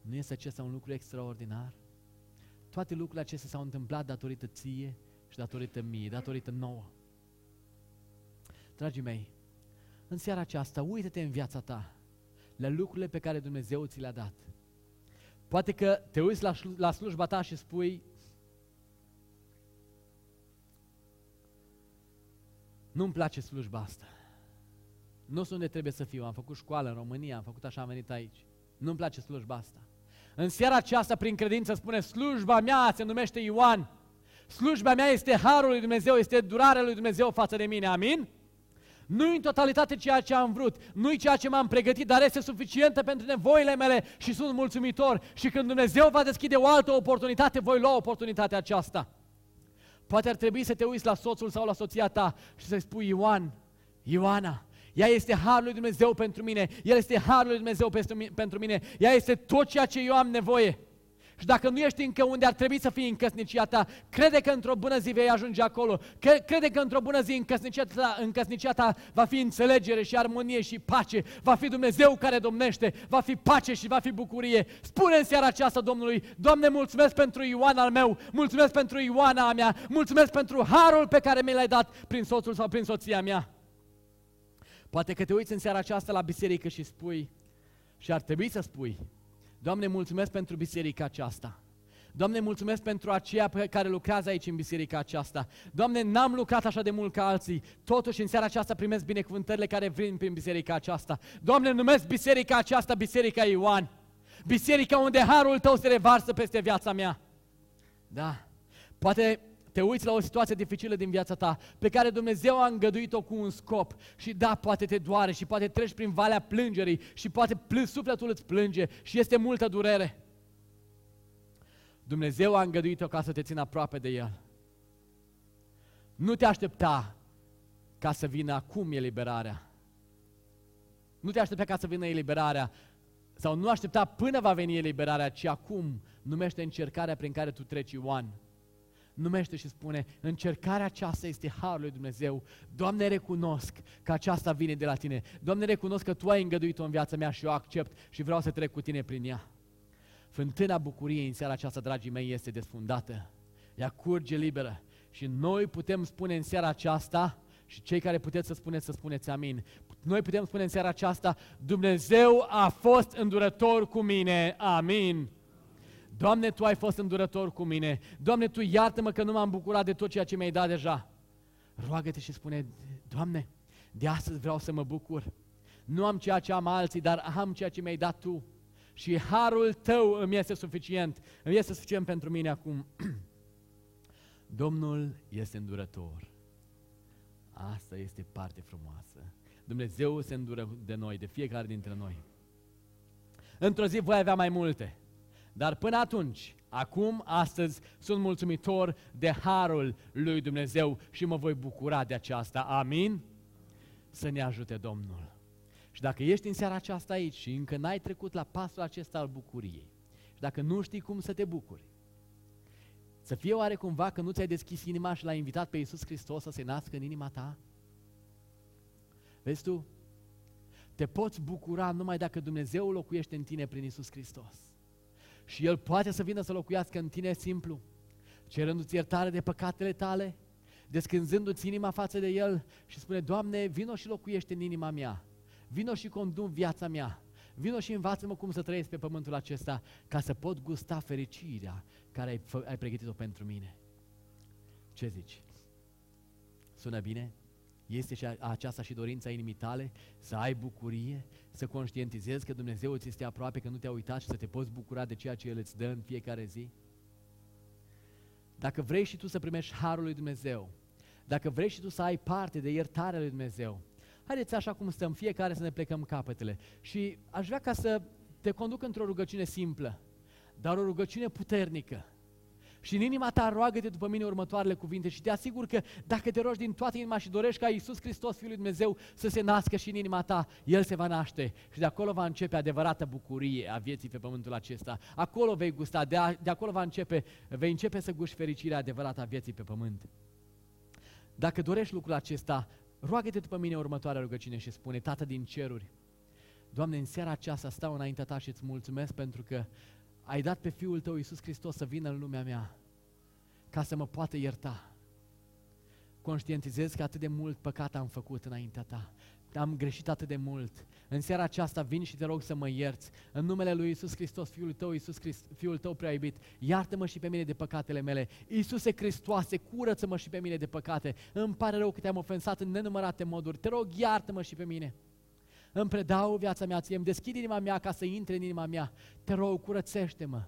Nu este acesta un lucru extraordinar? Toate lucrurile acestea s-au întâmplat datorită ție și datorită mie, datorită nouă. Dragii mei, în seara aceasta, uită-te în viața ta la lucrurile pe care Dumnezeu ți le-a dat. Poate că te uiți la slujba ta și spui, nu-mi place slujba asta, nu sunt unde trebuie să fiu, am făcut școală în România, am făcut așa, am venit aici, nu-mi place slujba asta. În seara aceasta, prin credință, spune, slujba mea se numește Ioan, slujba mea este harul lui Dumnezeu, este durarea lui Dumnezeu față de mine, amin? Nu-i în totalitate ceea ce am vrut, nu-i ceea ce m-am pregătit, dar este suficientă pentru nevoile mele și sunt mulțumitor. Și când Dumnezeu va deschide o altă oportunitate, voi lua oportunitatea aceasta. Poate ar trebui să te uiți la soțul sau la soția ta și să-i spui, Ioan, Ioana, ea este harul lui Dumnezeu pentru mine, el este harul lui Dumnezeu pentru mine, ea este tot ceea ce eu am nevoie. Și dacă nu ești încă unde ar trebui să fii în căsnicia ta, crede că într-o bună zi vei ajunge acolo. Crede că într-o bună zi în căsnicia ta va fi înțelegere și armonie și pace. Va fi Dumnezeu care domnește, va fi pace și va fi bucurie. Spune în seara aceasta Domnului, Doamne, mulțumesc pentru Ioan al meu, mulțumesc pentru Ioana a mea, mulțumesc pentru harul pe care mi l-ai dat prin soțul sau prin soția mea. Poate că te uiți în seara aceasta la biserică și spui, și ar trebui să spui, Doamne, mulțumesc pentru biserica aceasta. Doamne, mulțumesc pentru aceia care lucrează aici în biserica aceasta. Doamne, n-am lucrat așa de mult ca alții, totuși în seara aceasta primesc binecuvântările care vin prin biserica aceasta. Doamne, numesc biserica aceasta Biserica Ioan, biserica unde harul Tău se revarsă peste viața mea. Da, poate te uiți la o situație dificilă din viața ta, pe care Dumnezeu a îngăduit-o cu un scop. Și da, poate te doare și poate treci prin valea plângerii și poate sufletul îți plânge și este multă durere. Dumnezeu a îngăduit-o ca să te țină aproape de El. Nu te aștepta ca să vină acum eliberarea. Nu te aștepta ca să vină eliberarea sau nu aștepta până va veni eliberarea, ci acum numește încercarea prin care tu treci, Ioan. numește și spune: încercarea aceasta este harul lui Dumnezeu. Doamne, recunosc că aceasta vine de la Tine. Doamne, recunosc că Tu ai îngăduit-o în viața mea și eu accept și vreau să trec cu Tine prin ea. Fântâna bucuriei în seara aceasta, dragii mei, este desfundată. Ea curge liberă și noi putem spune în seara aceasta, și cei care puteți să spuneți, să spuneți amin. Noi putem spune în seara aceasta: Dumnezeu a fost îndurător cu mine, amin. Doamne, Tu ai fost îndurător cu mine. Doamne, Tu iartă-mă că nu m-am bucurat de tot ceea ce mi-ai dat deja. Roagă-Te și spune: Doamne, de astăzi vreau să mă bucur. Nu am ceea ce am alții, dar am ceea ce mi-ai dat Tu. Și harul Tău îmi este suficient. Îmi este suficient pentru mine acum. Domnul este îndurător. Asta este parte frumoasă. Dumnezeu se îndură de noi, de fiecare dintre noi. Într-o zi voi avea mai multe. Dar până atunci, acum, astăzi, sunt mulțumitor de harul lui Dumnezeu și mă voi bucura de aceasta. Amin? Să ne ajute Domnul. Și dacă ești în seara aceasta aici și încă n-ai trecut la pasul acesta al bucuriei, și dacă nu știi cum să te bucuri, să fie oare cumva că nu ți-ai deschis inima și L-ai invitat pe Iisus Hristos să se nască în inima ta? Vezi tu, te poți bucura numai dacă Dumnezeu locuiește în tine prin Iisus Hristos. Și El poate să vină să locuiască în tine simplu, cerându-ți iertare de păcatele tale, descânzându-ți inima față de El și spune: Doamne, vino și locuiește în inima mea, vino și condum viața mea, vino și învață-mă cum să trăiesc pe pământul acesta ca să pot gusta fericirea care ai pregătit-o pentru mine. Ce zici? Sună bine? Este și aceasta și dorința inimii tale, să ai bucurie, să conștientizezi că Dumnezeu ți este aproape, că nu te-a uitat și să te poți bucura de ceea ce El îți dă în fiecare zi? Dacă vrei și tu să primești harul lui Dumnezeu, dacă vrei și tu să ai parte de iertarea lui Dumnezeu, haideți așa cum stăm fiecare să ne plecăm capetele. Și aș vrea ca să te conduc într-o rugăciune simplă, dar o rugăciune puternică. Și în inima ta roagă-te după mine următoarele cuvinte și te asigur că dacă te rogi din toată inima și dorești ca Iisus Hristos, Fiul lui Dumnezeu, să se nască și în inima ta, El se va naște și de acolo va începe adevărata bucurie a vieții pe pământul acesta. Acolo vei gusta, de acolo vei începe să guști fericirea adevărată a vieții pe pământ. Dacă dorești lucrul acesta, roagă-te după mine următoarea rugăciune și spune: Tată din ceruri, Doamne, în seara aceasta stau înaintea Ta și îți mulțumesc pentru că ai dat pe Fiul Tău, Iisus Hristos, să vină în lumea mea ca să mă poată ierta. Conștientizez că atât de mult păcat am făcut înaintea Ta. Am greșit atât de mult. În seara aceasta vin și te rog să mă ierți. În numele lui Iisus Hristos, Fiul Tău, Fiul Tău prea iubit, iartă-mă și pe mine de păcatele mele. Iisuse Hristoase, curăță-mă și pe mine de păcate. Îmi pare rău că Te-am ofensat în nenumărate moduri. Te rog, iartă-mă și pe mine. Îmi predau viața mea Ție, îmi deschid inima mea ca să intre în inima mea. Te rog, curățește-mă.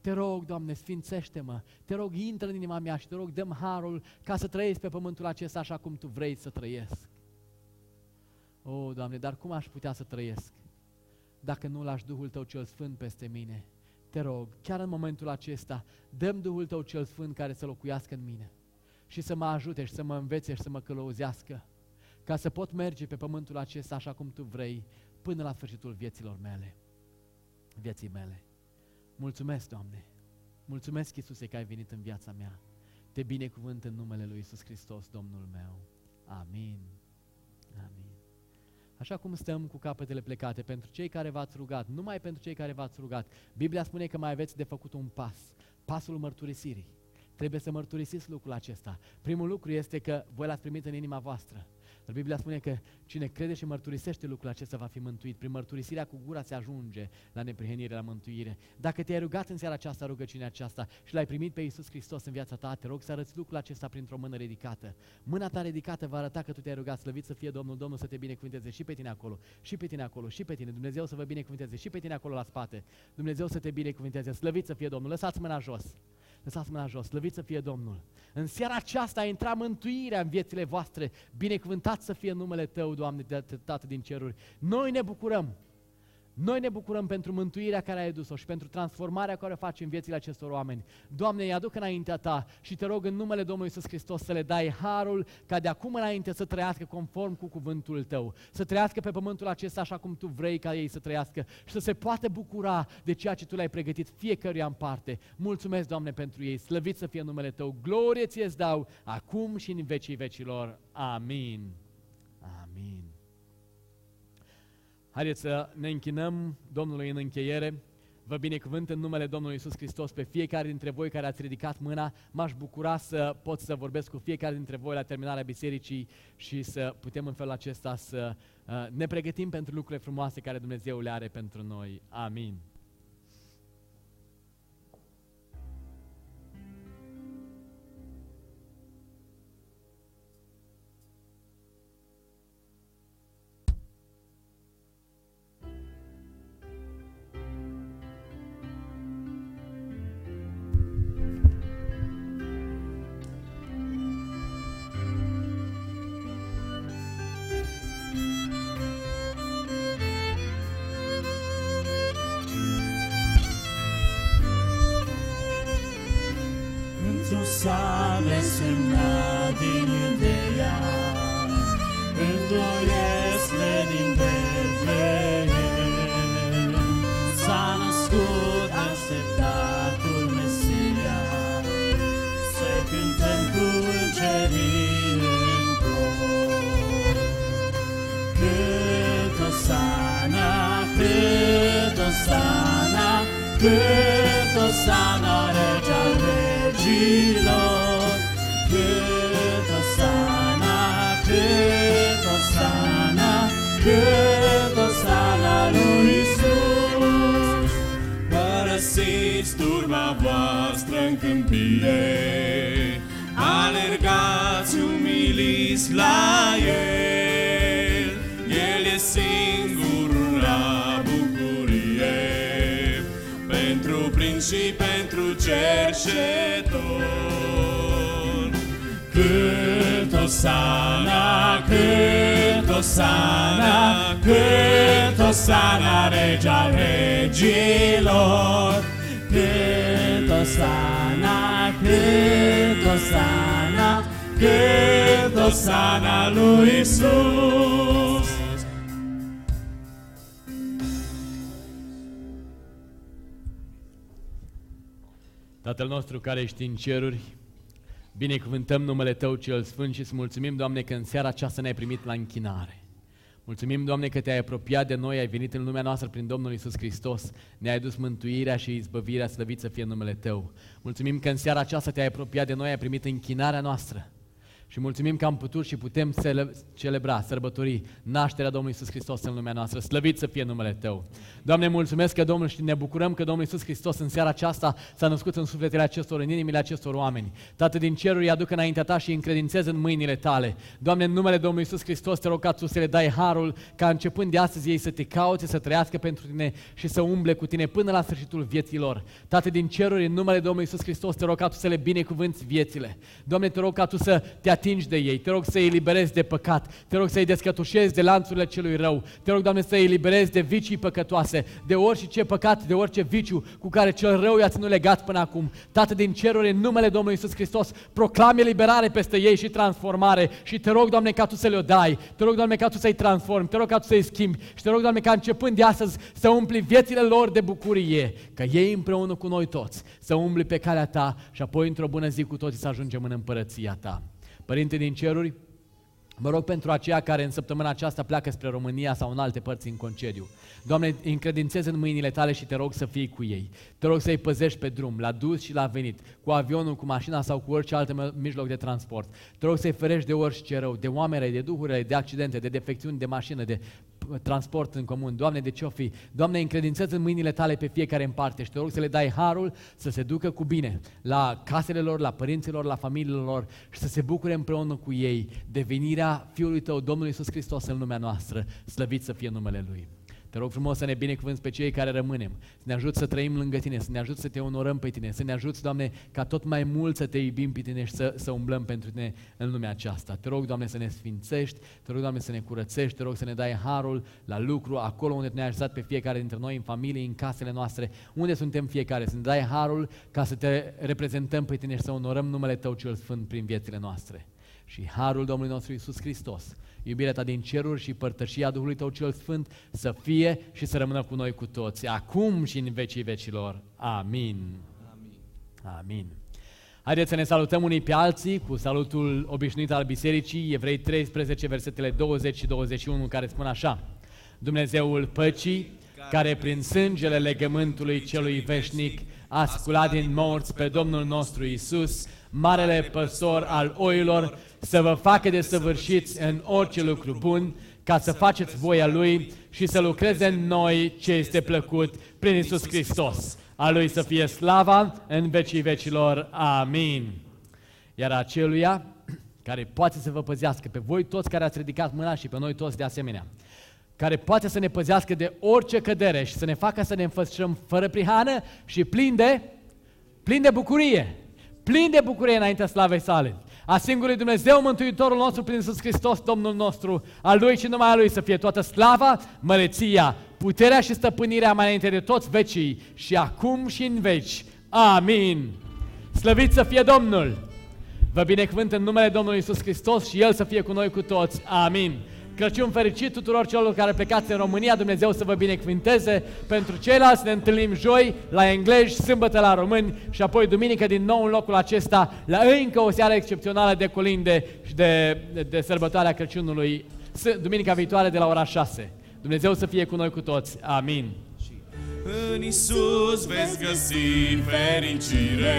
Te rog, Doamne, sfințește-mă. Te rog, intră în inima mea și Te rog, dă-mi harul ca să trăiesc pe pământul acesta așa cum Tu vrei să trăiesc. O, Doamne, dar cum aș putea să trăiesc dacă nu lași Duhul Tău cel Sfânt peste mine? Te rog, chiar în momentul acesta, dă-mi Duhul Tău cel Sfânt care să locuiască în mine și să mă ajute și să mă învețe și să mă călăuzească, ca să pot merge pe pământul acesta așa cum Tu vrei, până la sfârșitul vieții mele. Mulțumesc, Doamne! Mulțumesc, Iisuse, că ai venit în viața mea. Te binecuvânt în numele lui Iisus Hristos, Domnul meu. Amin. Amin. Așa cum stăm cu capetele plecate, pentru cei care v-ați rugat, numai pentru cei care v-ați rugat, Biblia spune că mai aveți de făcut un pas, pasul mărturisirii. Trebuie să mărturisiți lucrul acesta. Primul lucru este că voi L-ați primit în inima voastră. Dar Biblia spune că cine crede și mărturisește lucrul acesta va fi mântuit. Prin mărturisirea cu gura se ajunge la neprihănire, la mântuire. Dacă te-ai rugat în seara aceasta, rugăciunea aceasta, și L-ai primit pe Iisus Hristos în viața ta, te rog să arăți lucrul acesta printr-o mână ridicată. Mâna ta ridicată va arăta că tu te-ai rugat. Slăvit să fie Domnul, Domnul să te binecuvânteze și pe tine acolo, și pe tine acolo, și pe tine. Dumnezeu să vă binecuvânteze și pe tine acolo la spate. Dumnezeu să te binecuvânteze. Slăvit să fie Domnul. Lăsați mâna jos. Lăsați mâna jos, slăvit să fie Domnul. În seara aceasta a intrat mântuirea în viețile voastre. Binecuvântat să fie numele Tău, Doamne, Tată din ceruri. Noi ne bucurăm. Noi ne bucurăm pentru mântuirea care ai dus-o și pentru transformarea care o faci în viețile acestor oameni. Doamne, îi aduc înaintea Ta și Te rog în numele Domnului Iisus Hristos să le dai harul ca de acum înainte să trăiască conform cu cuvântul Tău, să trăiască pe pământul acesta așa cum Tu vrei ca ei să trăiască și să se poată bucura de ceea ce Tu le-ai pregătit fiecăruia în parte. Mulțumesc, Doamne, pentru ei, slăvit să fie numele Tău, glorie Ție-ți dau acum și în vecii vecilor. Amin. Amin. Haideți să ne închinăm Domnului în încheiere. Vă binecuvânt în numele Domnului Iisus Hristos pe fiecare dintre voi care ați ridicat mâna. M-aș bucura să pot să vorbesc cu fiecare dintre voi la terminarea bisericii și să putem în felul acesta să ne pregătim pentru lucrurile frumoase care Dumnezeu le are pentru noi. Amin. Sable semnat din Iudeia, îndoiesle din Betleem, s-a născut așteptatul Mesia, să cântăm cu îngerii în cor. Cât Osana, cât Osana, cât Osana, Rege al regilor. Cât Osana, cât Osana, cât Osana lui Iisus. Părăsiți turma voastră în câmpie, alergați umiliți la El. El e singurul la bucurie, pentru prinț și pentru cerșetor. Cât Osana, cât Osana, cât Osana, Rege al regilor. Cât Osana, cât Osana, cât Osana lui Iisus. Tatăl nostru care ești în ceruri, binecuvântăm numele Tău cel Sfânt și îți mulțumim, Doamne, că în seara aceasta ne-ai primit la închinare. Mulțumim, Doamne, că Te-ai apropiat de noi, ai venit în lumea noastră prin Domnul Iisus Hristos, ne-ai dus mântuirea și izbăvirea, slăvit să fie numele Tău. Mulțumim că în seara aceasta Te-ai apropiat de noi, ai primit închinarea noastră. Și mulțumim că am putut și putem celebra, sărbători nașterea Domnului Iisus Hristos în lumea noastră. Slăvit să fie numele Tău! Doamne, mulțumesc că Domnul și ne bucurăm că Domnul Iisus Hristos în seara aceasta s-a născut în sufletele acestor, în inimile acestor oameni. Tată din ceruri, îi aduc înaintea Ta și îi încredințez în mâinile Tale. Doamne, în numele Domnului Iisus Hristos te rog ca Tu să le dai harul ca începând de astăzi ei să Te caute, să trăiască pentru Tine și să umble cu Tine până la sfârșitul vieților. Tată din ceruri, în numele Domnului Iisus Hristos te rog ca Tu să le binecuvânți viețile. Doamne, te rog ca Tu să Te atingi de ei, te rog să-i eliberezi de păcat, te rog să-i descătușezi de lanțurile celui rău, te rog, Doamne, să-i eliberezi de vicii păcătoase, de orice păcat, de orice viciu cu care cel rău i-a ținut legat până acum. Tată din ceruri, în numele Domnului Iisus Hristos, proclami eliberare peste ei și transformare și te rog, Doamne, ca Tu să le-o dai, te rog, Doamne, ca Tu să-i transformi, te rog ca Tu să-i schimbi și te rog, Doamne, ca începând de astăzi să umpli viețile lor de bucurie, că ei împreună cu noi toți să umbli pe calea Ta și apoi într-o bună zi cu toții să ajungem în împărăția Ta. Părinte din ceruri, mă rog pentru aceia care în săptămâna aceasta pleacă spre România sau în alte părți în concediu. Doamne, încredințez în mâinile Tale și te rog să fii cu ei. Te rog să-i păzești pe drum, la dus și la venit, cu avionul, cu mașina sau cu orice alt mijloc de transport. Te rog să-i ferești de orice rău, de oameni, de duhuri, de accidente, de defecțiuni, de mașină, de transport în comun. Doamne, de ce-o fi? Doamne, încredințez în mâinile Tale pe fiecare în parte și te rog să le dai harul să se ducă cu bine la casele lor, la părinților, la familiilor lor și să se bucure împreună cu ei de venirea Fiului Tău, Domnul Iisus Hristos, în lumea noastră. Slăvit să fie numele Lui! Te rog frumos să ne binecuvânți pe cei care rămânem, să ne ajut să trăim lângă Tine, să ne ajut să Te onorăm pe Tine, să ne ajut, Doamne, ca tot mai mult să Te iubim pe Tine și să umblăm pentru Tine în lumea aceasta. Te rog, Doamne, să ne sfințești, Te rog, Doamne, să ne curățești, Te rog să ne dai harul la lucru, acolo unde Tu ne-ai ajutat pe fiecare dintre noi, în familie, în casele noastre, unde suntem fiecare, să ne dai harul ca să Te reprezentăm pe Tine și să onorăm numele Tău cel Sfânt prin viețile noastre. Și harul Domnului nostru Iisus Hristos, iubirea Ta din ceruri și părtășia Duhului Tău cel Sfânt să fie și să rămână cu noi cu toți, acum și în vecii vecilor. Amin. Amin. Haideți să ne salutăm unii pe alții cu salutul obișnuit al Bisericii, Evrei 13, versetele 20 și 21, care spun așa: Dumnezeul păcii, care prin sângele legământului celui veșnic a sculat din morți pe Domnul nostru Iisus, Marele Păstor al oilor, să vă facă desăvârșiți în orice lucru bun, ca să faceți voia Lui și să lucreze în noi ce este plăcut prin Iisus Hristos. A Lui să fie slava în vecii vecilor. Amin. Iar aceluia care poate să vă păzească pe voi toți care ați ridicat mâna și pe noi toți de asemenea, care poate să ne păzească de orice cădere și să ne facă să ne înfășurăm fără prihană și plin de bucurie. Plin de bucurie înaintea slavei sale, a singurului Dumnezeu, Mântuitorul nostru, prin Iisus Hristos, Domnul nostru, a Lui și numai a Lui să fie toată slava, măreția, puterea și stăpânirea mai înainte de toți vecii și acum și în veci. Amin. Slăvit să fie Domnul! Vă binecuvânt în numele Domnului Iisus Hristos și El să fie cu noi cu toți. Amin. Crăciun fericit tuturor celor care plecați în România, Dumnezeu să vă binecuvânteze. Pentru ceilalți ne întâlnim joi la englezi, sâmbătă la români și apoi duminică din nou în locul acesta la încă o seară excepțională de colinde și de sărbătoarea Crăciunului, duminica viitoare de la ora 6. Dumnezeu să fie cu noi cu toți. Amin. În Iisus veți găsi fericire,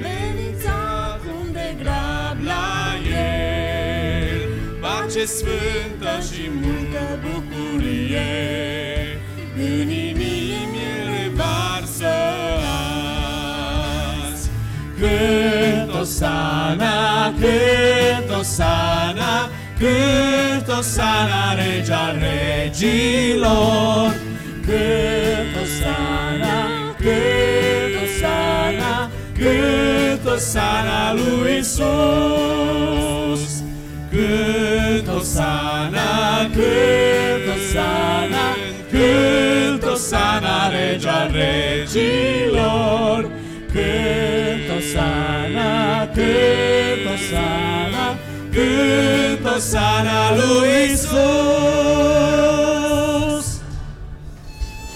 veniți acum de grab la El. Pace sfântă și multă bucurie în inimi El varsă azi. Cânt Osana, cânt Osana, cânt Osana, Rege al regilor. Cânt Osana, cânt Osana, cânt Osana lui Iisus. Cânt Osana, cânt Osana, cânt Osana, Rege al regilor. Cânt Osana, cânt Osana, cânt Osana lui Iisus.